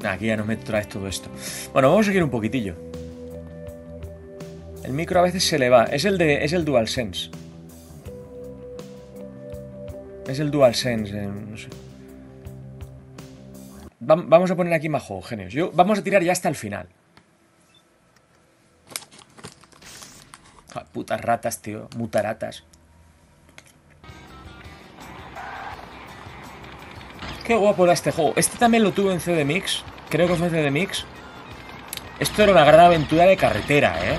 Aquí ya no me traes todo esto. Bueno, vamos a seguir un poquitillo. El micro a veces se le va. Es el DualSense. Es el DualSense, no sé. Vamos a poner aquí más juegos, genios. Vamos a tirar ya hasta el final. Putas ratas, tío. Mutaratas. Qué guapo era este juego. Este también lo tuve en CDMix. Creo que fue CDMix. Esto era una gran aventura de carretera, ¿eh?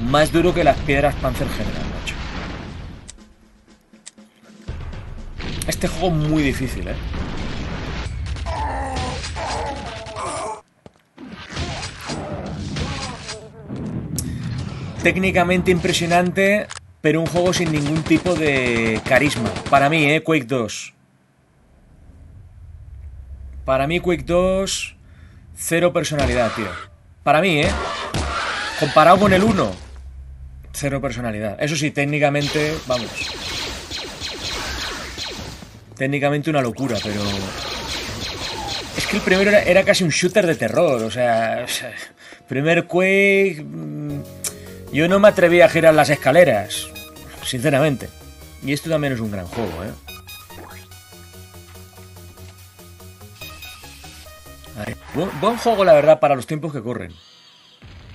Más duro que las piedras Panzer General, macho. Este juego es muy difícil, ¿eh? Técnicamente impresionante, pero un juego sin ningún tipo de carisma. Para mí, ¿eh? Quake 2. Para mí, Quake 2, cero personalidad, tío. Para mí, ¿eh? Comparado con el 1, cero personalidad. Eso sí, técnicamente, vamos. Técnicamente una locura, pero... Es que el primero era casi un shooter de terror, o sea... Primer Quake... Yo no me atreví a girar las escaleras, sinceramente. Y esto también es un gran juego, ¿eh? Buen juego, la verdad, para los tiempos que corren.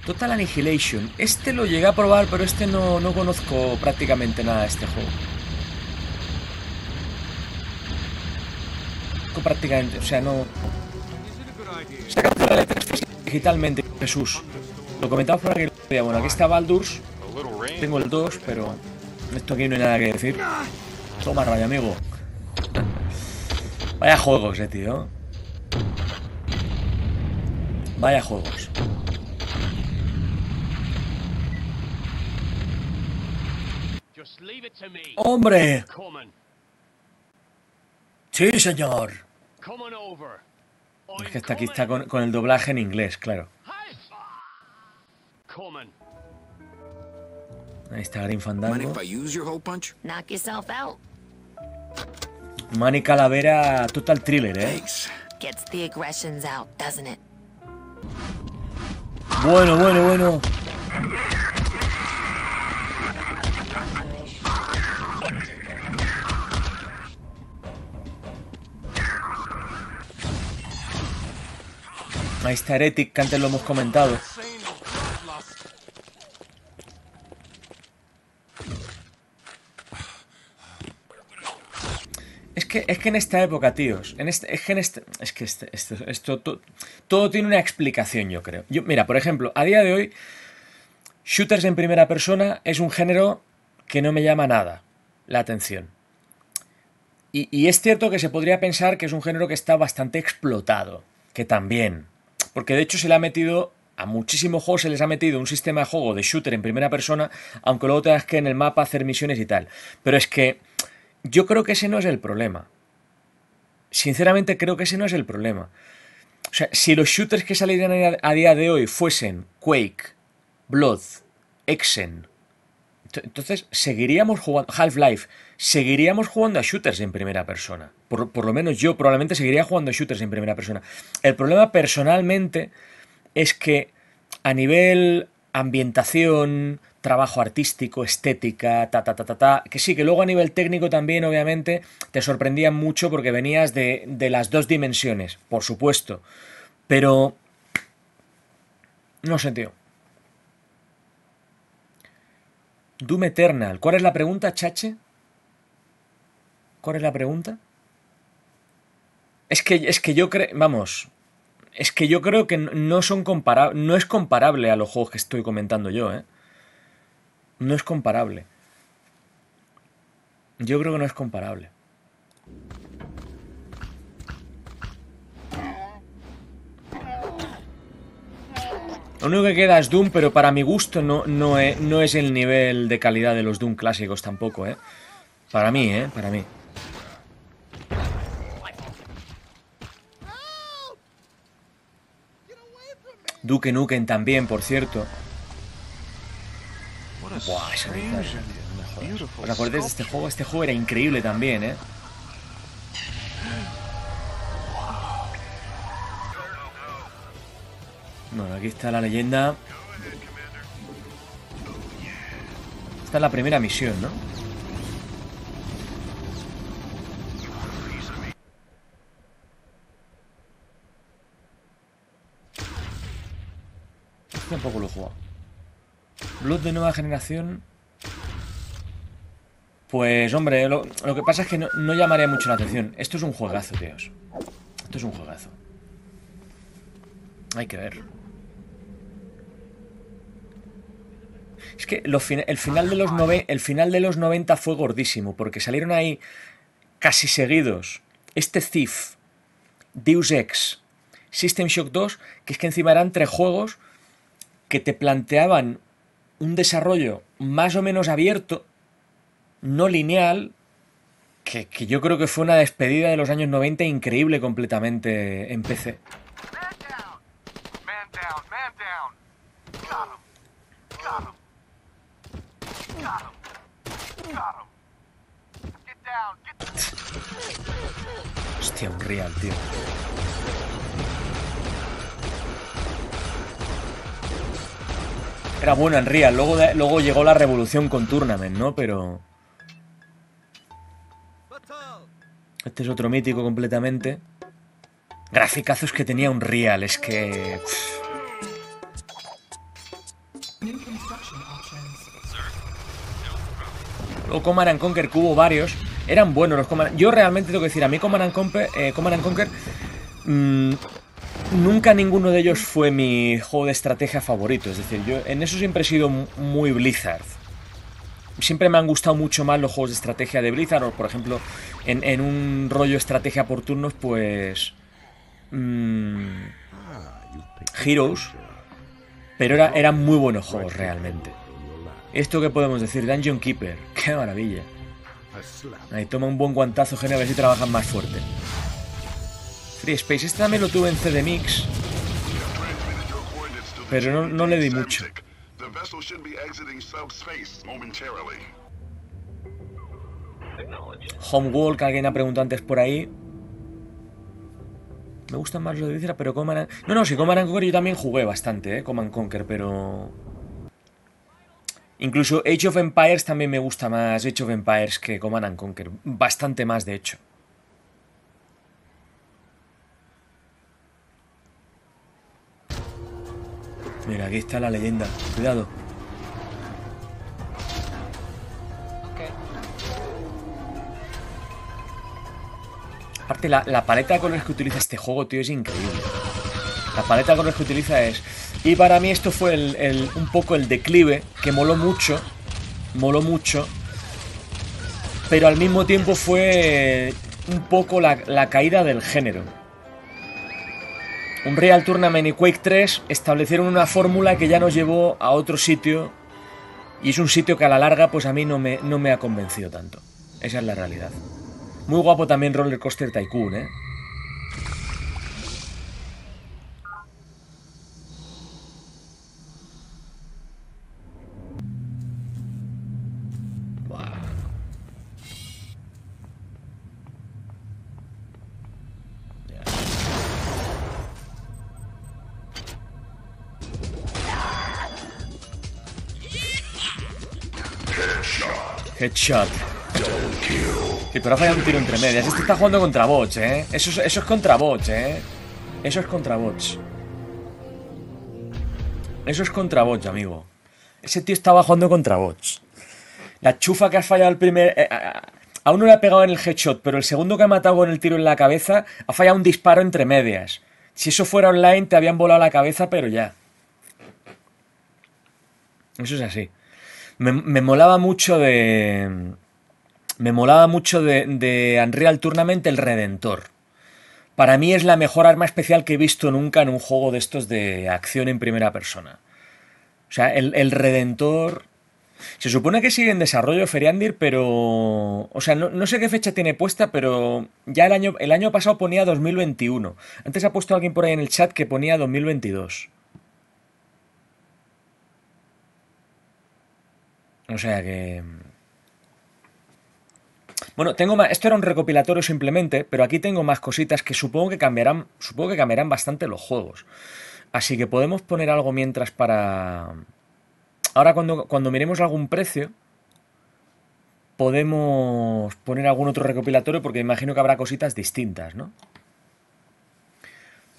Total Annihilation. Este lo llegué a probar, pero este no conozco prácticamente nada de este juego. Prácticamente, o sea, no... Se captura letras digitalmente, Jesús. Lo comentaba por aquí. Bueno, aquí está Baldur's. Tengo el 2, pero... Esto aquí no hay nada que decir. Toma rabia, amigo. Vaya juegos, tío. Vaya juegos. ¡Hombre! ¡Sí, señor! Es que hasta aquí está con el doblaje en inglés, claro. Ahí está Grim Fandango. Manny Calavera, Total Thriller, ¿eh? Bueno. Ahí está Heretic, que antes lo hemos comentado. Es que en esta época, tíos, todo tiene una explicación, yo creo. Mira, por ejemplo, a día de hoy, shooters en primera persona es un género que no me llama nada la atención. Y es cierto que se podría pensar que es un género que está bastante explotado, que también. Porque de hecho se le ha metido, a muchísimos juegos se les ha metido un sistema de juego de shooter en primera persona, aunque luego tengas que en el mapa hacer misiones y tal. Pero es que... Yo creo que ese no es el problema. Sinceramente creo que ese no es el problema. O sea, si los shooters que salieran a día de hoy fuesen Quake, Blood, Exen, entonces seguiríamos jugando... Half-Life, seguiríamos jugando a shooters en primera persona. Por lo menos yo probablemente seguiría jugando a shooters en primera persona. El problema personalmente es que a nivel ambientación... trabajo artístico, estética, que sí, que luego a nivel técnico también, obviamente, te sorprendían mucho porque venías de las dos dimensiones, por supuesto, pero... No sé, tío. Doom Eternal, ¿cuál es la pregunta, Chache? ¿Cuál es la pregunta? Es que yo creo... Vamos, es que yo creo que no es comparable a los juegos que estoy comentando yo, ¿eh? No es comparable. Yo creo que no es comparable. Lo único que queda es Doom, pero para mi gusto no es el nivel de calidad de los Doom clásicos tampoco, ¿eh? Para mí, ¿eh? Para mí. Duke Nukem también, por cierto. Buah, esa guitarra, mejor. ¿Os acordáis de este juego? Este juego era increíble también, ¿eh? Bueno, aquí está la leyenda. Esta es la primera misión, ¿no? Este tampoco lo he jugado. Blood de nueva generación. Pues hombre, lo que pasa es que no llamaría mucho la atención. Esto es un juegazo, tíos. Esto es un juegazo. Hay que ver. Es que el final de los 90 fue gordísimo, porque salieron ahí casi seguidos. Este Thief, Deus Ex, System Shock 2, que es que encima eran tres juegos que te planteaban un desarrollo más o menos abierto, no lineal, que yo creo que fue una despedida de los años 90 increíble completamente en PC. Hostia, un real, tío. Era bueno en Real, luego llegó la revolución con Tournament, ¿no? Pero... este es otro mítico completamente. Graficazos que tenía un Real, es que... luego Command and Conquer, que hubo varios. Eran buenos los Command. Yo realmente tengo que decir, a mí Command and Conquer... nunca ninguno de ellos fue mi juego de estrategia favorito. Es decir, yo en eso siempre he sido muy Blizzard. Siempre me han gustado mucho más los juegos de estrategia de Blizzard. O por ejemplo, en un rollo estrategia por turnos, pues... Heroes. Pero eran muy buenos juegos realmente. Esto que podemos decir, Dungeon Keeper. ¡Qué maravilla! Ahí toma un buen guantazo, Gene, a ver si trabajan más fuerte. Free Space, este también lo tuve en CDMix, pero no le di mucho. Homeworld, que alguien ha preguntado antes por ahí. Me gustan más los de Blizzard, pero Command and... No, sí, Command and Conquer yo también jugué bastante, Command and Conquer, pero... incluso Age of Empires también me gusta más, Age of Empires que Command and Conquer. Bastante más, de hecho. Mira, aquí está la leyenda. Cuidado. Okay. Aparte, la paleta de colores que utiliza este juego, tío, es increíble. La paleta de colores que utiliza es... y para mí esto fue un poco el declive, que moló mucho. Moló mucho. Pero al mismo tiempo fue un poco la caída del género. Unreal Tournament y Quake 3 establecieron una fórmula que ya nos llevó a otro sitio, y es un sitio que a la larga pues a mí no me ha convencido tanto. Esa es la realidad. Muy guapo también Roller Coaster Tycoon, ¿eh? Headshot. Sí, pero ha fallado un tiro entre medias. Este está jugando contra bots, ¿eh? Eso es contra bots, ¿eh? Eso es contra bots. Eso es contra bots, amigo. Ese tío estaba jugando contra bots. La chufa que has fallado el primer... a uno le ha pegado en el headshot, pero el segundo que ha matado con el tiro en la cabeza ha fallado un disparo entre medias. Si eso fuera online te habían volado la cabeza, pero ya. Eso es así. Me molaba mucho de Unreal Tournament el Redentor. Para mí es la mejor arma especial que he visto nunca en un juego de estos de acción en primera persona. O sea, el Redentor... se supone que sigue en desarrollo Feriandir, pero... o sea, no sé qué fecha tiene puesta, pero... ya el año pasado ponía 2021. Antes ha puesto alguien por ahí en el chat que ponía 2022. O sea que... bueno, tengo más... esto era un recopilatorio simplemente, pero aquí tengo más cositas que supongo que cambiarán bastante los juegos. Así que podemos poner algo mientras para... ahora cuando miremos algún precio, podemos poner algún otro recopilatorio, porque imagino que habrá cositas distintas, ¿no?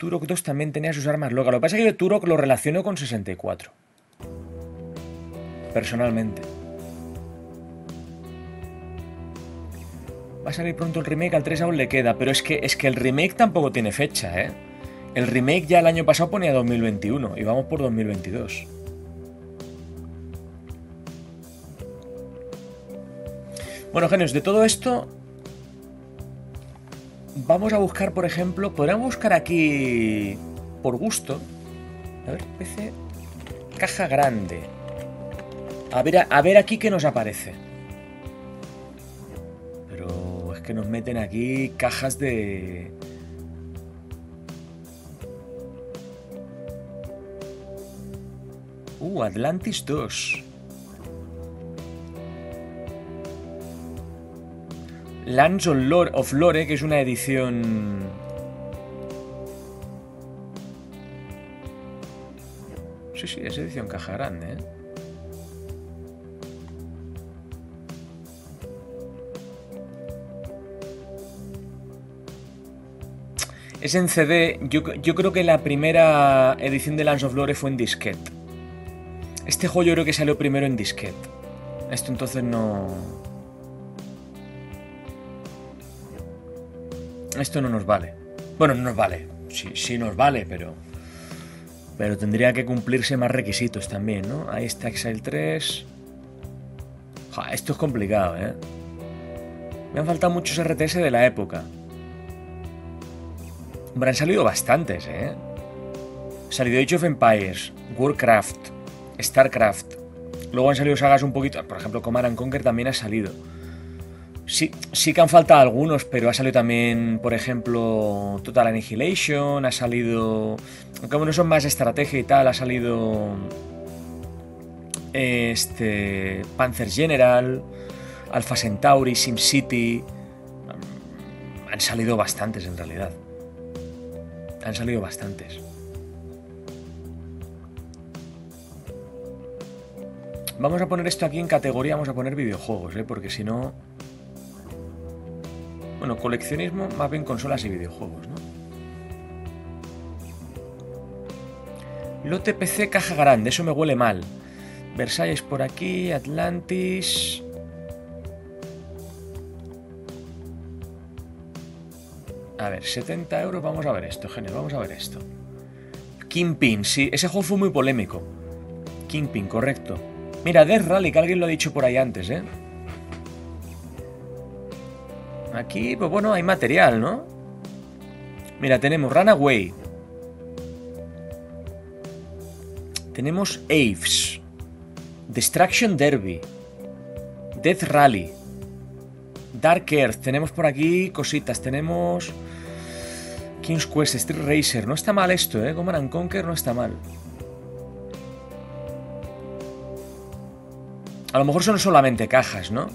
Turok 2 también tenía sus armas locas. Lo que pasa es que yo Turok lo relaciono con 64. Personalmente. Va a salir pronto el remake, al 3 aún le queda. Pero es que el remake tampoco tiene fecha, ¿eh? El remake ya el año pasado ponía 2021 y vamos por 2022. Bueno, genios, de todo esto vamos a buscar, por ejemplo, podríamos buscar aquí por gusto. A ver, PC, caja grande. A ver aquí qué nos aparece. Pero es que nos meten aquí cajas de... Atlantis 2. Lands of Lore, que es una edición... Sí, es edición caja grande, ¿eh? Es en CD. Yo creo que la primera edición de Lands of Lore fue en disquete. Este juego yo creo que salió primero en disquete. Esto entonces no... Esto no nos vale. Bueno, no nos vale. Sí nos vale, pero... Pero tendría que cumplirse más requisitos también, ¿no? Ahí está Exile 3. Ja, esto es complicado, ¿eh? Me han faltado muchos RTS de la época. Hombre, han salido bastantes, ¿eh? Ha salido Age of Empires, Warcraft, Starcraft. Luego han salido sagas un poquito... Por ejemplo, Command & Conquer también ha salido. Sí que han faltado algunos, pero ha salido también, por ejemplo, Total Annihilation, ha salido... Aunque bueno, son más estrategia y tal, ha salido... Panzer General, Alpha Centauri, SimCity... Han salido bastantes, en realidad. Han salido bastantes. Vamos a poner esto aquí en categoría, vamos a poner videojuegos, ¿eh? Porque si no... Bueno, coleccionismo, más bien consolas y videojuegos, ¿no? Lote PC, caja grande, eso me huele mal. Versalles por aquí, Atlantis... A ver, 70 euros, vamos a ver esto, genial, vamos a ver esto. Kingpin, sí, ese juego fue muy polémico. Kingpin, correcto. Mira, Death Rally, que alguien lo ha dicho por ahí antes, ¿eh? Aquí, pues bueno, hay material, ¿no? Mira, tenemos Runaway. Tenemos Aves. Destruction Derby. Death Rally. Dark Earth. Tenemos por aquí cositas. Tenemos... King's Quest, Street Racer. No está mal esto, ¿eh? Command & Conquer no está mal. A lo mejor son solamente cajas, ¿no?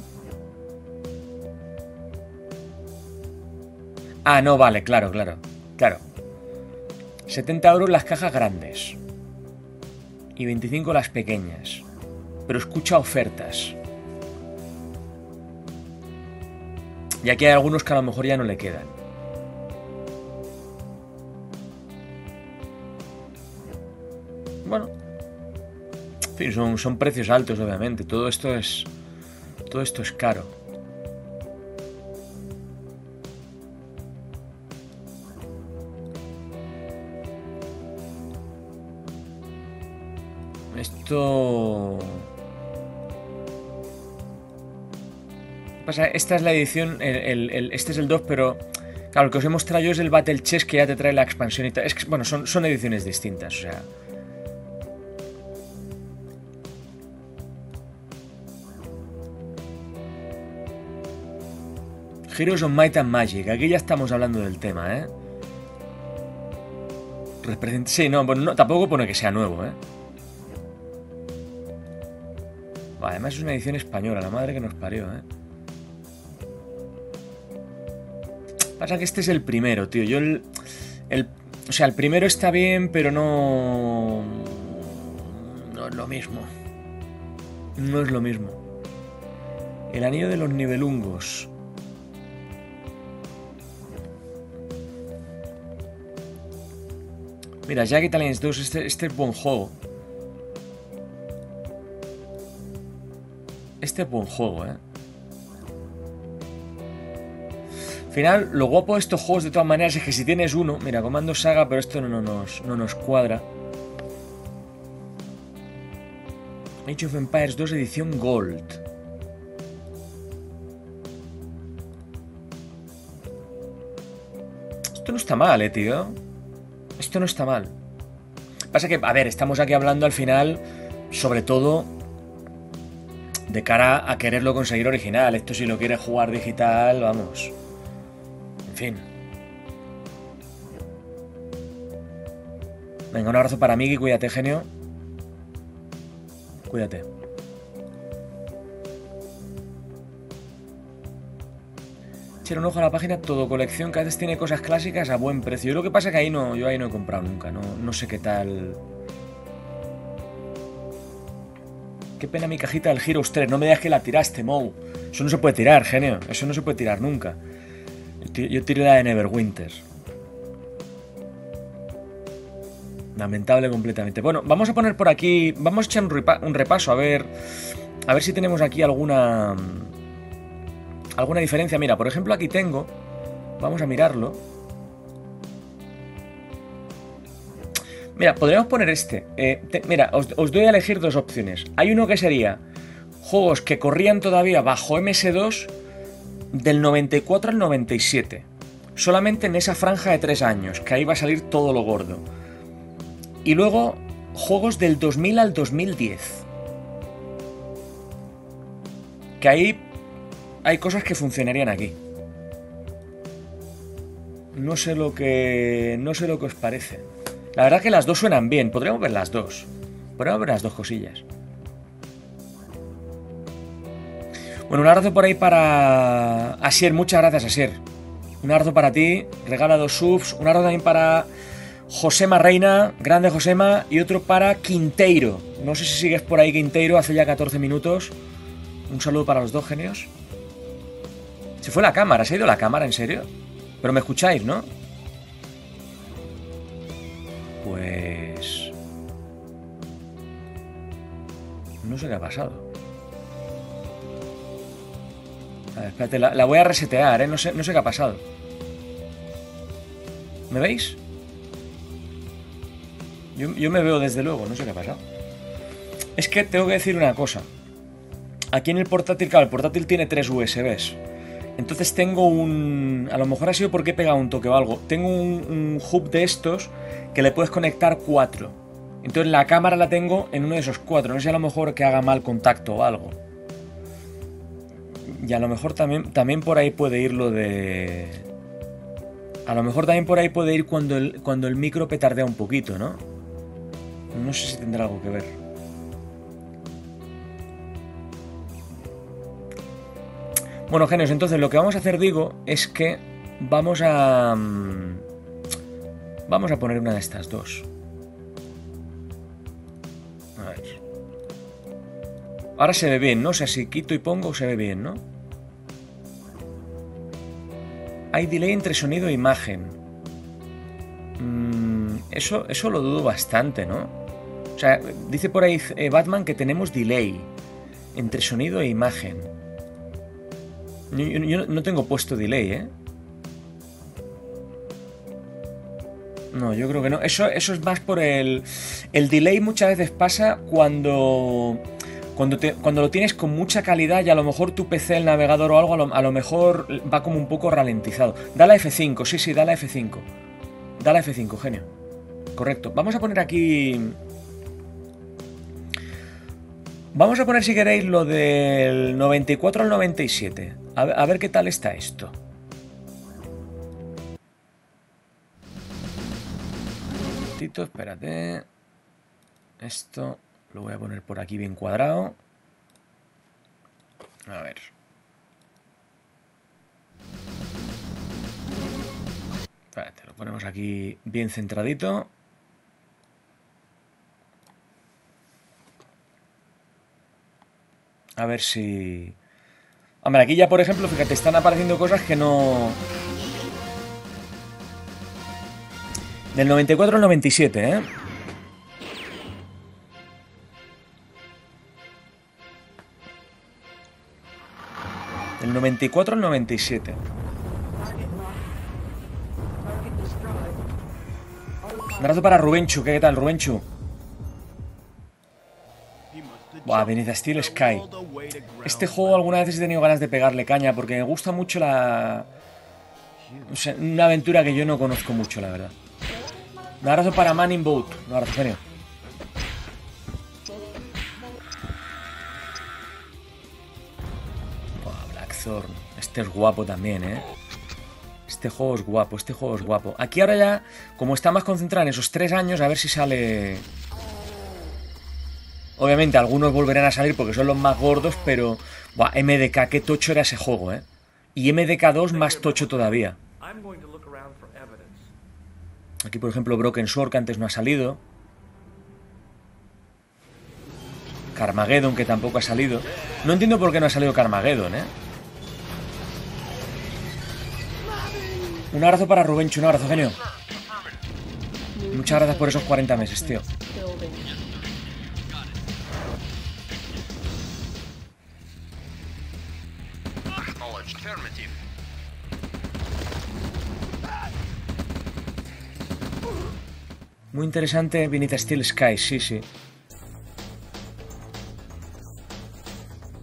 Ah, no, vale, claro. 70 euros las cajas grandes. Y 25 las pequeñas. Pero escucha ofertas. Y aquí hay algunos que a lo mejor ya no le quedan. Bueno. Sí, son precios altos, obviamente. Todo esto es caro. Esto... Pasa, esta es la edición, este es el 2, pero... Claro, lo que os he mostrado yo es el Battle Chess, que ya te trae la expansión y tal. Es que, bueno, son ediciones distintas, o sea... Heroes of Might and Magic, aquí ya estamos hablando del tema, ¿eh? Sí, no, tampoco pone que sea nuevo, ¿eh? Además es una edición española, la madre que nos parió, ¿eh? Pasa que este es el primero, tío. Yo el primero está bien, pero no... No es lo mismo. No es lo mismo. El anillo de los nivelungos. Mira, Jagged Alliance 2, este es buen juego. Este es buen juego, eh. Al final, lo guapo de estos juegos de todas maneras es que si tienes uno... Mira, Comando Saga, pero esto no nos cuadra. Age of Empires 2 edición Gold. Esto no está mal, tío. Esto no está mal. Pasa que, a ver, estamos aquí hablando al final, sobre todo, de cara a quererlo conseguir original. Esto si lo quieres jugar digital, vamos... En fin. Venga, un abrazo para Miki, cuídate, genio. Cuídate. Echar un ojo a la página Todo Colección, que a veces tiene cosas clásicas a buen precio. Yo lo que pasa es que ahí no, yo ahí no he comprado nunca, no sé qué tal. Qué pena mi cajita del Heroes 3, no me digas que la tiraste, Mou. Eso no se puede tirar, genio, eso no se puede tirar nunca. Yo tiré la de Neverwinter. Lamentable completamente. Bueno, vamos a poner por aquí... Vamos a echar un repaso, a ver si tenemos aquí alguna... Alguna diferencia. Mira, por ejemplo, aquí tengo... Vamos a mirarlo. Mira, podríamos poner este. Mira, os doy a elegir dos opciones. Hay uno que sería... Juegos que corrían todavía bajo MS2... Del 94 al 97. Solamente en esa franja de 3 años, que ahí va a salir todo lo gordo. Y luego, juegos del 2000 al 2010. Que ahí hay cosas que funcionarían aquí. No sé lo que os parece. La verdad que las dos suenan bien. Podríamos ver las dos. Podríamos ver las dos cosillas. Bueno, un abrazo por ahí para Asier, muchas gracias, Asier. Un abrazo para ti, regala 2 subs. Un abrazo también para Josema Reina, grande Josema. Y otro para Quinteiro. No sé si sigues por ahí, Quinteiro, hace ya 14 minutos. Un saludo para los dos, genios. Se fue la cámara, se ha ido la cámara, ¿en serio? Pero me escucháis, ¿no? Pues... No sé qué ha pasado. A ver, espérate, la voy a resetear, ¿eh? No sé qué ha pasado. ¿Me veis? Yo me veo desde luego, no sé qué ha pasado. Es que tengo que decir una cosa. Aquí en el portátil, claro, el portátil tiene 3 USBs. Entonces tengo un... A lo mejor ha sido porque he pegado un toque o algo. Tengo un hub de estos que le puedes conectar 4. Entonces la cámara la tengo en uno de esos 4. No sé, a lo mejor que haga mal contacto o algo. Y a lo mejor también por ahí puede ir lo de... A lo mejor también por ahí puede ir cuando el micro petardea un poquito, ¿no? No sé si tendrá algo que ver. Bueno, genios, entonces lo que vamos a hacer, digo, es que vamos a poner una de estas dos. A ver. Ahora se ve bien, ¿no? O sea, si quito y pongo, se ve bien, ¿no? Hay delay entre sonido e imagen. Eso lo dudo bastante, ¿no? O sea, dice por ahí Batman que tenemos delay entre sonido e imagen. Yo no tengo puesto delay, ¿eh? No, yo creo que no. Eso es más por el... El delay muchas veces pasa cuando lo tienes con mucha calidad y a lo mejor tu PC, el navegador o algo, a lo mejor va como un poco ralentizado. Dale a F5, sí, dale a F5. Dale a F5, genio. Correcto. Vamos a poner aquí... Vamos a poner, si queréis, lo del 94 al 97. A ver qué tal está esto. Un momentito, espérate. Esto... Lo voy a poner por aquí bien cuadrado. A ver. Espérate, lo ponemos aquí bien centradito. A ver si... Hombre, aquí ya, por ejemplo, fíjate, están apareciendo cosas que no... Del 94 al 97, ¿eh? Del 94 al 97. Un abrazo para Rubenchu. ¿Qué tal, Rubenchu? Buah, venid a Steel Sky. Este juego alguna vez he tenido ganas de pegarle caña porque me gusta mucho la... O sea, una aventura que yo no conozco mucho, la verdad. Un abrazo para Man in Boat. Un abrazo, genio. Buah, Blackthorn. Este es guapo también, ¿eh? Este juego es guapo, este juego es guapo. Aquí ahora ya, como está más concentrada en esos 3 años, a ver si sale... Obviamente algunos volverán a salir porque son los más gordos, pero... Buah, MDK, qué tocho era ese juego, ¿eh? Y MDK 2 más tocho todavía. Aquí, por ejemplo, Broken Sword, que antes no ha salido. Carmageddon, que tampoco ha salido. No entiendo por qué no ha salido Carmageddon, ¿eh? Un abrazo para Rubenchu, un abrazo, genio. Muchas gracias por esos 40 meses, tío. Muy interesante, Vinita Steel Sky, sí, sí.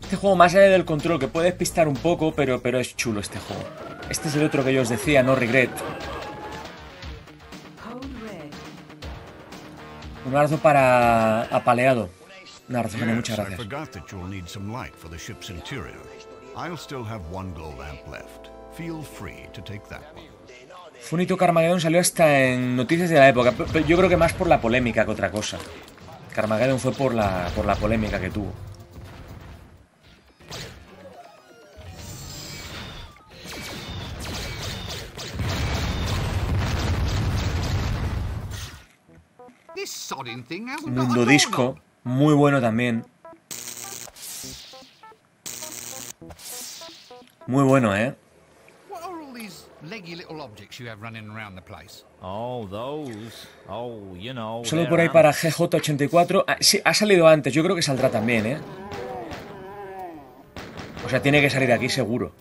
Este juego, más allá del control, que puedes pistar un poco, pero es chulo este juego. Este es el otro que yo os decía, No Regret. Un abrazo para Apaleado. Un abrazo, genio, muchas gracias. Funito Carmageddon salió hasta en noticias de la época. Pero yo creo que más por la polémica que otra cosa. Carmageddon fue por la polémica que tuvo. Mundo Disco, muy bueno también. Muy bueno, ¿eh? Solo por ahí para GJ84. Ah, sí, ha salido antes. Yo creo que saldrá también, ¿eh? O sea, tiene que salir aquí seguro.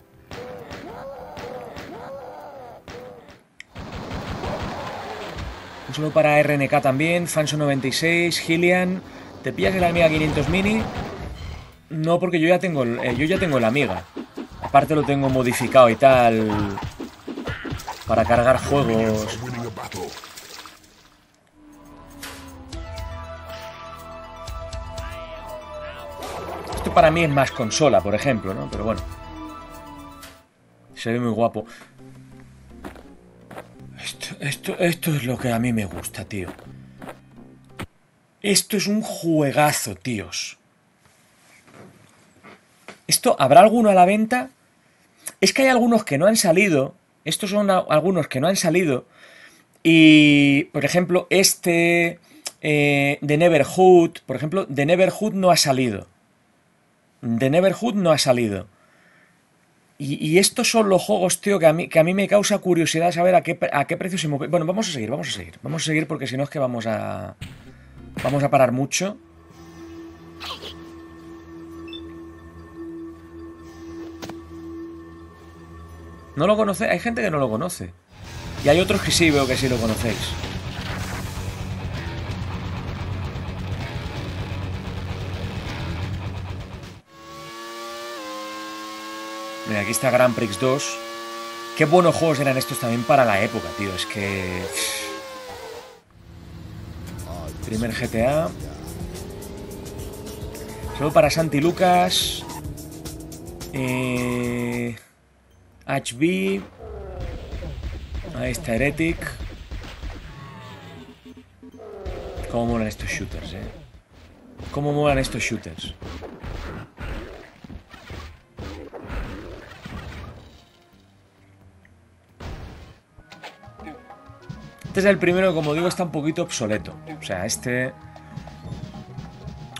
Solo para RNK también. Fanso96, Gillian. ¿Te pillas el Amiga 500 Mini? No, porque yo ya tengo el Amiga. Aparte lo tengo modificado y tal para cargar juegos. Esto para mí es más consola, por ejemplo, ¿no? Pero bueno, se ve muy guapo. Esto es lo que a mí me gusta, tío. Esto es un juegazo, tíos. Esto, ¿habrá alguno a la venta? Es que hay algunos que no han salido. Estos son algunos que no han salido. Y, por ejemplo, este... The Neighborhood. Por ejemplo, The Neighborhood no ha salido. The Neighborhood no ha salido. Y estos son los juegos, tío, que a mí me causa curiosidad saber a qué precio se mueve. Bueno, vamos a seguir. Vamos a seguir porque si no es que vamos a parar mucho. ¿No lo conocéis? Hay gente que no lo conoce. Y hay otros que sí, veo que sí lo conocéis. Mira, aquí está Grand Prix 2. Qué buenos juegos eran estos también para la época, tío. Es que... Primer GTA. Solo para Santi Lucas. HB. Ahí está Heretic. Cómo molan estos shooters, eh. Cómo molan estos shooters. Este es el primero que, como digo, está un poquito obsoleto. O sea, este...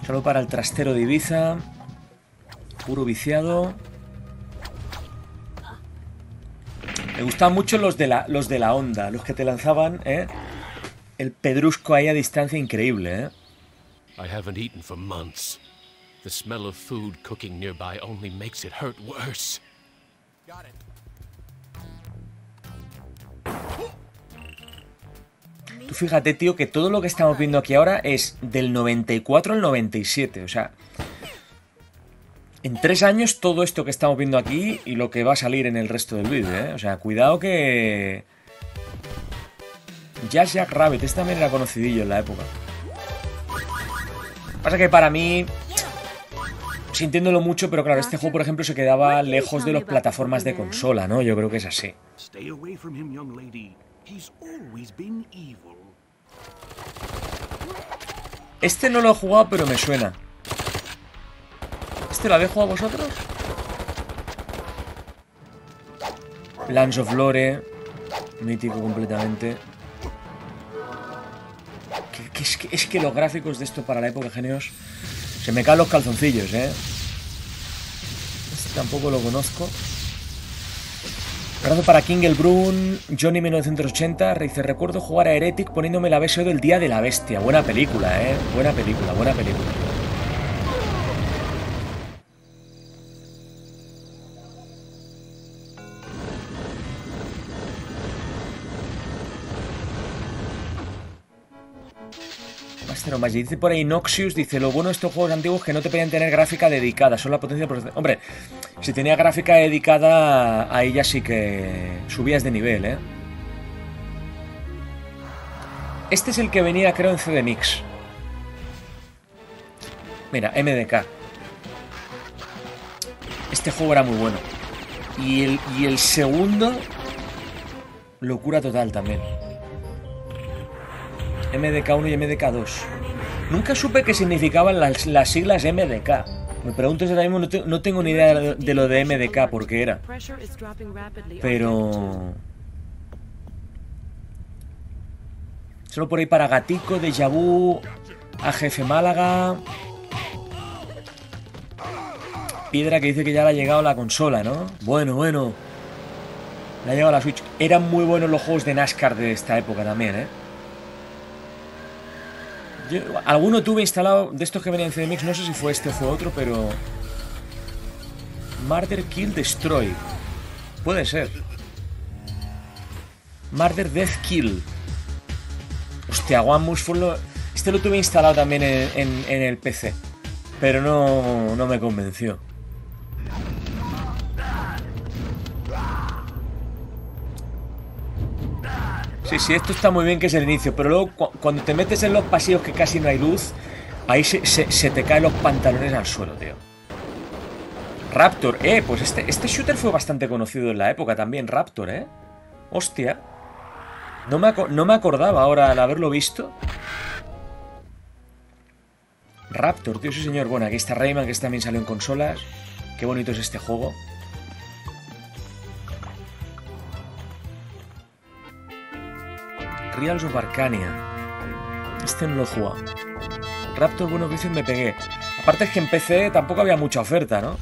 Solo para el trastero de Ibiza. Puro viciado. Me gustaban mucho los de la onda, los que te lanzaban, ¿eh? el pedrusco ahí a distancia increíble, ¿eh? I haven't eaten for months. The smell of food cooking nearby only makes it hurt worse. Got it. Tú fíjate, tío, que todo lo que estamos viendo aquí ahora es del 94 al 97. O sea, en 3 años todo esto que estamos viendo aquí y lo que va a salir en el resto del vídeo, ¿eh? O sea, cuidado que... Jazz Rabbit, este también era conocidillo en la época. Pasa que para mí... sintiéndolo mucho, pero claro, este juego, por ejemplo, se quedaba lejos de las plataformas de consola, ¿no? Yo creo que es así. Este no lo he jugado, pero me suena. ¿Este lo habéis jugado vosotros? Lands of Lore. Mítico completamente. Es que los gráficos de esto para la época, genios. Se me caen los calzoncillos, ¿eh? Este tampoco lo conozco. Abrazo para Kingelbrun, Johnny 1980. Dice, recuerdo jugar a Heretic poniéndome la BSO del Día de la Bestia. Buena película, ¿eh? Buena película, buena película. Dice por ahí Noxious, dice, lo bueno de estos juegos antiguos que no te podían tener gráfica dedicada, son la potencia... Hombre, si tenía gráfica dedicada, a ella sí que subías de nivel, ¿eh? Este es el que venía, creo, en CD Mix. Mira, MDK. Este juego era muy bueno. Y el segundo... locura total también. MDK1 y MDK2. Nunca supe qué significaban las siglas MDK. Me pregunto si ahora mismo no tengo ni idea de lo de MDK, por qué era. Pero... solo por ahí para Gatico, Deja Vu, AGF Málaga... Piedra, que dice que ya le ha llegado la consola, ¿no? Bueno. Le ha llegado la Switch. Eran muy buenos los juegos de NASCAR de esta época también, ¿eh? Yo, alguno tuve instalado de estos que venían en CDMX, no sé si fue este o fue otro, pero... Murder, Kill, Destroy. Puede ser. Murder, Death, Kill. Hostia, Guamus fue lo... este lo tuve instalado también en el PC, pero no me convenció. Sí, esto está muy bien que es el inicio, pero luego cuando te metes en los pasillos que casi no hay luz, ahí se te caen los pantalones al suelo, tío. Raptor, pues este shooter fue bastante conocido en la época también, Raptor, ¿eh? Hostia. No me acordaba ahora al haberlo visto. Raptor, tío, sí señor. Bueno, aquí está Rayman, que también salió en consolas. Qué bonito es este juego. Reals of Arcania. Este no lo he jugado. Raptor, bueno, que dicen, me pegué. Aparte es que en PC tampoco había mucha oferta, ¿no?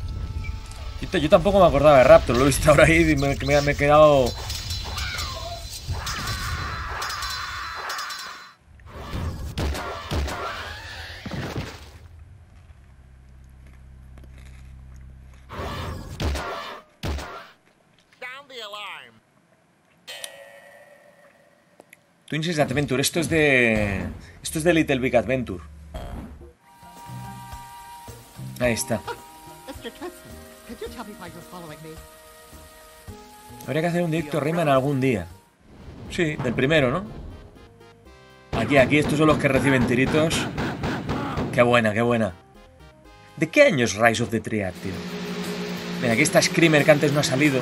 Yo tampoco me acordaba de Raptor. Lo he visto ahora ahí y me he quedado... Twinsys Adventure, esto es de Little Big Adventure. Ahí está. Habría que hacer un directo Rayman algún día. Sí, del primero, ¿no? Aquí, estos son los que reciben tiritos. Qué buena. ¿De qué año es Rise of the Triad, tío? Mira, aquí está Screamer, que antes no ha salido.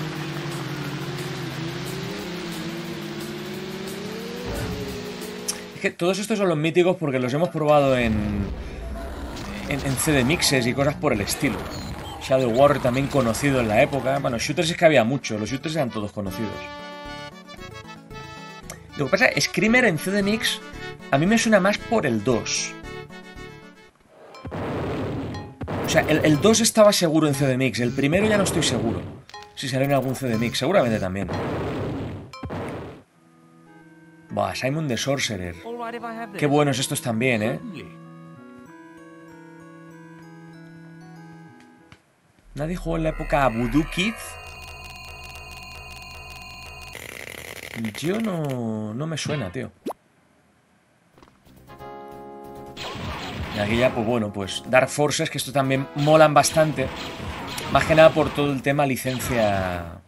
Que todos estos son los míticos porque los hemos probado en CD mixes y cosas por el estilo. Shadow Warrior también conocido en la época. Bueno, shooters es que había muchos, los shooters eran todos conocidos. Lo que pasa, Screamer en CD mix a mí me suena más por el 2. O sea, el 2 estaba seguro en CD mix, el primero ya no estoy seguro. Si salió en algún CD mix, seguramente también. Buah, Simon the Sorcerer. Qué buenos estos también, ¿eh? ¿Nadie jugó en la época a Voodoo Kids? Yo no me suena, tío. Y aquí ya, pues bueno, pues Dark Forces, que esto también molan bastante. Más que nada por todo el tema licencia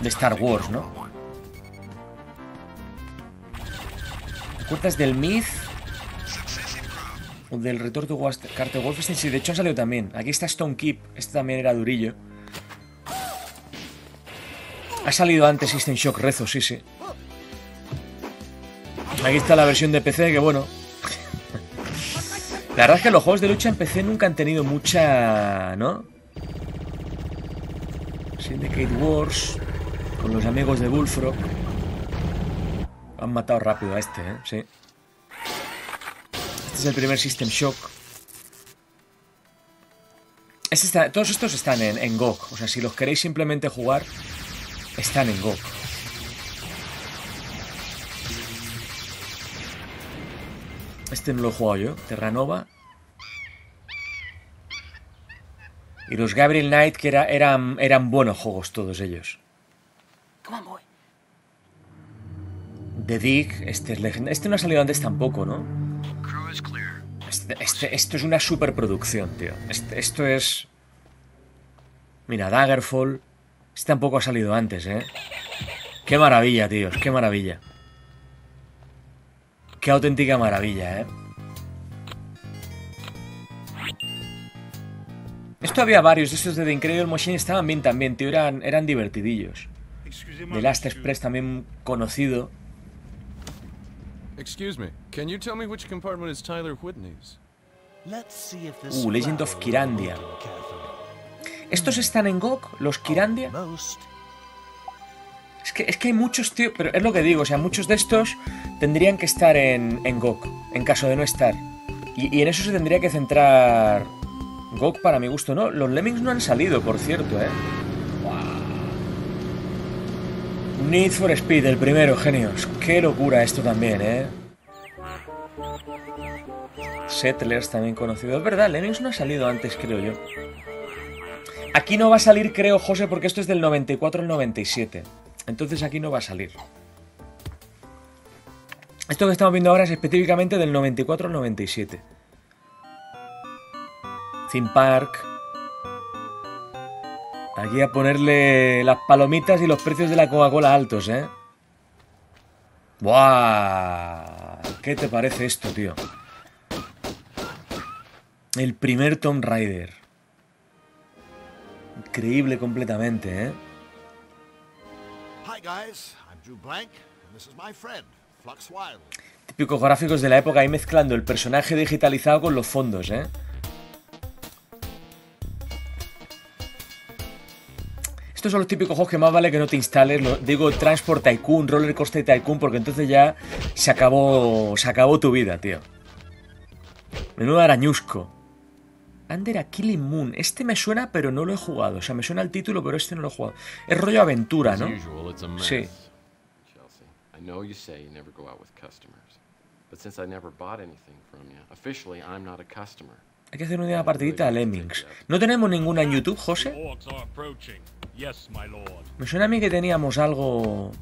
de Star Wars, ¿no? ¿Te acuerdas del Myth? O del Return to Carter Wolfenstein. Sí, de hecho han salido también. Aquí está Stonekeep. Este también era durillo. Ha salido antes System Shock Rezo, sí, sí. Aquí está la versión de PC, que bueno. La verdad es que los juegos de lucha en PC nunca han tenido mucha, ¿no? Syndicate Wars, con los amigos de Bullfrog. Han matado rápido a este, ¿eh? Sí. Este es el primer System Shock. Este está, todos estos están en GOG. O sea, si los queréis simplemente jugar, están en GOG. Este no lo he jugado yo. Terranova. Y los Gabriel Knight, que eran buenos juegos todos ellos. The Dig. Este es legendario. Este no ha salido antes tampoco, ¿no? Esto es una superproducción, tío. Esto es... Mira, Daggerfall. Este tampoco ha salido antes, ¿eh? Qué maravilla, tíos, qué maravilla. Qué auténtica maravilla, ¿eh? Esto había varios, estos de The Incredible Machine estaban bien también, tío, eran divertidillos. The Last Express también conocido. Legend of Kirandia. ¿Estos están en GOG? ¿Los Kirandia? Es que hay muchos, tío, pero es lo que digo, o sea, muchos de estos tendrían que estar en GOG, en caso de no estar. Y en eso se tendría que centrar GOG para mi gusto, ¿no? Los Lemmings no han salido, por cierto, ¿eh? Wow. Need for Speed, el primero, genios. Qué locura esto también, ¿eh? Settlers también conocido. Es verdad, Lemmings no ha salido antes, creo yo. Aquí no va a salir, creo, José, porque esto es del 94 al 97. Entonces aquí no va a salir. Esto que estamos viendo ahora es específicamente del 94 al 97. Theme Park. Aquí a ponerle las palomitas y los precios de la Coca-Cola altos, ¿eh? ¡Buah! ¿Qué te parece esto, tío? El primer Tomb Raider. Increíble completamente, ¿eh? Típicos gráficos de la época, ahí mezclando el personaje digitalizado con los fondos, ¿eh? Estos son los típicos juegos que más vale que no te instales. Digo, Transport Tycoon, Roller Coaster Tycoon, porque entonces ya se acabó tu vida, tío. Menudo arañusco. Under a Killing Moon. Este me suena, pero no lo he jugado. O sea, me suena el título, pero este no lo he jugado. Es rollo aventura, ¿no? Sí. Hay que hacer una partidita a Lemmings. ¿No tenemos ninguna en YouTube, José? Me suena a mí que teníamos algo...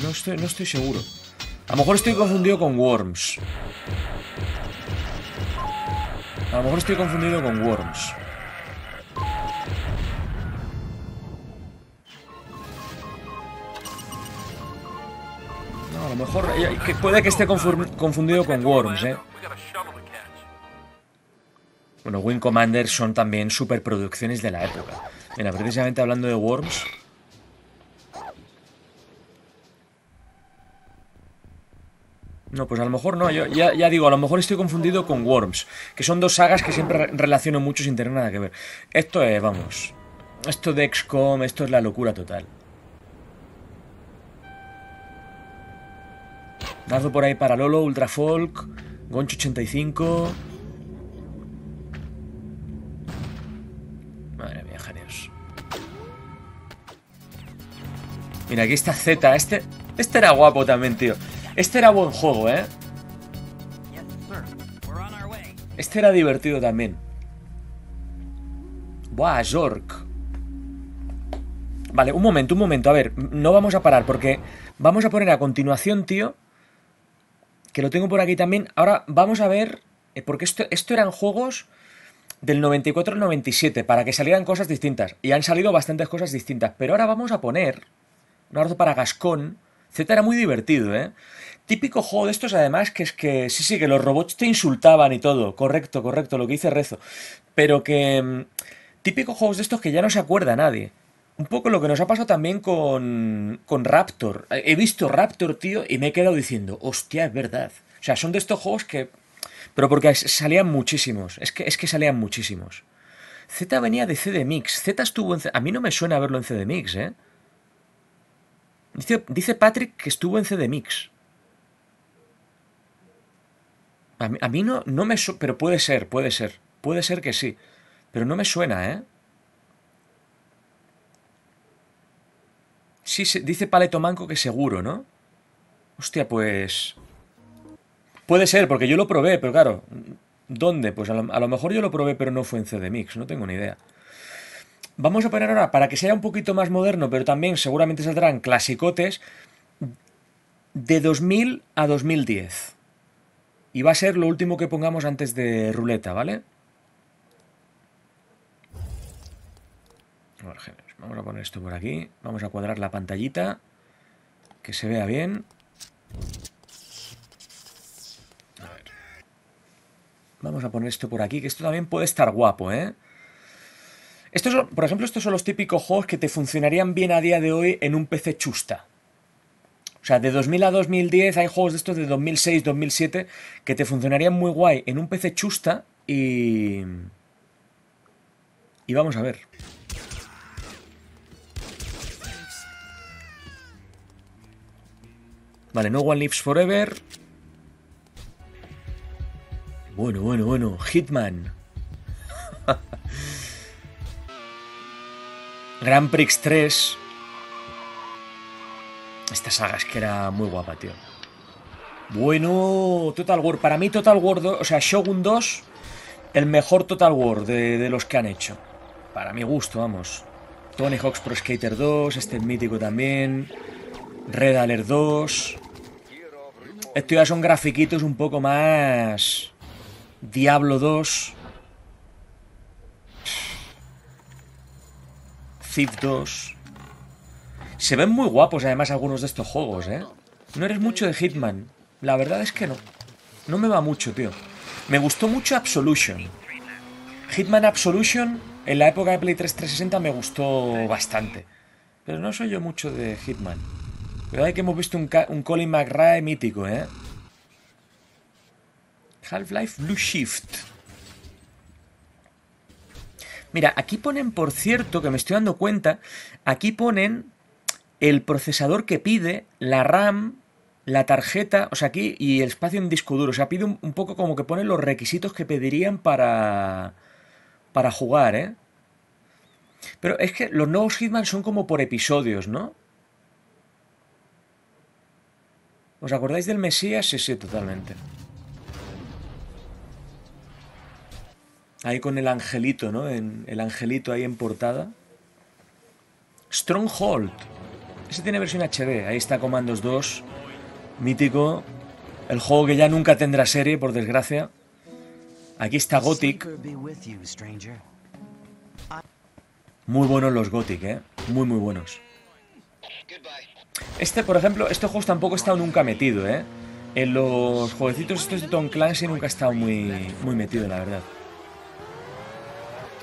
No estoy seguro. A lo mejor estoy confundido con Worms. A lo mejor estoy confundido con Worms. No, a lo mejor... Puede que esté confundido con Worms, ¿eh? Bueno, Wing Commander son también superproducciones de la época. Mira, precisamente hablando de Worms... No, pues a lo mejor no, yo ya digo, a lo mejor estoy confundido con Worms, que son dos sagas que siempre relaciono mucho sin tener nada que ver. Esto es, vamos, esto de XCOM, esto es la locura total. Dardo por ahí para Lolo, Ultrafolk, Goncho 85... Mira, aquí está Z. Este era guapo también, tío. Este era buen juego, ¿eh? Este era divertido también. Buah, York. Vale, un momento. A ver, no vamos a parar porque vamos a poner a continuación, tío. Que lo tengo por aquí también. Ahora vamos a ver... Porque esto eran juegos del 94 al 97 para que salieran cosas distintas. Y han salido bastantes cosas distintas. Pero ahora vamos a poner... Un abrazo para Gascón. Z era muy divertido, ¿eh? Típico juego de estos, además, que es que... Sí, que los robots te insultaban y todo. Correcto, lo que dice Rezo. Pero que... Típico juegos de estos que ya no se acuerda a nadie. Un poco lo que nos ha pasado también con Raptor. He visto Raptor, tío, y me he quedado diciendo, hostia, es verdad. O sea, son de estos juegos que... Pero porque salían muchísimos. Es que salían muchísimos. Z venía de CDMix. Z estuvo en... A mí no me suena verlo en CDMix, ¿eh? Dice Patrick que estuvo en CDMix. A mí no me suena... Pero puede ser. Puede ser que sí. Pero no me suena, ¿eh? Sí, dice Paleto Manco que seguro, ¿no? Hostia, pues... Puede ser, porque yo lo probé, pero claro... ¿Dónde? Pues a lo mejor yo lo probé, pero no fue en CDMix, no tengo ni idea. Vamos a poner ahora, para que sea un poquito más moderno, pero también seguramente saldrán clasicotes, de 2000 a 2010. Y va a ser lo último que pongamos antes de ruleta, ¿vale? Vamos a poner esto por aquí. Vamos a cuadrar la pantallita. Que se vea bien. A ver. Vamos a poner esto por aquí. Que esto también puede estar guapo, ¿eh? Por ejemplo, estos son los típicos juegos que te funcionarían bien a día de hoy en un PC chusta. O sea, de 2000 a 2010 hay juegos de estos de 2006, 2007 que te funcionarían muy guay en un PC chusta y... Y vamos a ver. Vale, No One Lives Forever. Bueno. Hitman. Grand Prix 3. Esta saga es que era muy guapa, tío. Bueno, Total War. Para mí Total War 2, o sea, Shogun 2, el mejor Total War de los que han hecho. Para mi gusto, vamos. Tony Hawk's Pro Skater 2, este es mítico también. Red Alert 2. Esto ya son grafiquitos un poco más... Diablo 2. Thief 2. Se ven muy guapos además algunos de estos juegos, ¿eh? No eres mucho de Hitman. La verdad es que no. No me va mucho, tío. Me gustó mucho Absolution. Hitman Absolution en la época de Play 3 360 me gustó bastante. Pero no soy yo mucho de Hitman. Cuidado que hemos visto un Colin McRae mítico, ¿eh? Half-Life Blue Shift. Mira, aquí ponen, por cierto, que me estoy dando cuenta, aquí ponen el procesador que pide, la RAM, la tarjeta, o sea, aquí, y el espacio en disco duro. O sea, pide un poco como que ponen los requisitos que pedirían para jugar, ¿eh? Pero es que los nuevos Hitman son como por episodios, ¿no? ¿Os acordáis del Mesías? Sí, totalmente. Ahí con el angelito, ¿no? El angelito ahí en portada. Stronghold. Ese tiene versión HD. Ahí está Commandos 2. Mítico. El juego que ya nunca tendrá serie, por desgracia. Aquí está Gothic. Muy buenos los Gothic, ¿eh? Muy buenos. Por ejemplo, estos juegos tampoco he estado nunca metido, ¿eh? En los jueguecitos estos de Tom Clancy nunca he estado muy metido, la verdad.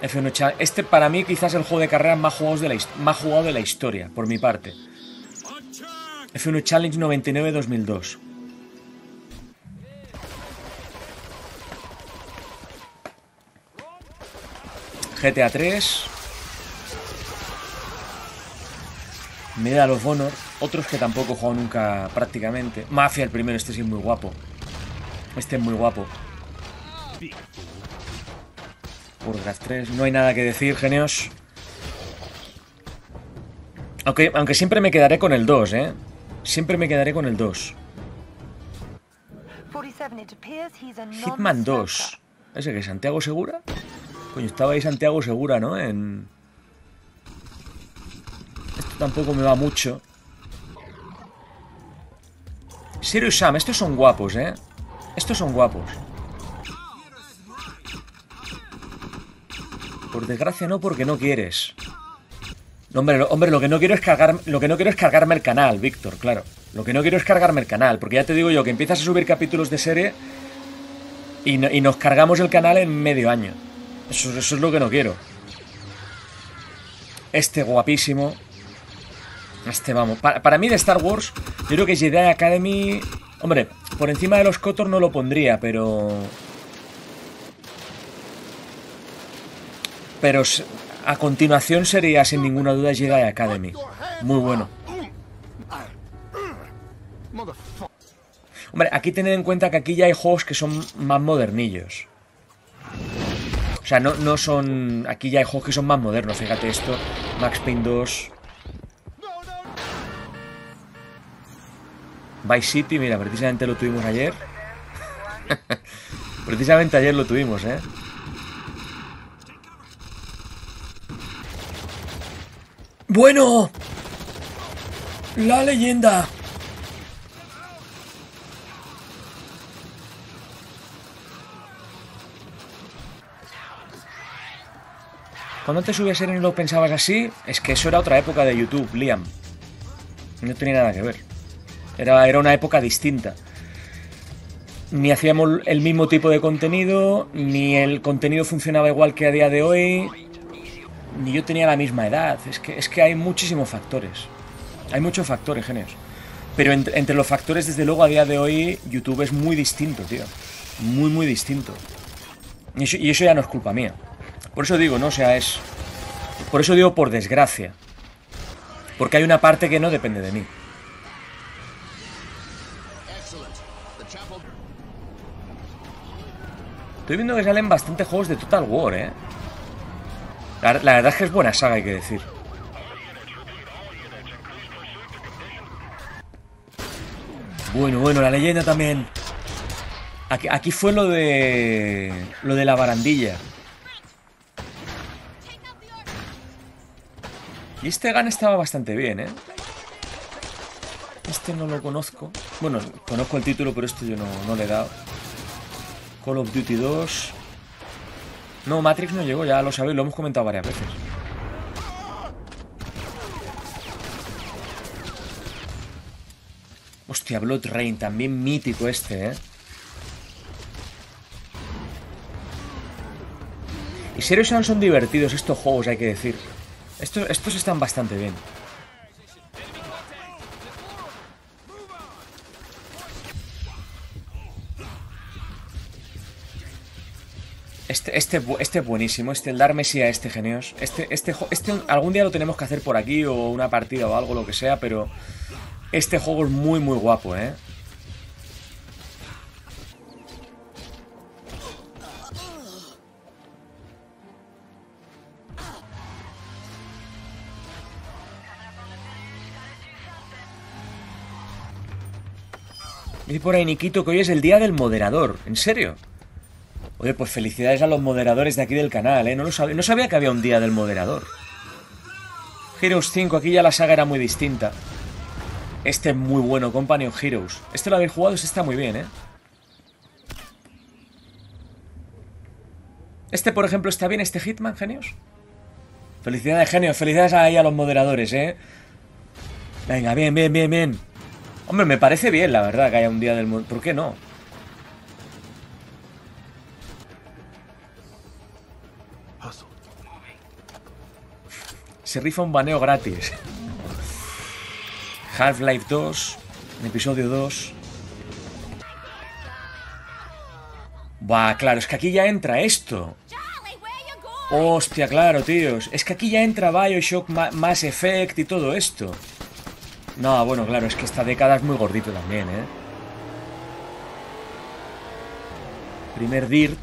F1, este para mí quizás el juego de carreras más jugado de la historia, por mi parte. F1 Challenge 99-2002. GTA 3. Medal of Honor. Otros que tampoco he jugado nunca prácticamente. Mafia el primero, este sí es muy guapo. Este es muy guapo. Warcraft 3, no hay nada que decir, genios. Aunque siempre me quedaré con el 2, ¿eh? Siempre me quedaré con el 2. Hitman 2. ¿Ese que Santiago Segura? Coño, estaba ahí Santiago Segura, ¿no? En... Esto tampoco me va mucho. Serious Sam, estos son guapos, ¿eh? Estos son guapos. Por desgracia no, porque no quieres. No, hombre, lo que no quiero es cargarme el canal, Víctor, claro. Lo que no quiero es cargarme el canal, porque ya te digo yo que empiezas a subir capítulos de serie y nos cargamos el canal en medio año. Eso es lo que no quiero. Este guapísimo. Este, vamos. Para mí de Star Wars, yo creo que Jedi Academy... Hombre, por encima de los KOTOR no lo pondría, pero... Pero a continuación sería sin ninguna duda Jedi Academy. Muy bueno. Hombre, aquí tened en cuenta que aquí ya hay juegos que son más modernillos. O sea, no son... Aquí ya hay juegos que son más modernos. Fíjate esto. Max Payne 2. Vice City, mira, precisamente lo tuvimos ayer. Precisamente ayer lo tuvimos, ¿eh? ¡Bueno! ¡La leyenda! Cuando te subías a serie y lo pensabas así, es que eso era otra época de YouTube, Liam. No tenía nada que ver. Era una época distinta. Ni hacíamos el mismo tipo de contenido, ni el contenido funcionaba igual que a día de hoy... Ni yo tenía la misma edad. Es que hay muchísimos factores. Hay muchos factores, genios. Pero entre los factores, desde luego, a día de hoy, YouTube es muy distinto, tío. Muy, muy distinto. Y eso ya no es culpa mía. Por eso digo, ¿no? O sea, es... Por eso digo, por desgracia. Porque hay una parte que no depende de mí. Estoy viendo que salen bastantes juegos de Total War, ¿eh? La verdad es que es buena saga, hay que decir. Bueno, la leyenda también. Aquí fue lo de... Lo de la barandilla. Y este GAN estaba bastante bien, ¿eh? Este no lo conozco. Bueno, conozco el título, pero esto yo no le he dado. Call of Duty 2... No, Matrix no llegó, ya lo sabéis, lo hemos comentado varias veces. Hostia, Blood Rain, también mítico este, ¿eh? Y Serious Sam son divertidos estos juegos, hay que decir. Estos están bastante bien. Este es buenísimo, el Dark Messiah, genios. Algún día lo tenemos que hacer por aquí, o una partida o algo, lo que sea, pero este juego es muy, muy guapo, ¿eh? Dice por ahí Nikito que hoy es el día del moderador, ¿en serio? Oye, pues felicidades a los moderadores de aquí del canal, ¿eh? No sabía que había un día del moderador. Heroes 5, aquí ya la saga era muy distinta. Este es muy bueno, Company of Heroes. Este lo habéis jugado, este está muy bien, ¿eh? Este, por ejemplo, está bien, este Hitman, genios. Felicidades, genios, felicidades ahí a los moderadores, ¿eh? Venga, bien. Hombre, me parece bien, la verdad, que haya un día del moderador. ¿Por qué no? Se rifa un baneo gratis. Half-Life 2, episodio 2. Buah, claro, es que aquí ya entra esto. Hostia, claro, tíos. Es que aquí ya entra Bioshock, Mass Effect y todo esto. No, bueno, claro, es que esta década es muy gordito también, ¿eh? Primer Dirt.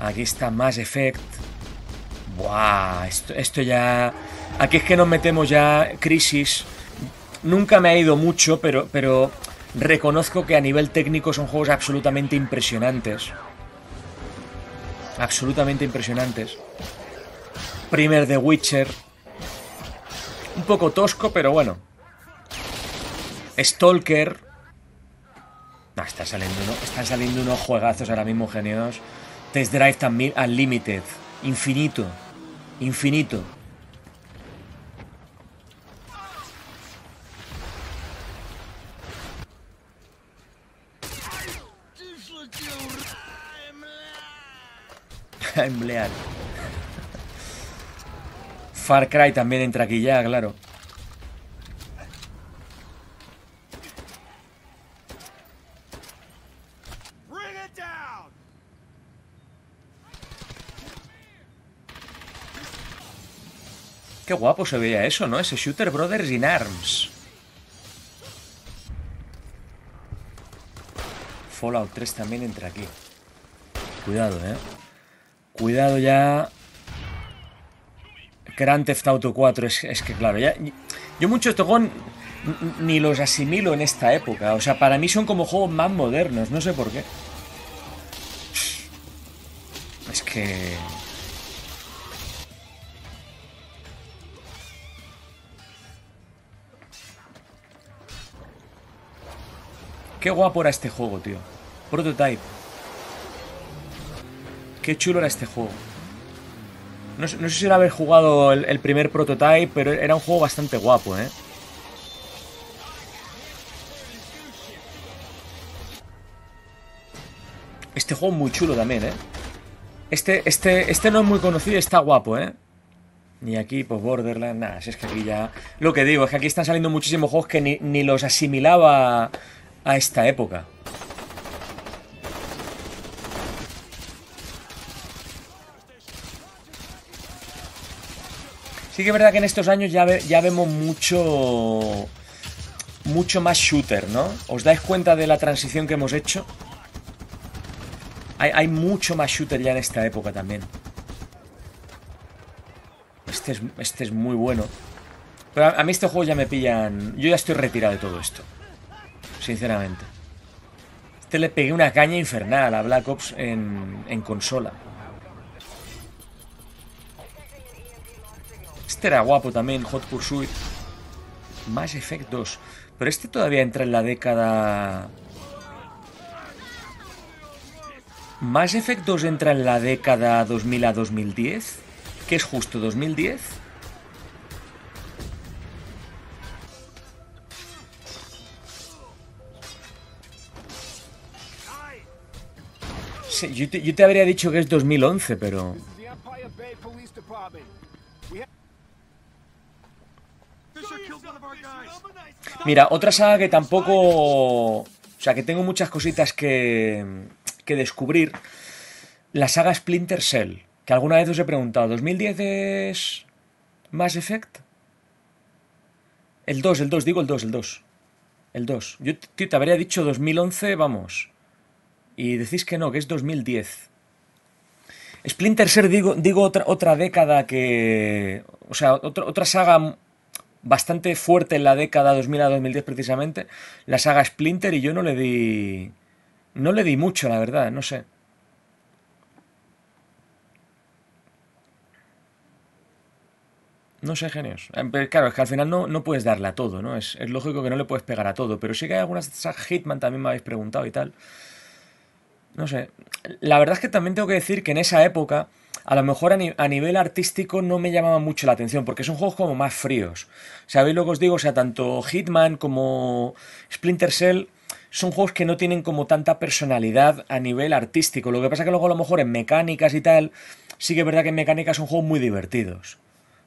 Aquí está Mass Effect. Buah, esto ya... Aquí es que nos metemos ya crisis. Nunca me ha ido mucho, pero reconozco que a nivel técnico son juegos absolutamente impresionantes. Absolutamente impresionantes. Primer The Witcher. Un poco tosco, pero bueno. Stalker. No, están saliendo unos juegazos ahora mismo, genios. Test Drive también, Unlimited. Infinito. Infinito. Emblear. Far Cry también entra aquí ya, claro. Qué guapo se veía eso, ¿no? Ese Shooter Brothers in Arms. Fallout 3 también entra aquí. Cuidado, ¿eh? Cuidado ya. Grand Theft Auto 4. Es que, claro, ya... Yo muchos Togón ni los asimilo en esta época. O sea, para mí son como juegos más modernos. No sé por qué. Es que... Qué guapo era este juego, tío. Prototype. Qué chulo era este juego. No sé si era haber jugado el primer Prototype, pero era un juego bastante guapo, ¿eh? Este juego muy chulo también, ¿eh? Este no es muy conocido y está guapo, ¿eh? Ni aquí, pues Borderlands, nada, si es que aquí ya... Lo que digo, es que aquí están saliendo muchísimos juegos que ni los asimilaba... a esta época. Sí que es verdad que en estos años ya vemos mucho más shooter, ¿no? ¿Os dais cuenta de la transición que hemos hecho? Hay mucho más shooter ya en esta época también. Este es muy bueno. Pero a mí estos juegos ya me pillan... Yo ya estoy retirado de todo esto. Sinceramente. Este le pegué una caña infernal a Black Ops en consola. Este era guapo también, Hot Pursuit. Mass Effect 2. Pero este todavía entra en la década... Mass Effect 2 entra en la década 2000 a 2010. Que es justo 2010. Yo te habría dicho que es 2011, pero... Mira, otra saga que tampoco... O sea, que tengo muchas cositas que descubrir. La saga Splinter Cell. Que alguna vez os he preguntado, ¿2010 es Mass Effect? El 2. Yo te habría dicho 2011, vamos... Y decís que no, que es 2010. Splinter Cell, digo otra década que... O sea, otra saga bastante fuerte en la década 2000 a 2010 precisamente. La saga Splinter, y yo no le di... No le di mucho, la verdad, no sé. No sé, genios. Pero claro, es que al final no puedes darle a todo, ¿no? Es lógico que no le puedes pegar a todo. Pero sí que hay algunas sagas. Hitman también me habéis preguntado y tal... No sé, la verdad es que también tengo que decir que en esa época, a lo mejor a nivel artístico no me llamaba mucho la atención, porque son juegos como más fríos. ¿Sabéis lo que os digo? O sea, tanto Hitman como Splinter Cell son juegos que no tienen como tanta personalidad a nivel artístico. Lo que pasa es que luego a lo mejor en mecánicas y tal, sí que es verdad que en mecánicas son juegos muy divertidos.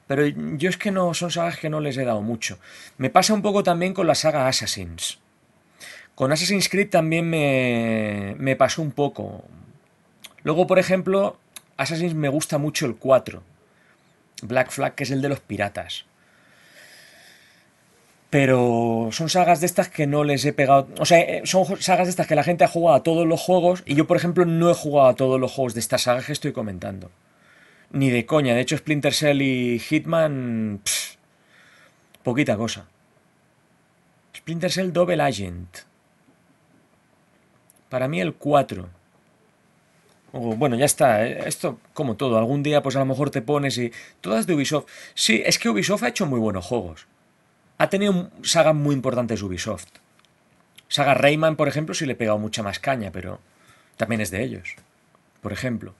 Pero yo es que no, son sagas que no les he dado mucho. Me pasa un poco también con la saga Assassin's. Con Assassin's Creed también me pasó un poco. Luego, por ejemplo, Assassin's me gusta mucho el 4. Black Flag, que es el de los piratas. Pero son sagas de estas que no les he pegado... O sea, son sagas de estas que la gente ha jugado a todos los juegos. Y yo, por ejemplo, no he jugado a todos los juegos de estas sagas que estoy comentando. ni de coña. De hecho, Splinter Cell y Hitman, poquita cosa. Splinter Cell Double Agent. Para mí el 4. Bueno, ya está. Esto, como todo, algún día pues a lo mejor te pones y... Todas de Ubisoft. Sí, es que Ubisoft ha hecho muy buenos juegos. Ha tenido sagas muy importantes Ubisoft. Saga Rayman, por ejemplo, sí le he pegado mucha más caña, pero también es de ellos. Por ejemplo.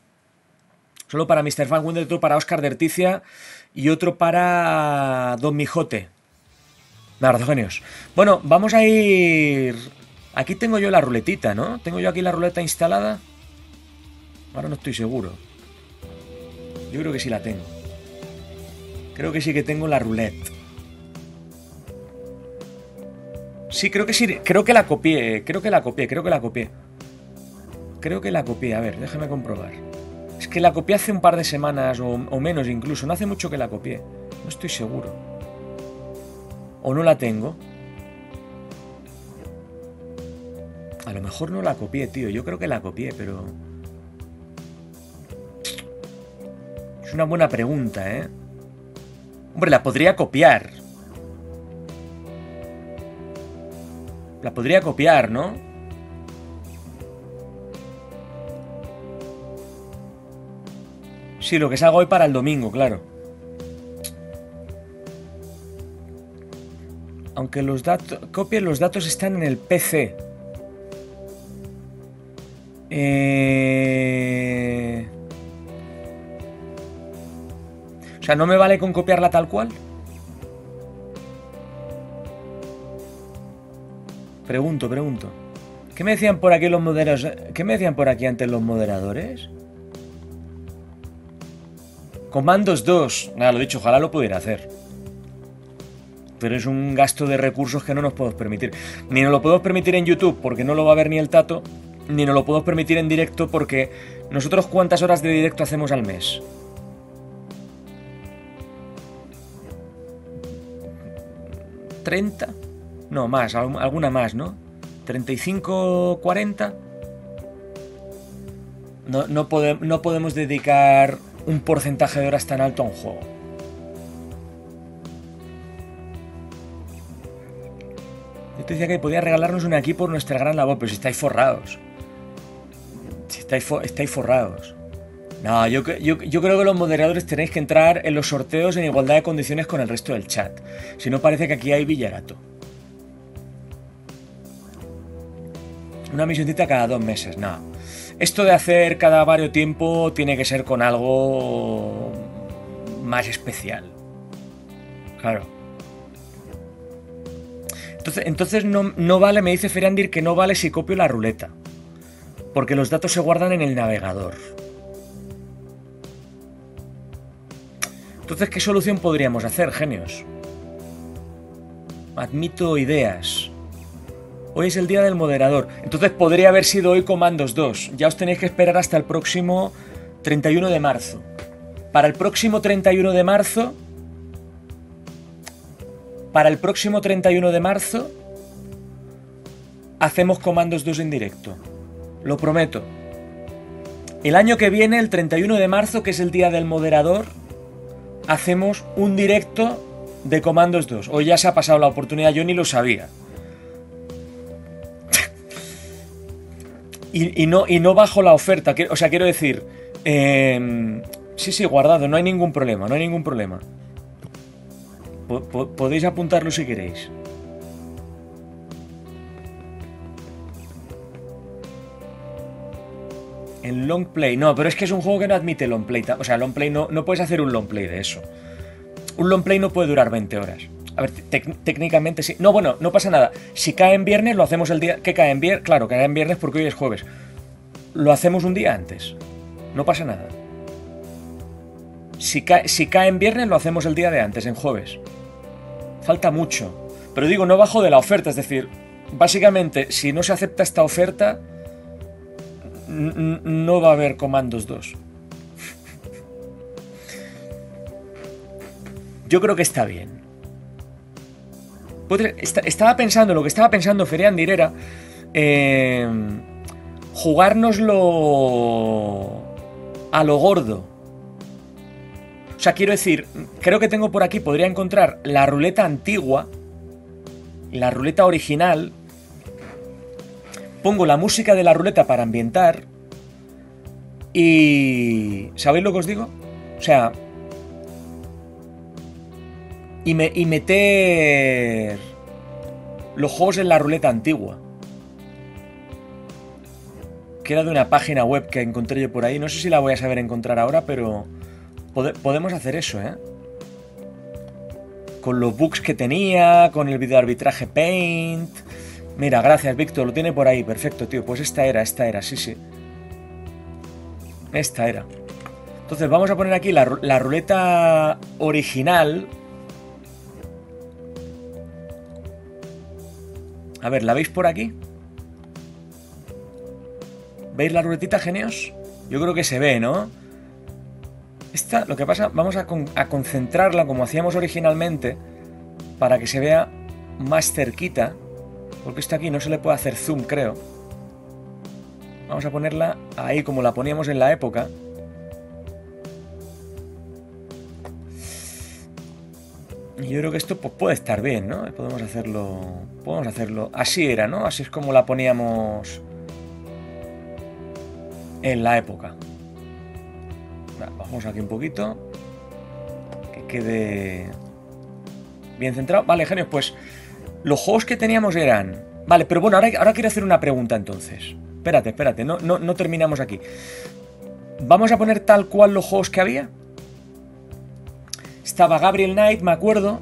Solo para Mr. Van Wendel, otro para Óscar de Erticia y otro para Don Mijote. Nardogenios. Bueno, vamos a ir... Aquí tengo yo la ruletita, ¿no? Tengo yo aquí la ruleta instalada. Ahora no estoy seguro. Yo creo que sí la tengo. Creo que sí que tengo la roulette. Sí. Creo que la copié. A ver, déjame comprobar. Es que la copié hace un par de semanas o menos incluso. No hace mucho que la copié. No estoy seguro. O no la tengo. A lo mejor no la copié, tío. Yo creo que la copié, pero... Es una buena pregunta, ¿eh? Hombre, la podría copiar. La podría copiar, ¿no? Sí, lo que salga hoy para el domingo, claro. Aunque los datos... Copien, los datos están en el PC. O sea, ¿no me vale con copiarla tal cual? Pregunto. ¿Qué me decían por aquí los moderadores? ¿Qué me decían por aquí antes los moderadores? Comandos 2. Nada, lo he dicho, ojalá lo pudiera hacer. Pero es un gasto de recursos que no nos podemos permitir. Ni nos lo podemos permitir en YouTube porque no lo va a ver ni el Tato, ni nos lo podemos permitir en directo porque nosotros ¿cuántas horas de directo hacemos al mes? ¿30? No, más, alguna más, ¿no? ¿35, 40? No podemos dedicar un porcentaje de horas tan alto a un juego. Yo te decía que podía regalarnos un aquí por nuestra gran labor, pero si estáis forrados. Estáis forrados. No, yo creo que los moderadores tenéis que entrar en los sorteos en igualdad de condiciones con el resto del chat. Si no, parece que aquí hay villarato. Una misioncita cada 2 meses, no. Esto de hacer cada varios tiempo tiene que ser con algo más especial. Claro. Entonces no vale, me dice Ferandir que no vale si copio la ruleta. Porque los datos se guardan en el navegador. Entonces, ¿qué solución podríamos hacer, genios? Admito ideas. Hoy es el día del moderador. Entonces podría haber sido hoy Comandos 2. Ya os tenéis que esperar hasta el próximo 31 de marzo. Para el próximo 31 de marzo... Hacemos Comandos 2 en directo. Lo prometo. El año que viene, el 31 de marzo, que es el día del moderador... Hacemos un directo de Comandos 2. Hoy ya se ha pasado la oportunidad, yo ni lo sabía. y no bajo la oferta. O sea, quiero decir... Sí, guardado, no hay ningún problema, Podéis apuntarlo si queréis. El long play, no, pero es que es un juego que no admite long play. O sea, long play no puedes hacer un long play de eso. Un long play no puede durar 20 horas. A ver, técnicamente sí. No, bueno, no pasa nada. Si cae en viernes, lo hacemos el día que cae en viernes. Claro, cae en viernes porque hoy es jueves. Lo hacemos un día antes. No pasa nada. Si cae en viernes, lo hacemos el día de antes, en jueves. Falta mucho. Pero digo, no bajo de la oferta. Es decir, básicamente, si no se acepta esta oferta... No va a haber Comandos 2. Yo creo que está bien. Estaba pensando, lo que estaba pensando Feriandir era jugárnoslo a lo gordo. O sea, quiero decir, creo que tengo por aquí, podría encontrar la ruleta antigua, la ruleta original, pongo la música de la ruleta para ambientar y... ¿sabéis lo que os digo? O sea... Y meter los juegos en la ruleta antigua, que era de una página web que encontré yo por ahí. No sé si la voy a saber encontrar ahora, pero podemos hacer eso, ¿eh? Con los bugs que tenía, con el videoarbitraje Paint... Mira, gracias, Víctor, lo tiene por ahí. Perfecto, tío. Pues esta era, sí. Esta era. Entonces vamos a poner aquí la ruleta original. A ver, ¿la veis por aquí? ¿Veis la ruletita, genios? Yo creo que se ve, ¿no? Esta, lo que pasa, vamos a concentrarla como hacíamos originalmente para que se vea más cerquita. Porque esto aquí no se le puede hacer zoom, creo. Vamos a ponerla ahí como la poníamos en la época. Y yo creo que esto pues, puede estar bien, ¿no? Podemos hacerlo... Así era, ¿no? Así es como la poníamos en la época. Bajamos aquí un poquito. Que quede bien centrado. Vale, genios, pues... Los juegos que teníamos eran... Vale, pero bueno, ahora quiero hacer una pregunta entonces. Espérate, no terminamos aquí. ¿Vamos a poner tal cual los juegos que había? Estaba Gabriel Knight, me acuerdo.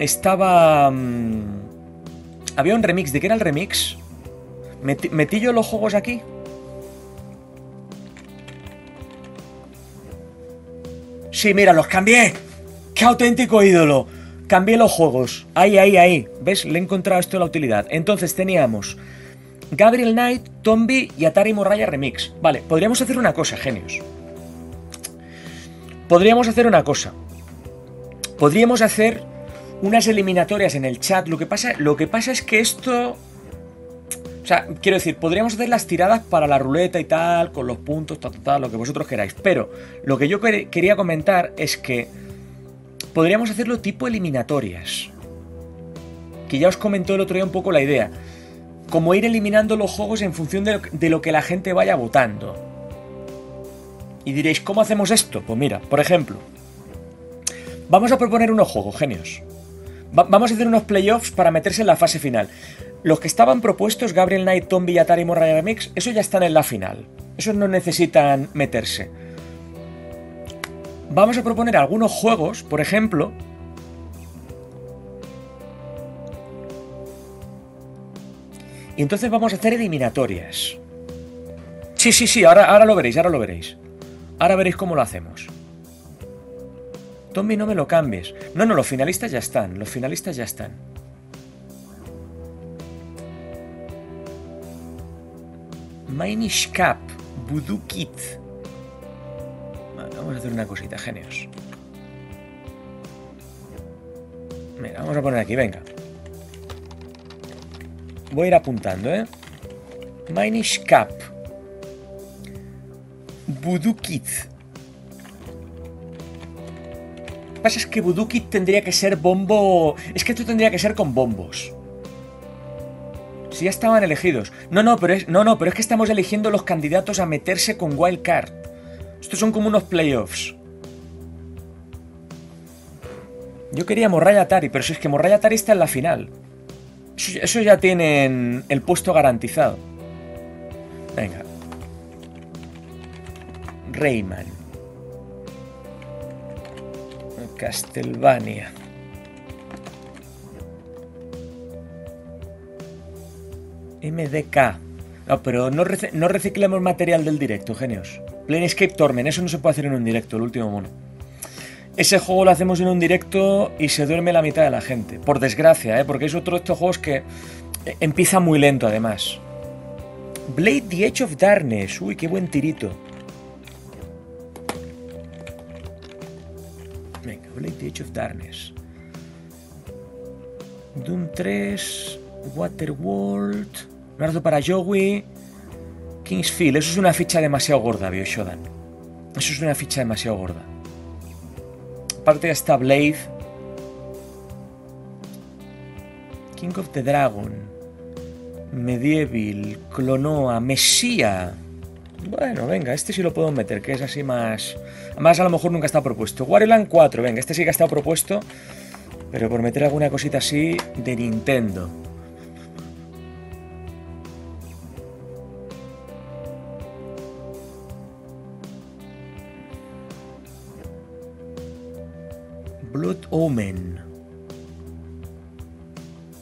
Estaba... había un remix. ¿De qué era el remix? ¿Metí yo los juegos aquí? Sí, mira, los cambié. ¡Qué auténtico ídolo! Cambié los juegos. Ahí. ¿Ves? Le he encontrado esto a la utilidad. Entonces teníamos Gabriel Knight, Tombi y Atari Morralla Remix. Vale, podríamos hacer una cosa, genios. Podríamos hacer unas eliminatorias en el chat. Lo que pasa es que esto... O sea, quiero decir, podríamos hacer las tiradas para la ruleta y tal, con los puntos, tal, lo que vosotros queráis. Pero lo que yo quería comentar es que podríamos hacerlo tipo eliminatorias, que ya os comentó el otro día un poco la idea, como ir eliminando los juegos en función de lo que la gente vaya votando. Y diréis, ¿cómo hacemos esto? Pues mira, por ejemplo, vamos a proponer unos juegos, genios. Vamos a hacer unos playoffs para meterse en la fase final. Los que estaban propuestos, Gabriel Knight, Tombi, Atari Morralla Remix, esos ya están en la final, esos no necesitan meterse. Vamos a proponer algunos juegos, por ejemplo. Y entonces vamos a hacer eliminatorias. Sí, ahora lo veréis. Ahora veréis cómo lo hacemos. Tommy, no me lo cambies. No, los finalistas ya están. Minish Cap, Voodoo Kid. Vamos a hacer una cosita, genios. Mira, vamos a poner aquí, venga. Voy a ir apuntando, ¿eh? Minish Cap, Voodoo Kid. Lo que pasa es que Voodoo Kid tendría que ser bombo... Es que esto tendría que ser con bombos. Si ya estaban elegidos. No, pero es que estamos eligiendo los candidatos a meterse con Wildcard. Estos son como unos playoffs. Yo quería Morralla Atari, pero si es que Morralla Atari está en la final. Eso ya tienen el puesto garantizado. Venga. Rayman. Castlevania. MDK. No, pero no reciclemos material del directo, genios. Planescape Torment, eso no se puede hacer en un directo, el último mono. Ese juego lo hacemos en un directo y se duerme la mitad de la gente. Por desgracia, ¿eh? Porque es otro de estos juegos que empieza muy lento, además. Blade the Edge of Darkness. Uy, qué buen tirito. Venga, Blade the Edge of Darkness. Doom 3. Waterworld. Un ardo para Joey. Kingsfield, eso es una ficha demasiado gorda, Bioshodan. parte está Blade. King of the Dragon. Medieval. Clonoa. Mesía. Bueno, venga, este sí lo puedo meter, que es así más... Además, a lo mejor nunca está propuesto. Wario Land 4, venga, este sí que ha estado propuesto. Pero por meter alguna cosita así de Nintendo. Blood Omen.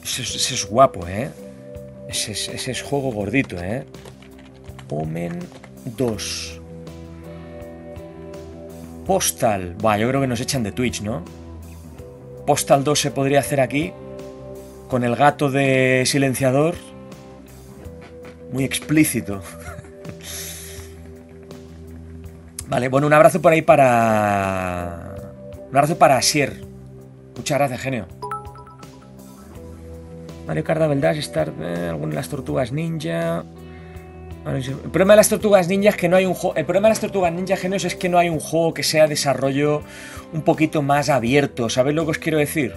Ese es guapo, ¿eh? Ese es juego gordito, ¿eh? Omen 2. Postal. Buah, yo creo que nos echan de Twitch, ¿no? Postal 2 se podría hacer aquí. Con el gato de silenciador. Muy explícito. Vale, bueno, un abrazo por ahí para... Un abrazo para Asier. Muchas gracias, genio. Mario Kart Double Dash, Star... alguna de las tortugas ninja... El problema de las tortugas ninjas es que no hay un juego. El problema de las tortugas ninjas, genios, es que no hay un juego que sea desarrollo un poquito más abierto. ¿Sabéis lo que os quiero decir?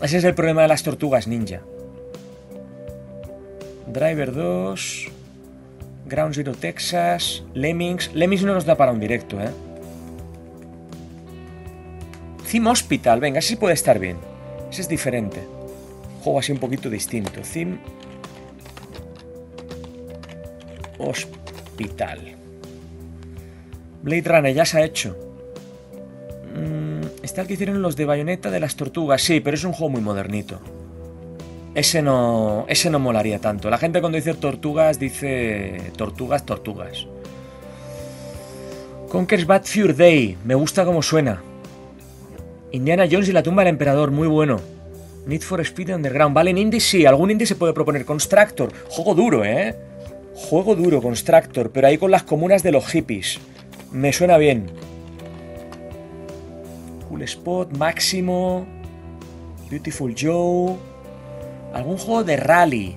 Ese es el problema de las tortugas ninja. Driver 2. Ground Zero Texas. Lemmings. Lemmings no nos da para un directo, ¿eh? Theme Hospital. Venga, ese puede estar bien. Ese es diferente. Juego así un poquito distinto. Theme Hospital. Blade Runner ya se ha hecho. Está el que hicieron los de Bayonetta de las tortugas. Sí, pero es un juego muy modernito. Ese no molaría tanto. La gente cuando dice tortugas, tortugas. Conker's Bad Fur Day. Me gusta cómo suena. Indiana Jones y la tumba del emperador. Muy bueno. Need for Speed Underground. Vale, en indie sí. Algún indie se puede proponer. Constructor. Juego duro, ¿eh? Juego duro, Constructor, pero ahí con las comunas de los hippies. Me suena bien. Cool Spot, Máximo, Beautiful Joe. Algún juego de rally.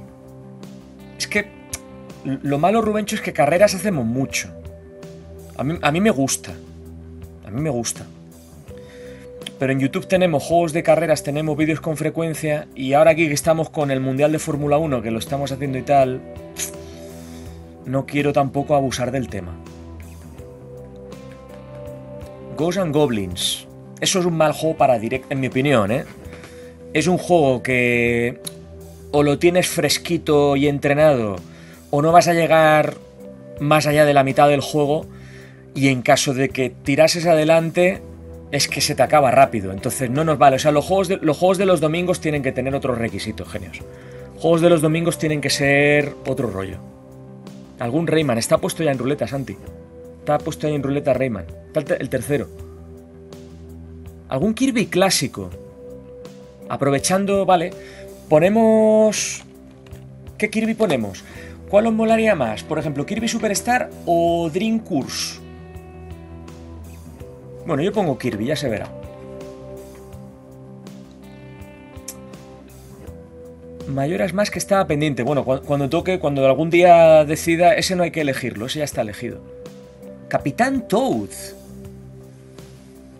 Es que lo malo, Rubencho, es que carreras hacemos mucho. A mí me gusta. A mí me gusta. Pero en YouTube tenemos juegos de carreras, tenemos vídeos con frecuencia. Y ahora aquí que estamos con el Mundial de Fórmula 1, que lo estamos haciendo y tal... No quiero tampoco abusar del tema. Ghosts and Goblins. Eso es un mal juego para directo, en mi opinión, ¿eh? Es un juego que o lo tienes fresquito y entrenado, o no vas a llegar más allá de la mitad del juego, y en caso de que tirases adelante, es que se te acaba rápido. Entonces no nos vale. O sea, los juegos de los domingos tienen que tener otros requisitos, genios. Juegos de los domingos tienen que ser otro rollo. Algún Rayman. Está puesto ya en ruleta, Santi. Está puesto ya en ruleta Rayman. Está el tercero. Algún Kirby clásico. Aprovechando, vale. Ponemos... ¿Qué Kirby ponemos? ¿Cuál os molaría más? Por ejemplo, ¿Kirby Superstar o Dream Course? Bueno, yo pongo Kirby, ya se verá. Mayoras más que estaba pendiente. Bueno, cuando toque, cuando algún día decida, ese no hay que elegirlo, ese ya está elegido. Capitán Toad.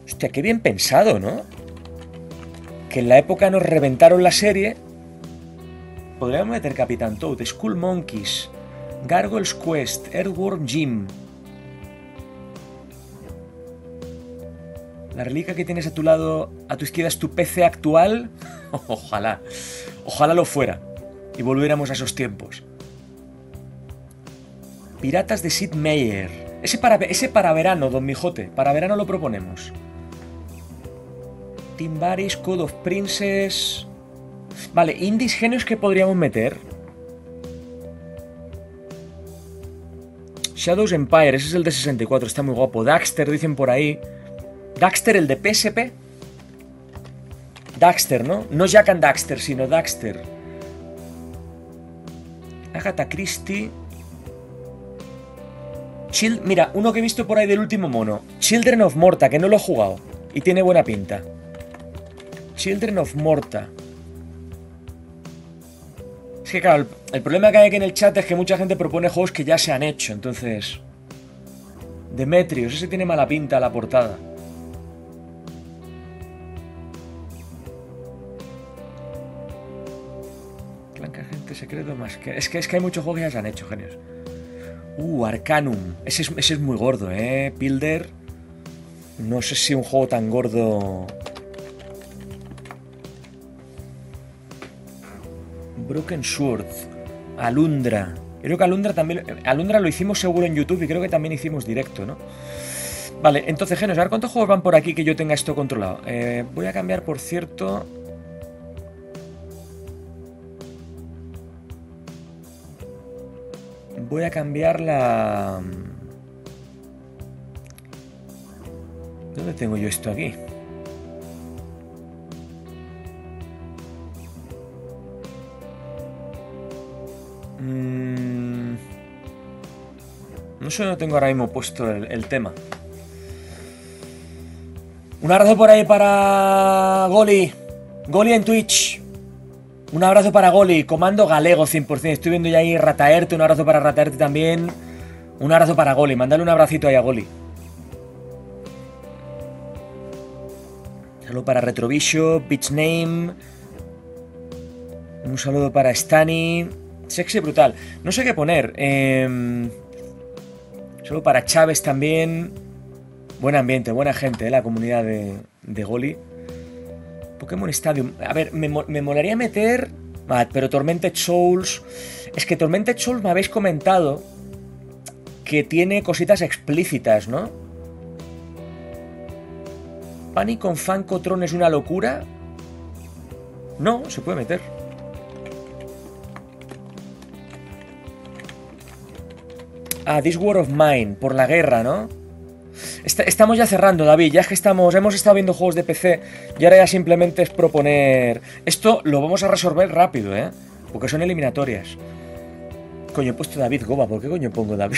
Hostia, qué bien pensado, ¿no? Que en la época nos reventaron la serie. Podríamos meter Capitán Toad, School Monkeys, Gargoyle's Quest, Earthworm Jim. La reliquia que tienes a tu lado, a tu izquierda, es tu PC actual. Ojalá. Ojalá lo fuera. Y volviéramos a esos tiempos. Piratas de Sid Meier. Ese para verano, don Mijote. Para verano lo proponemos. Team Baris, Code of Princess. Vale, indies genios que podríamos meter. Shadows Empire. Ese es el de 64. Está muy guapo. Daxter, dicen por ahí. Daxter, el de PSP. Daxter, ¿no? No Jack and Daxter, sino Daxter. Agatha Christie. Mira, uno que he visto por ahí del último mono. Children of Morta, que no lo he jugado. Y tiene buena pinta. Children of Morta. Es que claro, el problema que hay aquí en el chat es que mucha gente propone juegos que ya se han hecho. Entonces... Demetrius, ese tiene mala pinta la portada. Clank Agente Secreto más que... Es que hay muchos juegos que ya se han hecho, genios. Arcanum. Ese es muy gordo, Pilder. No sé si un juego tan gordo... Broken Sword. Alundra. Creo que Alundra también... Alundra lo hicimos seguro en YouTube y creo que también hicimos directo, ¿no? Vale, entonces, genios, a ver cuántos juegos van por aquí que yo tenga esto controlado. Voy a cambiar, por cierto... Voy a cambiar la... ¿Dónde tengo yo esto aquí? No sé, no tengo ahora mismo puesto el tema. Un abrazo por ahí para Goli. Goli en Twitch. Un abrazo para Goli. Comando galego 100%. Estoy viendo ya ahí Rataerte. Un abrazo para Rataerte también. Un abrazo para Goli. Mándale un abracito ahí a Goli. Un saludo para Retrovision, Beach Name. Un saludo para Stani. Sexy brutal. No sé qué poner. Solo para Chávez también. Buen ambiente, buena gente, la comunidad de Goli. Pokémon Stadium. A ver, me molaría meter... pero Tormented Souls... Es que Tormented Souls me habéis comentado que tiene cositas explícitas, ¿no? ¿Panic con Fancotron es una locura? No, se puede meter. This War of Mine, por la guerra, ¿no? Estamos ya cerrando, David, ya es que hemos estado viendo juegos de PC y ahora ya simplemente es proponer... Esto lo vamos a resolver rápido, porque son eliminatorias. Coño, he puesto David Goba, ¿por qué coño pongo David?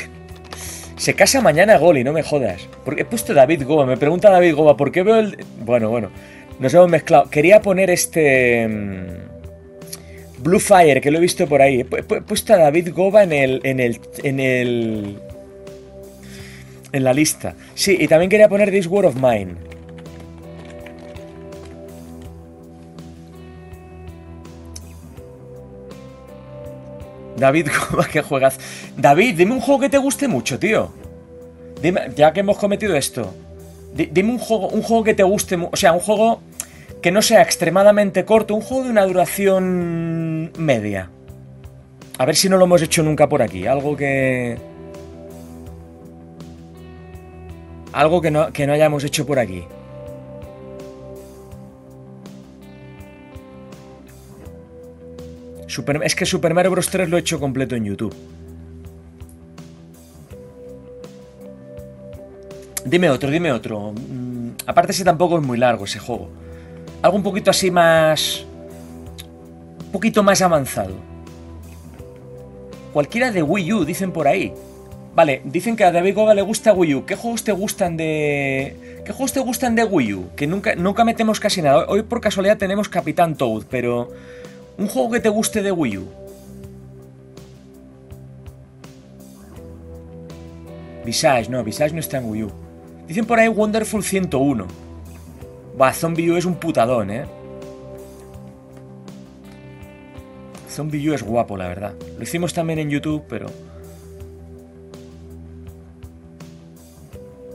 Se casa mañana Goli, no me jodas. Porque he puesto David Goba, me pregunta David Goba, ¿por qué veo el...? Bueno, nos hemos mezclado. Quería poner Blue Fire, que lo he visto por ahí. He puesto a David Goba en la lista. Sí, y también quería poner This War of Mine. David Goba, que juegas. David, dime un juego que te guste mucho, tío. Dime, ya que hemos cometido esto. Dime un juego que te guste, o sea, un juego que no sea extremadamente corto, un juego de una duración media. A ver si no lo hemos hecho nunca por aquí. Algo que no hayamos hecho por aquí. Es que Super Mario Bros. 3 lo he hecho completo en YouTube. Dime otro. Aparte ese tampoco es muy largo, ese juego. Algo un poquito así más... Un poquito más avanzado. Cualquiera de Wii U, dicen por ahí. Vale, dicen que a David Goba le gusta Wii U. ¿Qué juegos te gustan de Wii U? Que nunca metemos casi nada. Hoy por casualidad tenemos Capitán Toad, pero... Un juego que te guste de Wii U. Visage no está en Wii U. Dicen por ahí Wonderful 101. Zombie U es un putadón, Zombie U es guapo, la verdad. Lo hicimos también en YouTube, pero...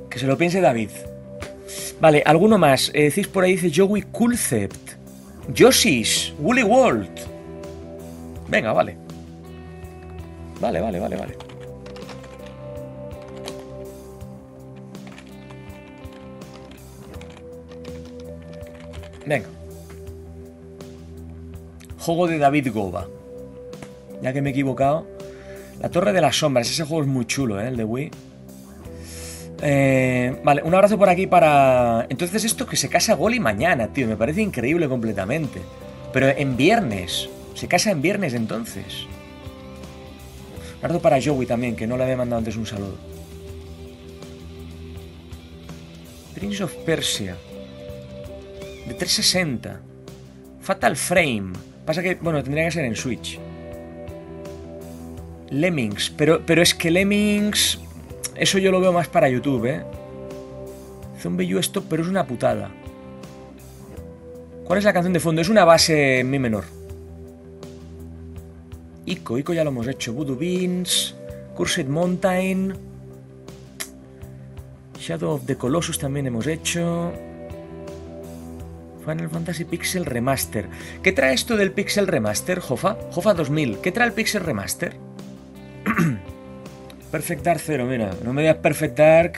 Que se lo piense David. Vale, alguno más. Decís por ahí, dice Joey Coolcept. Yoshi's, Woolly World. Venga, vale. Vale. Venga. Juego de David Goba. Ya que me he equivocado. La Torre de las Sombras. Ese juego es muy chulo, el de Wii. Vale, un abrazo por aquí para... Entonces esto que se casa Goli mañana, tío. Me parece increíble completamente. Pero en viernes. Se casa en viernes entonces. Un abrazo para Joey también, que no le había mandado antes un saludo. Prince of Persia. De 360. Fatal Frame. Pasa que, bueno, tendría que ser en Switch. Lemmings. Pero es que Lemmings... Eso yo lo veo más para YouTube, ¿eh? Zombie U Stop, pero es una putada. ¿Cuál es la canción de fondo? Es una base en mi menor. Ico, Ico ya lo hemos hecho. Voodoo Beans, Cursed Mountain, Shadow of the Colossus también hemos hecho. Final Fantasy Pixel Remaster. ¿Qué trae esto del Pixel Remaster, Jofa? Jofa 2000, ¿qué trae el Pixel Remaster? Perfect Dark 0, mira, no me digas Perfect Dark,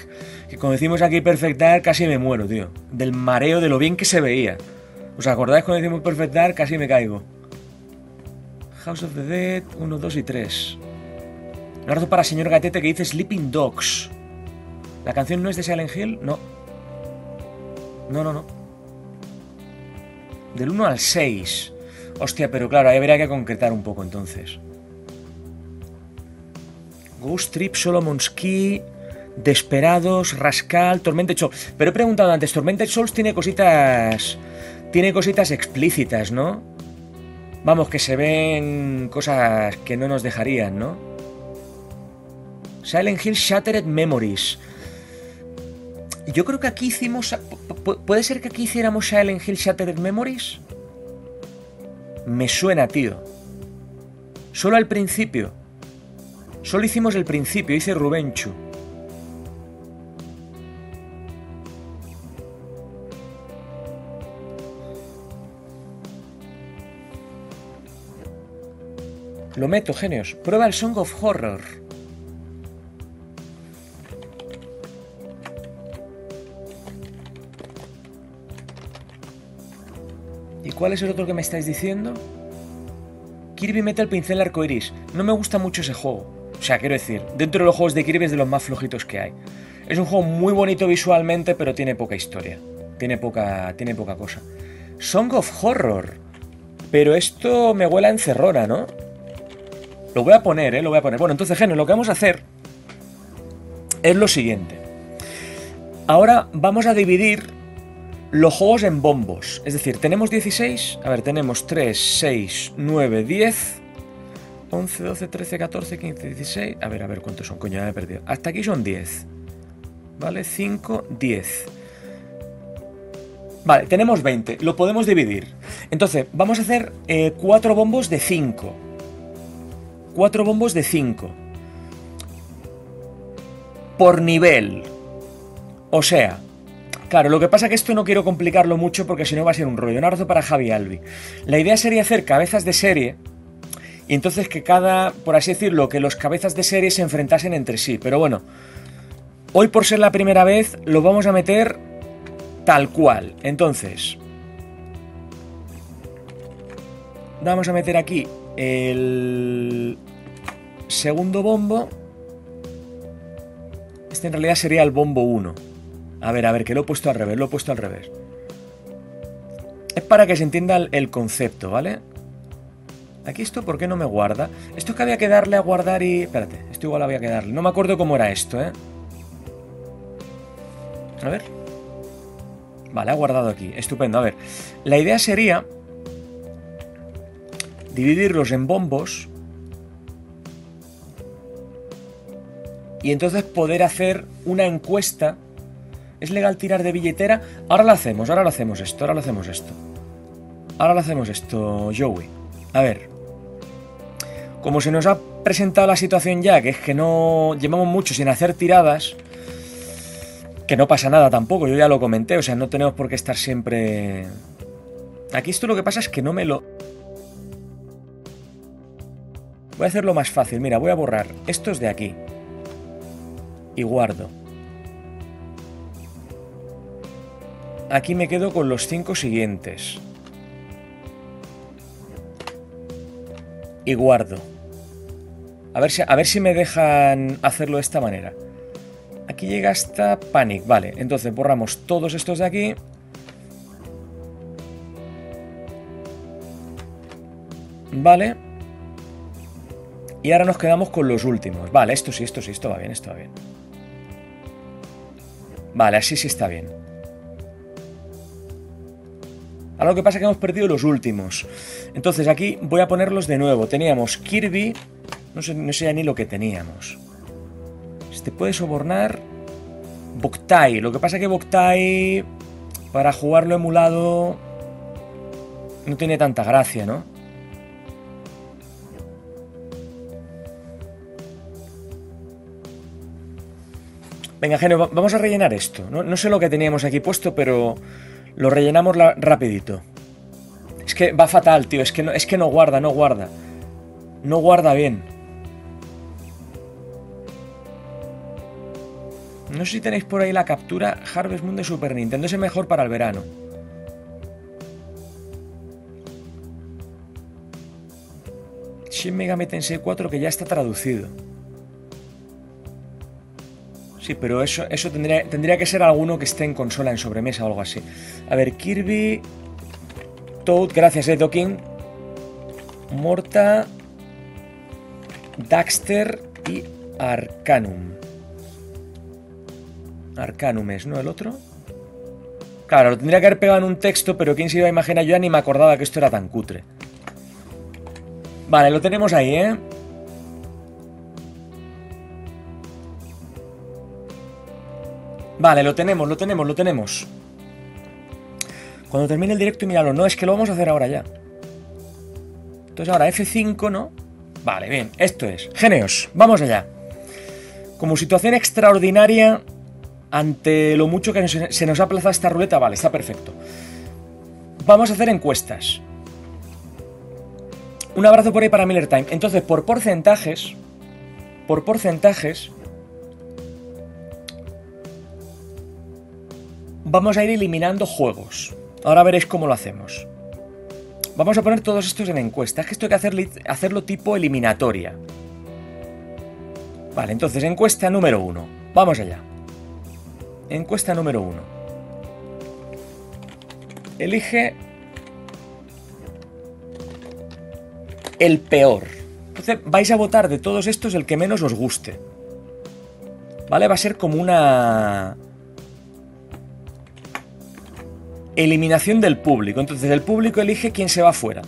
que cuando decimos aquí Perfect Dark casi me muero, tío. Del mareo de lo bien que se veía. ¿Os acordáis cuando decimos Perfect Dark? Casi me caigo. House of the Dead, 1, 2 y 3. Un abrazo para señor Gatete que dice Sleeping Dogs. ¿La canción no es de Silent Hill? No. No, no, no. Del 1 al 6. Hostia, pero claro, ahí habría que concretar un poco entonces. Ghost Trip, Solomon's Key, Desperados, Rascal, Tormented Souls. Pero he preguntado antes, Tormented Souls tiene cositas... Tiene cositas explícitas, ¿no? Vamos, que se ven cosas que no nos dejarían, ¿no? Silent Hill Shattered Memories. Yo creo que aquí hicimos... ¿Puede ser que aquí hiciéramos Silent Hill Shattered Memories? Me suena, tío. Solo al principio. Solo hicimos el principio, hice Rubenchu. Lo meto, genios. Prueba el Song of Horror. ¿Y cuál es el otro que me estáis diciendo? Kirby mete el pincel arcoiris. No me gusta mucho ese juego. O sea, quiero decir, dentro de los juegos de Kirby es de los más flojitos que hay. Es un juego muy bonito visualmente, pero tiene poca historia. Tiene poca cosa. Song of Horror. Pero esto me huele a encerrona, ¿no? Lo voy a poner, ¿eh? Lo voy a poner. Bueno, entonces, Geno, lo que vamos a hacer es lo siguiente. Ahora vamos a dividir los juegos en bombos. Es decir, tenemos 16. A ver, tenemos 3, 6, 9, 10... 11, 12, 13, 14, 15, 16... A ver, ¿cuántos son? Coño, ya me he perdido. Hasta aquí son 10. Vale, 5, 10. Vale, tenemos 20. Lo podemos dividir. Entonces, vamos a hacer 4 bombos de 5. 4 bombos de 5. Por nivel. O sea... Claro, lo que pasa es que esto no quiero complicarlo mucho porque si no va a ser un rollo. Un abrazo para Javi Albi. La idea sería hacer cabezas de serie... Y entonces que cada, por así decirlo, que los cabezas de serie se enfrentasen entre sí. Pero bueno, hoy por ser la primera vez lo vamos a meter tal cual. Entonces, vamos a meter aquí el segundo bombo. Este en realidad sería el bombo 1. A ver, que lo he puesto al revés, Es para que se entienda el concepto, ¿vale? Aquí esto, ¿por qué no me guarda? Esto que había que darle a guardar y... Espérate, esto igual había que darle. No me acuerdo cómo era esto, ¿eh? A ver. Vale, ha guardado aquí. Estupendo, a ver. La idea sería... dividirlos en bombos. Y entonces poder hacer una encuesta. ¿Es legal tirar de billetera? Ahora lo hacemos esto, Joey. A ver, como se nos ha presentado la situación ya, que es que no llevamos mucho sin hacer tiradas, que no pasa nada tampoco, yo ya lo comenté, o sea, no tenemos por qué estar siempre... Aquí esto lo que pasa es que no me lo... Voy a hacerlo más fácil, mira, voy a borrar estos de aquí. Y guardo. Aquí me quedo con los 5 siguientes. Y guardo. A ver si me dejan hacerlo de esta manera. Aquí llega hasta Panic. Vale, entonces borramos todos estos de aquí. Vale. Y ahora nos quedamos con los últimos. Vale, esto sí, esto va bien. Vale, así sí está bien. Ahora lo que pasa es que hemos perdido los últimos. Entonces aquí voy a ponerlos de nuevo. Teníamos Kirby. No sé ya ni lo que teníamos. Te puede sobornar Boktai. Lo que pasa es que Boktai, para jugarlo emulado, no tiene tanta gracia, ¿no? Venga, Geno, vamos a rellenar esto. No sé lo que teníamos aquí puesto, pero lo rellenamos rapidito. Es que va fatal, tío. Es que no guarda, no guarda. No guarda bien. No sé si tenéis por ahí la captura Harvest Moon de Super Nintendo. Es mejor para el verano. Shin Megami Tensei 4, que ya está traducido. Sí, pero eso tendría que ser alguno que esté en consola, en sobremesa o algo así. A ver, Kirby... Toad, gracias, Dokin. Morta... Daxter y Arcanum. Arcanum es, ¿no? El otro. Claro, lo tendría que haber pegado en un texto, pero quién se iba a imaginar. Yo ya ni me acordaba que esto era tan cutre. Vale, lo tenemos ahí, ¿eh? Vale, lo tenemos. Cuando termine el directo, míralo. No, es que lo vamos a hacer ahora ya. Entonces ahora F5, ¿no? Vale, bien, esto es. Genios, vamos allá. Como situación extraordinaria, ante lo mucho que se nos ha aplazado esta ruleta, vale, está perfecto. Vamos a hacer encuestas. Un abrazo por ahí para Miller Time. Entonces, por porcentajes, vamos a ir eliminando juegos. Ahora veréis cómo lo hacemos. Vamos a poner todos estos en encuestas. Que esto hay que hacerlo tipo eliminatoria. Vale, entonces, encuesta número 1. Vamos allá. Encuesta número 1. Elige el peor. Entonces, vais a votar de todos estos el que menos os guste. ¿Vale? Va a ser como una... eliminación del público. Entonces el público elige quién se va fuera.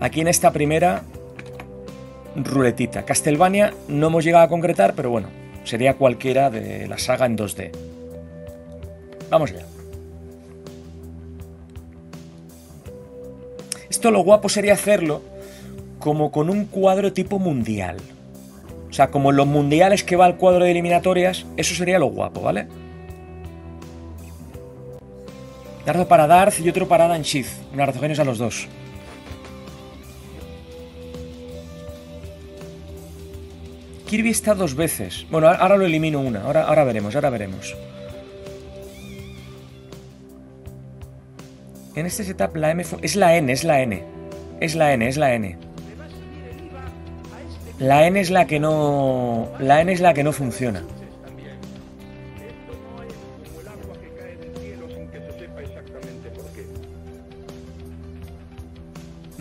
Aquí en esta primera ruletita. Castlevania no hemos llegado a concretar, pero bueno, sería cualquiera de la saga en 2D. Vamos allá. Esto lo guapo sería hacerlo como con un cuadro tipo mundial. O sea, como en los mundiales que va el cuadro de eliminatorias, eso sería lo guapo, ¿vale? Dardo para Darth y otro para Danshiz. Un abrazo genios a los dos. Kirby está 2 veces. Bueno, ahora lo elimino una. Ahora veremos, ahora veremos. En este setup la M... Es la N. La N es la que no... La N es la que no funciona.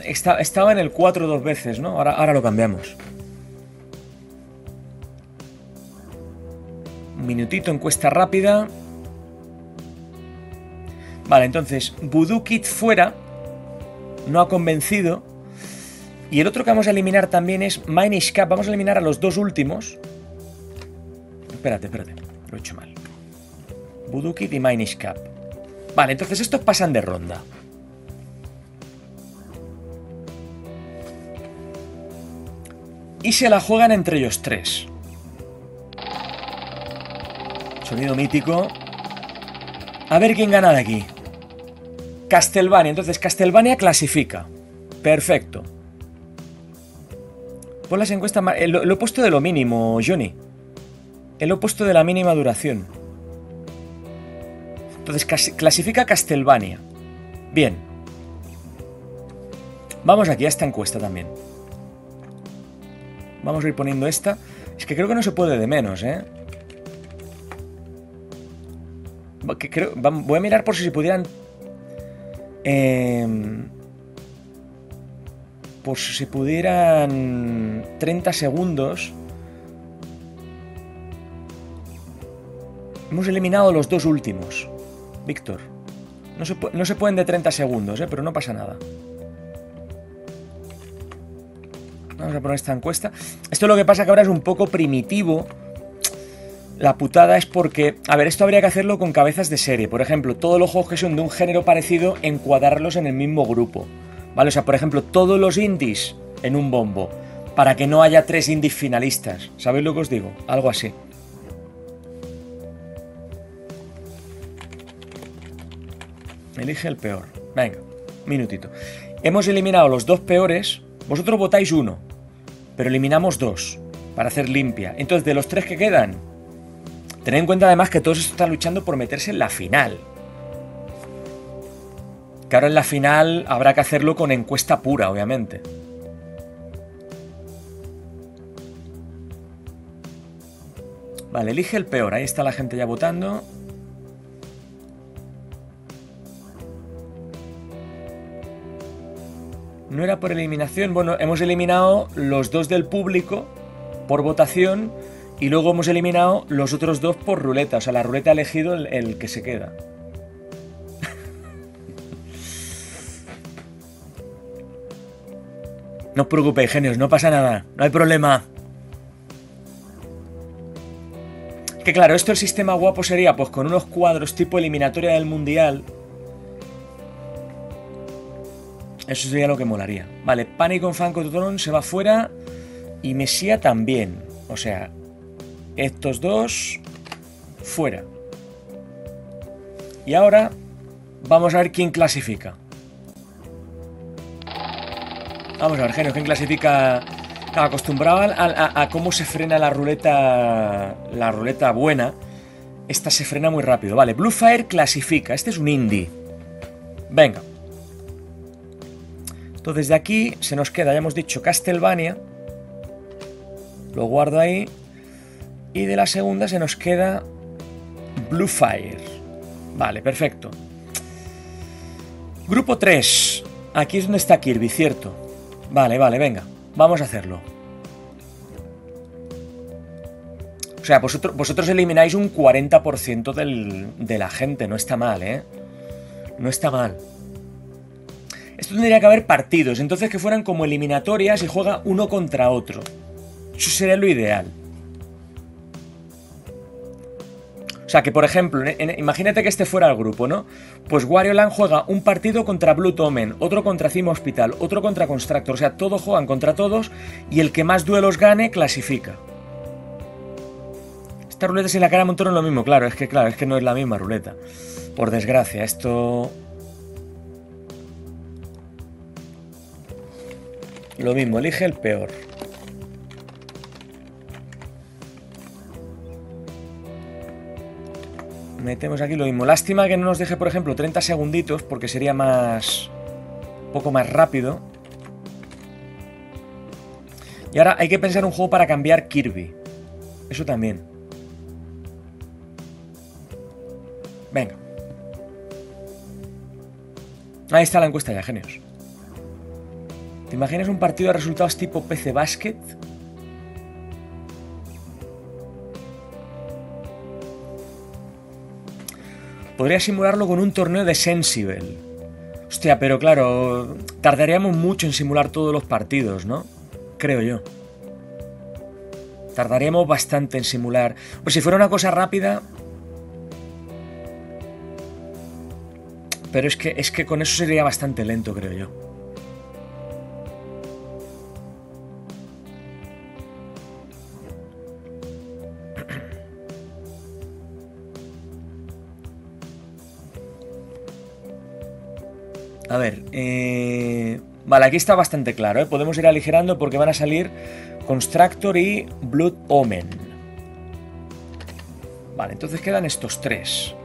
Estaba en el 4 2 veces, ¿no? Ahora lo cambiamos. Un minutito, encuesta rápida. Vale, entonces, Voodoo Kid fuera. No ha convencido. Y el otro que vamos a eliminar también es Minish Cap. Vamos a eliminar a los dos últimos. Espérate. Lo he hecho mal. Voodoo Kid y Minish Cap. Vale, entonces estos pasan de ronda. Y se la juegan entre ellos tres. Sonido mítico. A ver quién gana de aquí. Castlevania. Entonces, Castlevania clasifica. Perfecto. Pon las encuestas... Lo he puesto de lo mínimo, Johnny. Lo he puesto de la mínima duración. Entonces, clasifica Castlevania. Bien. Vamos aquí a esta encuesta también. Vamos a ir poniendo esta. Es que creo que no se puede de menos, ¿eh? Voy a mirar por si se pudieran... por si se pudieran... 30 segundos. Hemos eliminado los dos últimos. Víctor. No se pueden de 30 segundos, ¿eh? Pero no pasa nada. Vamos a poner esta encuesta. Esto lo que pasa que ahora es un poco primitivo. La putada es porque, a ver, esto habría que hacerlo con cabezas de serie. Por ejemplo, todos los juegos que son de un género parecido, encuadrarlos en el mismo grupo, ¿vale? O sea, por ejemplo, todos los indies en un bombo, para que no haya 3 indies finalistas. ¿Sabéis lo que os digo? Algo así. Elige el peor. Venga, minutito. Hemos eliminado los 2 peores. Vosotros votáis 1, pero eliminamos 2 para hacer limpia. Entonces, de los 3 que quedan, tened en cuenta además que todos estos están luchando por meterse en la final. Que ahora en la final habrá que hacerlo con encuesta pura, obviamente. Vale, elige el peor. Ahí está la gente ya votando. No era por eliminación. Bueno, hemos eliminado los 2 del público por votación y luego hemos eliminado los otros 2 por ruleta. O sea, la ruleta ha elegido el que se queda. No os preocupéis, genios. No pasa nada. No hay problema. Que claro, esto el sistema guapo sería pues con unos cuadros tipo eliminatoria del mundial. Eso sería lo que molaría. Vale, Panic on Funkotron se va fuera y Mesía también. O sea, estos 2 fuera. Y ahora vamos a ver quién clasifica. Vamos a ver, genio, quién clasifica. Acostumbrado a cómo se frena la ruleta buena, esta se frena muy rápido. Vale, Bluefire clasifica, este es un indie. Venga. Entonces de aquí se nos queda, ya hemos dicho, Castlevania. Lo guardo ahí. Y de la segunda se nos queda Bluefire. Vale, perfecto. Grupo 3. Aquí es donde está Kirby, cierto. Vale, vale, venga. Vamos a hacerlo. O sea, vosotros elimináis un 40% de la gente. No está mal, ¿eh? No está mal. Esto tendría que haber partidos. Entonces que fueran como eliminatorias y juega uno contra otro. Eso sería lo ideal. O sea, que por ejemplo, imagínate que este fuera el grupo, ¿no? Pues Wario Land juega un partido contra Blue Tomen, otro contra Cima Hospital, otro contra Constructor. O sea, todos juegan contra todos y el que más duelos gane, clasifica. Esta ruleta sin la cara de Montoro es lo mismo, claro, es que no es la misma ruleta. Por desgracia, esto... Lo mismo, elige el peor. Metemos aquí lo mismo. Lástima que no nos deje, por ejemplo, 30 segunditos, porque sería más... un poco más rápido. Y ahora hay que pensar un juego para cambiar Kirby. Eso también. Venga. Ahí está la encuesta ya, genios. ¿Te imaginas un partido de resultados tipo PC Basket? Podría simularlo con un torneo de Sensible. Hostia, pero claro, tardaríamos mucho en simular todos los partidos, ¿no? Creo yo. Tardaríamos bastante en simular. Pues si fuera una cosa rápida... Pero es que con eso sería bastante lento, creo yo. A ver, vale, aquí está bastante claro, ¿eh? Podemos ir aligerando porque van a salir Constructor y Blood Omen. Vale, entonces quedan estos 3.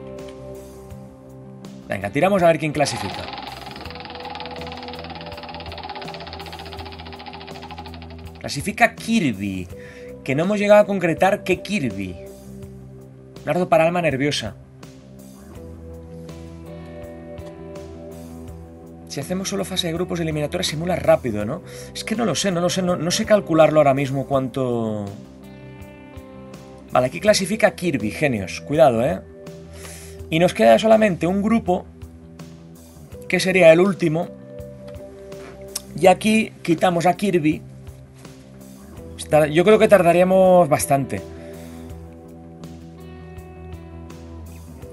Venga, tiramos a ver quién clasifica. Clasifica Kirby, que no hemos llegado a concretar qué Kirby. Nardo para alma nerviosa. Si hacemos solo fase de grupos eliminatorias, simula rápido, ¿no? Es que no sé calcularlo ahora mismo cuánto... Vale, aquí clasifica Kirby, genios. Cuidado, ¿eh? Y nos queda solamente un grupo, que sería el último. Y aquí quitamos a Kirby. Yo creo que tardaríamos bastante.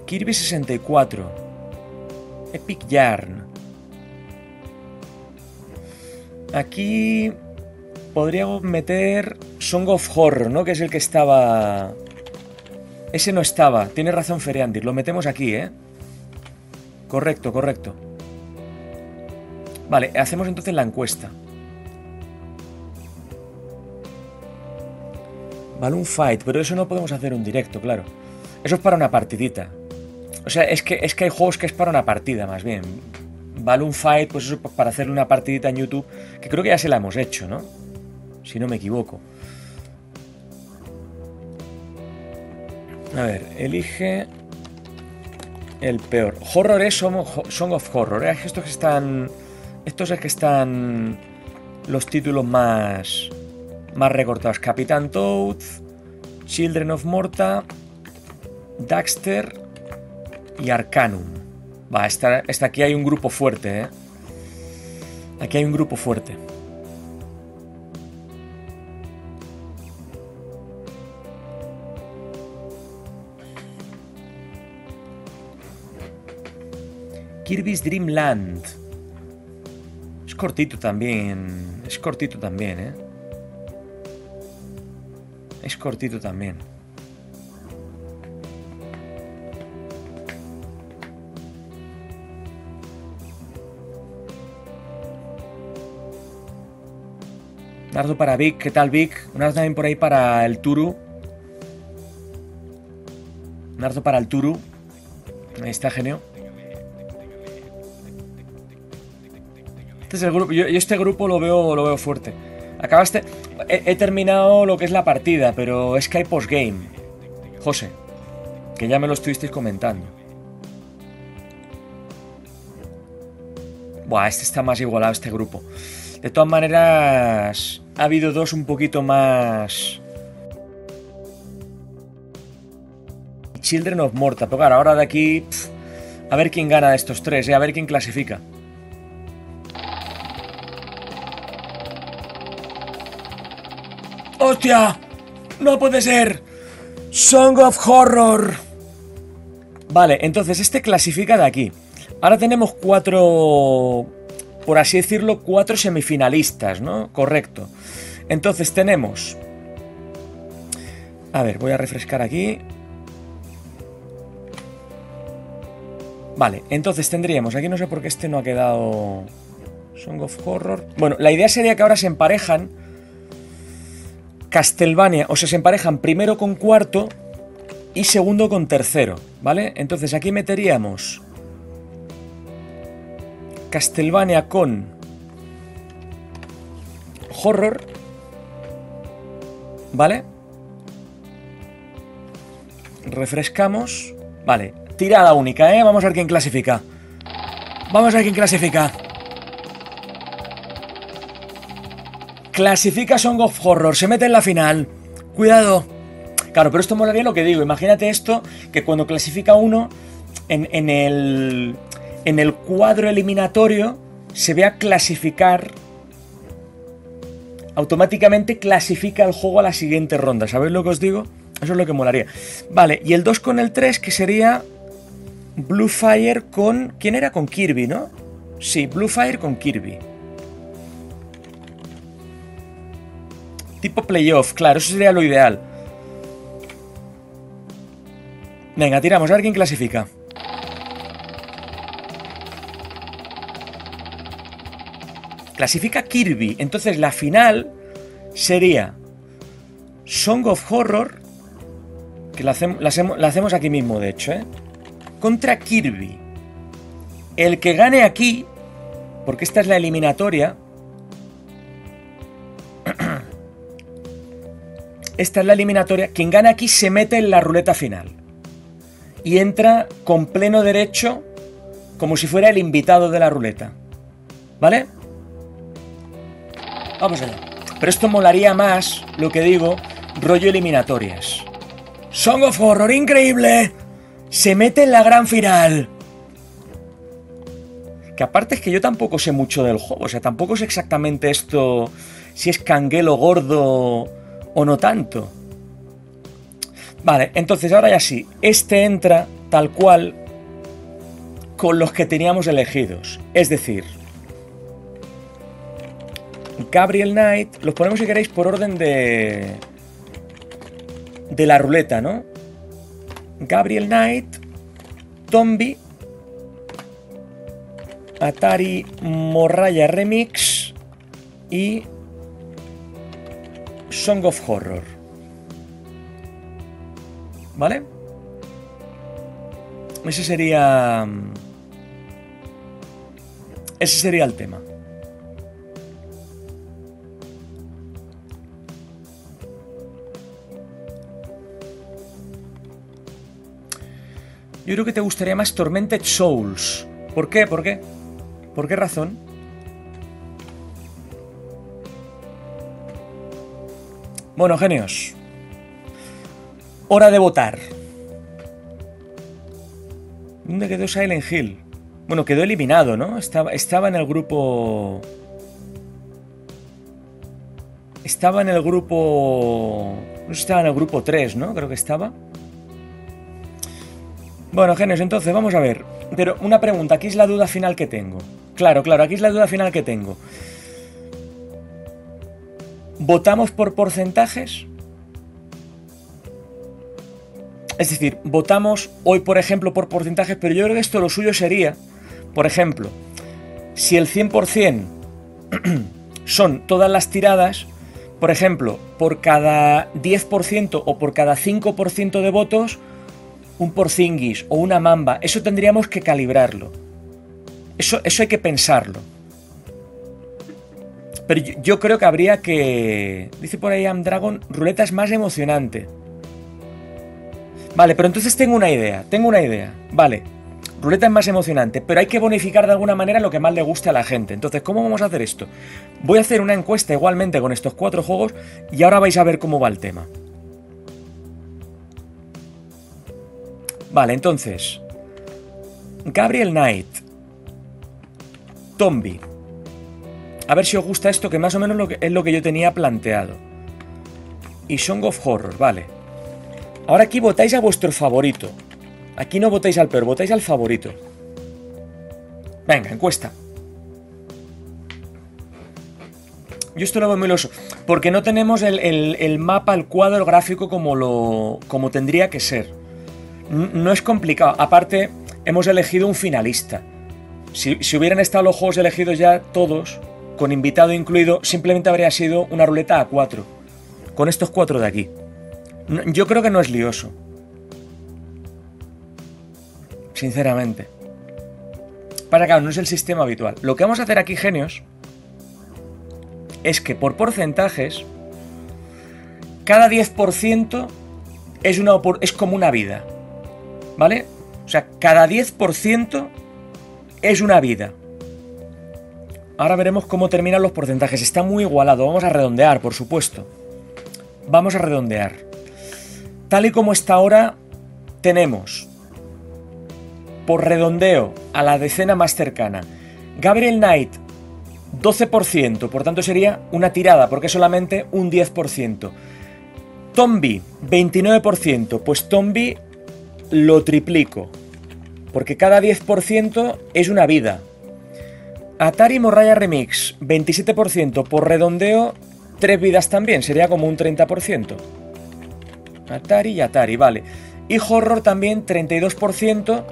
Kirby 64, Epic Yarn. Aquí podríamos meter Song of Horror, ¿no? Que es el que estaba... Ese no estaba, tiene razón Feriandir, lo metemos aquí, ¿eh? Correcto, correcto. Vale, hacemos entonces la encuesta. Balloon Fight, pero eso no podemos hacer un directo, claro. Eso es para una partidita. O sea, es que hay juegos que es para una partida, más bien. Balloon Fight, pues eso para hacerle una partidita en YouTube, que creo que ya se la hemos hecho, ¿no? Si no me equivoco. A ver, elige el peor. Horror es Song of Horror. Es estos que están... Estos es que están los títulos más recortados. Capitán Toad, Children of Morta, Daxter y Arcanum. Va, esta aquí hay un grupo fuerte, ¿eh? Aquí hay un grupo fuerte. Kirby's Dream Land. Es cortito también, ¿eh? Es cortito también. Un ardo para Vic, ¿qué tal Vic? Un ardo también por ahí para el Turu. Un ardo para el Turu. Ahí está, genio. Este es el grupo. Yo este grupo lo veo fuerte. Acabaste. He terminado lo que es la partida, pero es que hay postgame, José, que ya me lo estuvisteis comentando. Buah, este está más igualado, este grupo. De todas maneras, ha habido dos un poquito más... Children of Morta, pero claro, ahora de aquí... Pff, a ver quién gana de estos tres, a ver quién clasifica. ¡Hostia! ¡No puede ser! ¡Song of Horror! Vale, entonces este clasifica de aquí. Ahora tenemos cuatro... Por así decirlo, cuatro semifinalistas, ¿no? Correcto. Entonces tenemos... A ver, voy a refrescar aquí. Vale, entonces tendríamos... Aquí no sé por qué este no ha quedado... Song of Horror... Bueno, la idea sería que ahora se emparejan... Castlevania, o sea, se emparejan primero con cuarto y segundo con tercero, ¿vale? Entonces aquí meteríamos Castlevania con Horror, ¿vale? Refrescamos, vale, tirada única, ¿eh? Vamos a ver quién clasifica. Vamos a ver quién clasifica. Clasifica Song of Horror, se mete en la final. Cuidado. Claro, pero esto molaría lo que digo. Imagínate esto, que cuando clasifica uno, en el cuadro eliminatorio se vea clasificar. Automáticamente clasifica el juego a la siguiente ronda. ¿Sabéis lo que os digo? Eso es lo que molaría. Vale, y el 2 con el 3, que sería Blue Fire con... ¿Quién era? Con Kirby, ¿no? Sí, Blue Fire con Kirby. Tipo playoff, claro, eso sería lo ideal. Venga, tiramos, a ver quién clasifica. Clasifica Kirby. Entonces la final sería Song of Horror, que la hacemos aquí mismo, de hecho, ¿eh? Contra Kirby. El que gane aquí, porque esta es la eliminatoria... Esta es la eliminatoria. Quien gana aquí se mete en la ruleta final. Y entra con pleno derecho, como si fuera el invitado de la ruleta. ¿Vale? Vamos allá. Pero esto molaría más, lo que digo, rollo eliminatorias. Song of Horror, increíble. Se mete en la gran final. Que aparte es que yo tampoco sé mucho del juego. O sea, tampoco sé exactamente esto, si es canguelo gordo... o no tanto. Vale, entonces ahora ya sí. Este entra tal cual con los que teníamos elegidos. Es decir, Gabriel Knight, los ponemos si queréis por orden de la ruleta, ¿no? Gabriel Knight, Tombi, Atari Morralla Remix y Song of Horror. ¿Vale? Ese sería el tema. Yo creo que te gustaría más Tormented Souls. ¿Por qué? ¿Por qué? ¿Por qué razón? Bueno, genios. Hora de votar. ¿Dónde quedó Silent Hill? Bueno, quedó eliminado, ¿no? Estaba en el grupo... Estaba en el grupo... No sé si estaba en el grupo 3, ¿no? Creo que estaba. Bueno, genios, entonces, vamos a ver. Pero una pregunta, aquí es la duda final que tengo. Claro, aquí es la duda final que tengo. ¿Votamos por porcentajes? Es decir, votamos hoy, por ejemplo, por porcentajes, pero yo creo que esto lo suyo sería, por ejemplo, si el 100% son todas las tiradas, por ejemplo, por cada 10% o por cada 5% de votos, un porcinguis o una mamba. Eso tendríamos que calibrarlo. Eso hay que pensarlo. Pero yo creo que habría que... Dice por ahí Amdragon, ruleta es más emocionante. Vale, pero entonces tengo una idea. Vale, ruleta es más emocionante, pero hay que bonificar de alguna manera lo que más le guste a la gente. Entonces, ¿cómo vamos a hacer esto? Voy a hacer una encuesta igualmente con estos 4 juegos y ahora vais a ver cómo va el tema. Vale, entonces, Gabriel Knight, Tombi. A ver si os gusta esto, que más o menos es lo que yo tenía planteado. Y Song of Horror, vale. Ahora aquí votáis a vuestro favorito. Aquí no votáis al peor, votáis al favorito. Venga, encuesta. Yo esto lo veo muy loso, porque no tenemos el mapa, el cuadro gráfico como tendría que ser. No es complicado, aparte hemos elegido un finalista. Si hubieran estado los juegos elegidos ya todos, con invitado incluido, simplemente habría sido una ruleta a 4, con estos 4 de aquí. Yo creo que no es lioso, sinceramente. Para acá, no es el sistema habitual. Lo que vamos a hacer aquí, genios, es que por porcentajes, cada 10% es como una vida. ¿Vale? O sea, cada 10% es una vida. Ahora veremos cómo terminan los porcentajes. Está muy igualado. Vamos a redondear, por supuesto. Vamos a redondear. Tal y como está ahora, tenemos, por redondeo, a la decena más cercana. Gabriel Knight, 12%. Por tanto, sería una tirada, porque es solamente un 10%. Tombi, 29%. Pues Tombi... lo triplico, porque cada 10% es una vida. Atari Morralla Remix, 27%, por redondeo, 3 vidas también, sería como un 30%. Atari y Atari, vale. Y Horror también, 32%.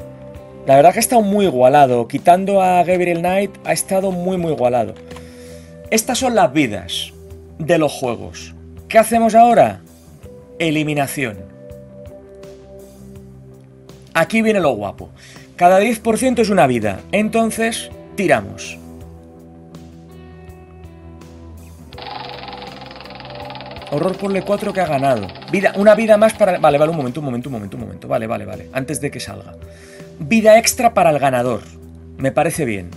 La verdad que ha estado muy igualado, quitando a Gabriel Knight, ha estado muy igualado. Estas son las vidas de los juegos. ¿Qué hacemos ahora? Eliminación. Aquí viene lo guapo. Cada 10% es una vida. Entonces, tiramos. Horror por el 4 que ha ganado. Vida, una vida más para... Vale, un momento. Vale. Antes de que salga. Vida extra para el ganador. Me parece bien.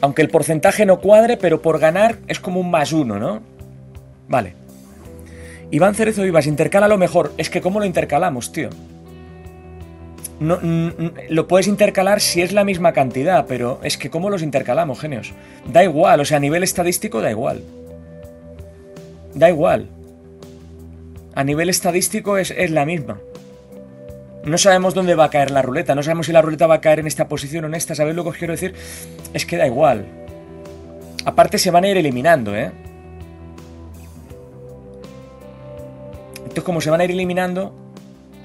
Aunque el porcentaje no cuadre, pero por ganar es como un +1, ¿no? Vale. Iván Cerezo Vivas, intercala lo mejor. Es que ¿cómo lo intercalamos, tío? No, lo puedes intercalar si es la misma cantidad, pero es que ¿cómo los intercalamos, genios? Da igual, o sea, a nivel estadístico da igual. A nivel estadístico es la misma. no sabemos dónde va a caer la ruleta, no sabemos si la ruleta va a caer en esta posición o en esta, ¿sabéis lo que os quiero decir? Es que da igual. Aparte se van a ir eliminando, ¿eh? Entonces como se van a ir eliminando,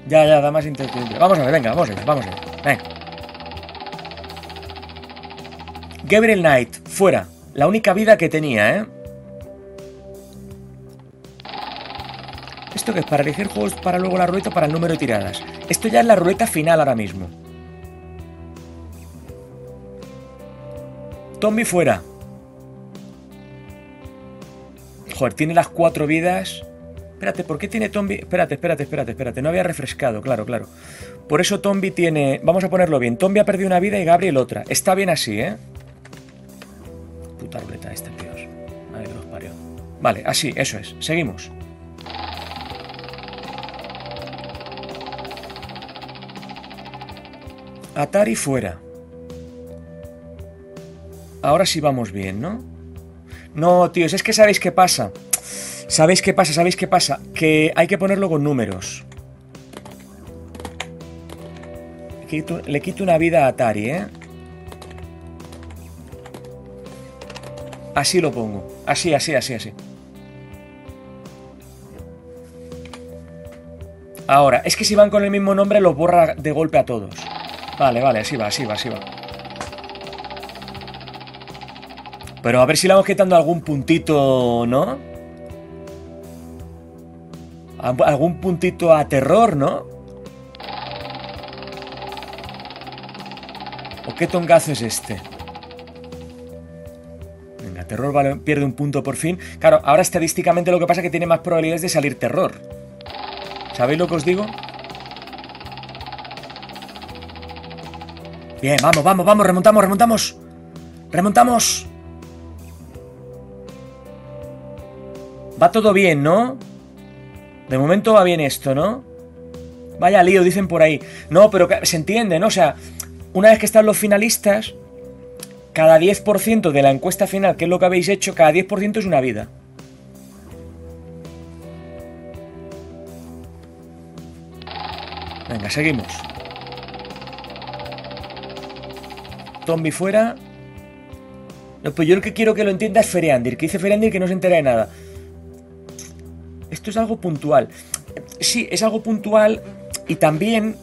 ya, da más incertidumbre. Vamos a ver, venga, vamos a ver. Venga. Gabriel Knight, fuera. La única vida que tenía, ¿eh? Esto que es para elegir juegos, para luego la ruleta, para el número de tiradas. Esto ya es la ruleta final ahora mismo. Tommy fuera. Joder, tiene las 4 vidas. Espérate, ¿por qué tiene Tombi? Espérate. No había refrescado, claro. Por eso Tombi tiene... Vamos a ponerlo bien. Tombi ha perdido una vida y Gabriel otra. Está bien así, ¿eh? Puta ruleta esta, tíos. Madre que los parió. Vale, así, eso es. Seguimos. Atari fuera. Ahora sí vamos bien, ¿no? No, tíos, es que ¿sabéis qué pasa? ¿Sabéis qué pasa? Que hay que ponerlo con números. Le quito una vida a Atari, ¿eh? Así lo pongo. Así. Ahora, es que si van con el mismo nombre los borra de golpe a todos. Vale, así va. Pero a ver si le vamos quitando algún puntito, ¿no? Algún puntito a terror, ¿no? ¿O qué tongazo es este? Venga, terror vale, pierde un punto por fin. Claro, ahora estadísticamente lo que pasa es que tiene más probabilidades de salir terror. ¿Sabéis lo que os digo? Bien, vamos, remontamos. Va todo bien, ¿no? De momento va bien esto, ¿no? Vaya lío, dicen por ahí. No, pero se entiende, ¿no? O sea, una vez que están los finalistas, cada 10% de la encuesta final, que es lo que habéis hecho, cada 10% es una vida. Venga, seguimos. Tombi fuera. No, pues yo lo que quiero que lo entienda es Feriandir, que dice Feriandir que no se entera de nada. Esto es algo puntual. Sí, es algo puntual. Y también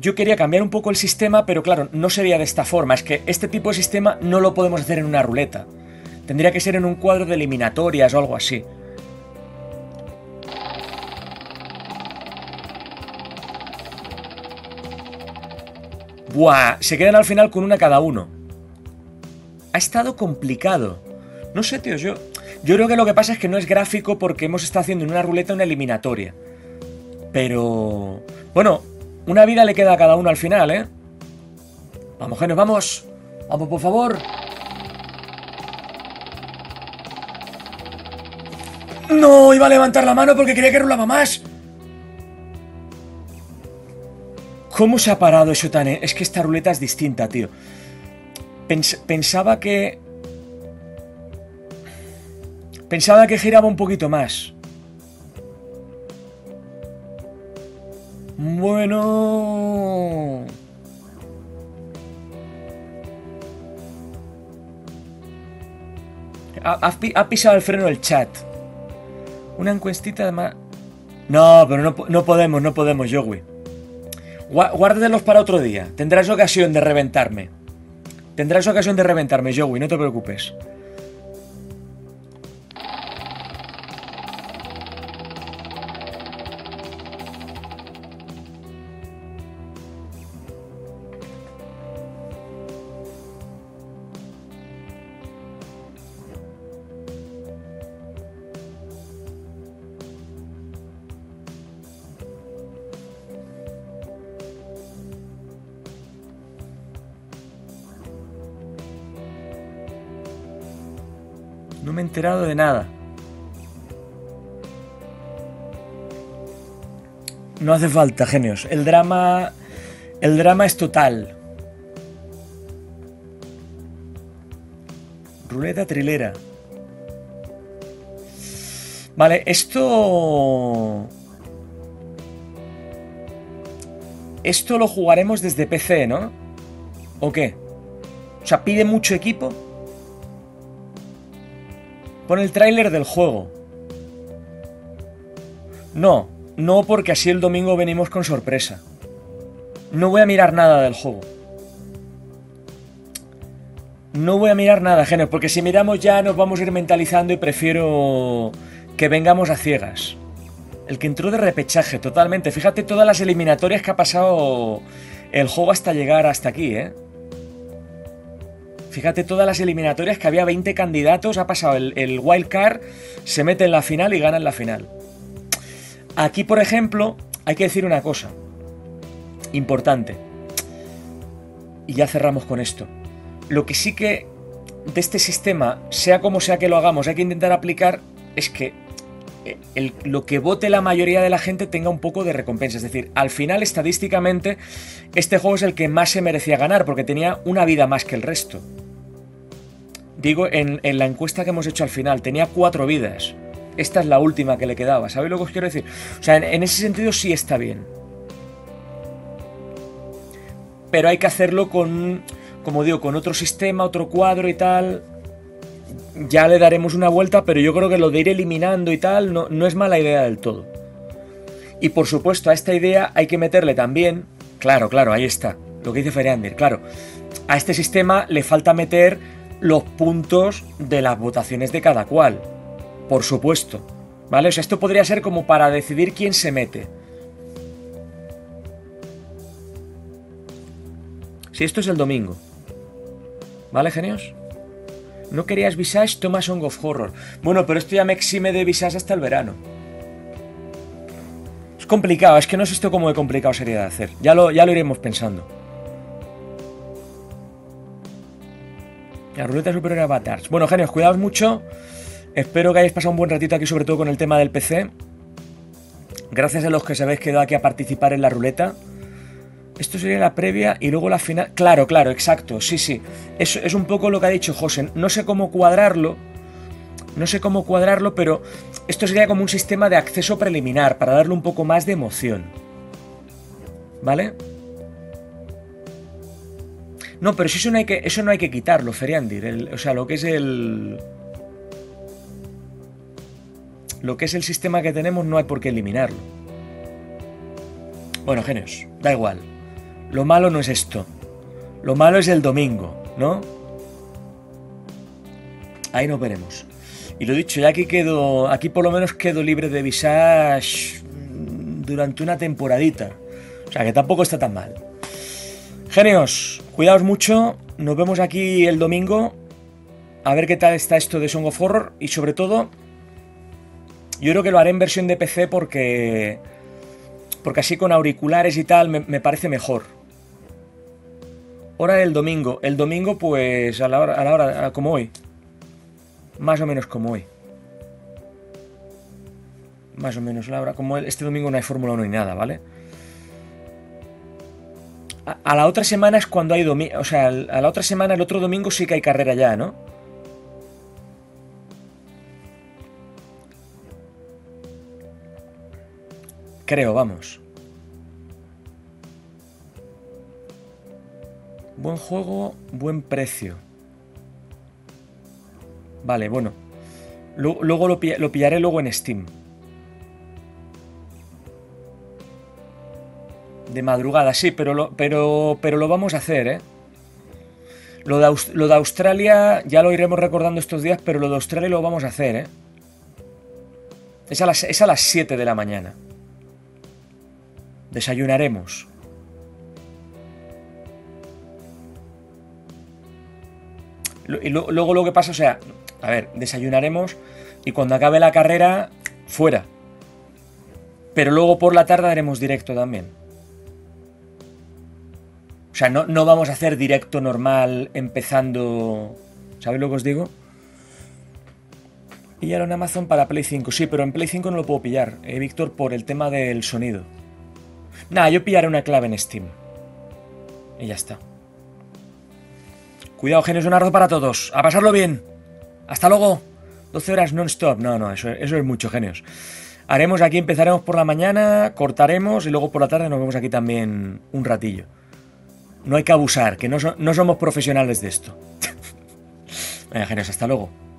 yo quería cambiar un poco el sistema, pero claro, no sería de esta forma. Es que este tipo de sistema no lo podemos hacer en una ruleta. Tendría que ser en un cuadro de eliminatorias o algo así. Buah, se quedan al final con una cada uno. Ha estado complicado. No sé, tío, yo creo que lo que pasa es que no es gráfico porque hemos estado haciendo en una ruleta una eliminatoria. Pero... bueno, una vida le queda a cada uno al final, ¿eh? Vamos, genios, vamos. Vamos, por favor. No, iba a levantar la mano porque creía que rulaba más. ¿Cómo se ha parado eso tan...? Es que esta ruleta es distinta, tío. Pensaba que giraba un poquito más. Bueno... Ha pisado el freno el chat. Una encuestita de más... No, pero no podemos, Joey. Guárdalos para otro día. Tendrás ocasión de reventarme. Joey, no te preocupes. No me he enterado de nada. No hace falta, genios. El drama es total. Ruleta trilera. Vale, esto... Esto lo jugaremos desde PC, ¿no? ¿O qué? O sea, ¿pide mucho equipo? Pon el tráiler del juego. No, no, porque así el domingo venimos con sorpresa. No voy a mirar nada del juego. No voy a mirar nada, Genes, porque si miramos ya nos vamos a ir mentalizando y prefiero que vengamos a ciegas. El que entró de repechaje, totalmente. Fíjate todas las eliminatorias que ha pasado el juego hasta llegar hasta aquí, ¿eh? Fíjate todas las eliminatorias que había 20 candidatos, ha pasado el wild card, se mete en la final y gana en la final. Aquí, por ejemplo, hay que decir una cosa importante. Y ya cerramos con esto. Lo que sí que de este sistema, sea como sea que lo hagamos, hay que intentar aplicar es que lo que vote la mayoría de la gente tenga un poco de recompensa. Es decir, al final, estadísticamente, este juego es el que más se merecía ganar porque tenía una vida más que el resto. Digo, en la encuesta que hemos hecho al final, tenía 4 vidas. Esta es la última que le quedaba. ¿Sabéis lo que os quiero decir? O sea, en ese sentido sí está bien. Pero hay que hacerlo con... como digo, con otro sistema, otro cuadro y tal, ya le daremos una vuelta, pero yo creo que lo de ir eliminando y tal no es mala idea del todo. Y por supuesto, a esta idea hay que meterle también, claro, ahí está, lo que dice Feriandir, claro, a este sistema le falta meter los puntos de las votaciones de cada cual, por supuesto, ¿vale? O sea, esto podría ser como para decidir quién se mete. Si esto es el domingo. ¿Vale, genios? No querías Visage, toma Song of Horror. Bueno, pero esto ya me exime de Visage hasta el verano. Es complicado, es que no sé esto cómo de complicado sería de hacer. Ya lo iremos pensando. La ruleta superior a avatars. Bueno, genios, cuidaos mucho. Espero que hayáis pasado un buen ratito aquí, sobre todo con el tema del PC. Gracias a los que os habéis quedado aquí a participar en la ruleta. Esto sería la previa y luego la final... Claro, exacto, sí. Eso es un poco lo que ha dicho José. No sé cómo cuadrarlo, pero esto sería como un sistema de acceso preliminar para darle un poco más de emoción. ¿Vale? No, pero eso no hay que quitarlo, Feriandir. Lo que es el sistema que tenemos no hay por qué eliminarlo. Bueno, genios, da igual. Lo malo no es esto. Lo malo es el domingo, ¿no? Ahí nos veremos. Y lo dicho, ya aquí por lo menos quedo libre de Visage durante una temporadita. O sea que tampoco está tan mal. Genios, cuidaos mucho. Nos vemos aquí el domingo. A ver qué tal está esto de Song of Horror. Y sobre todo, yo creo que lo haré en versión de PC porque así con auriculares y tal me parece mejor. Hora del domingo. El domingo, pues, a la hora como hoy. Más o menos como hoy. Más o menos la hora como hoy. Este domingo no hay Fórmula 1 ni nada, ¿vale? A la otra semana es cuando hay domingo. O sea, a la otra semana, el otro domingo sí que hay carrera ya, ¿no? Creo, vamos. Buen juego, buen precio. Vale, bueno. Luego lo pillaré luego en Steam. De madrugada, sí, pero lo vamos a hacer, ¿eh? Lo de Australia ya lo iremos recordando estos días, pero lo de Australia lo vamos a hacer, ¿eh? Es a las 7 de la mañana. Desayunaremos. Y luego lo que pasa, o sea, a ver, desayunaremos y cuando acabe la carrera, fuera. Pero luego por la tarde haremos directo también. O sea, no vamos a hacer directo normal empezando... ¿Sabéis lo que os digo? Pillar en Amazon para Play 5. Sí, pero en Play 5 no lo puedo pillar, Víctor, por el tema del sonido. Nada, yo pillaré una clave en Steam. Y ya está. Cuidado, genios, un abrazo para todos. A pasarlo bien. Hasta luego. 12 horas non-stop. No, eso es mucho, genios. Haremos aquí, empezaremos por la mañana, cortaremos y luego por la tarde nos vemos aquí también un ratillo. No hay que abusar, que no somos profesionales de esto. Venga, genios, hasta luego.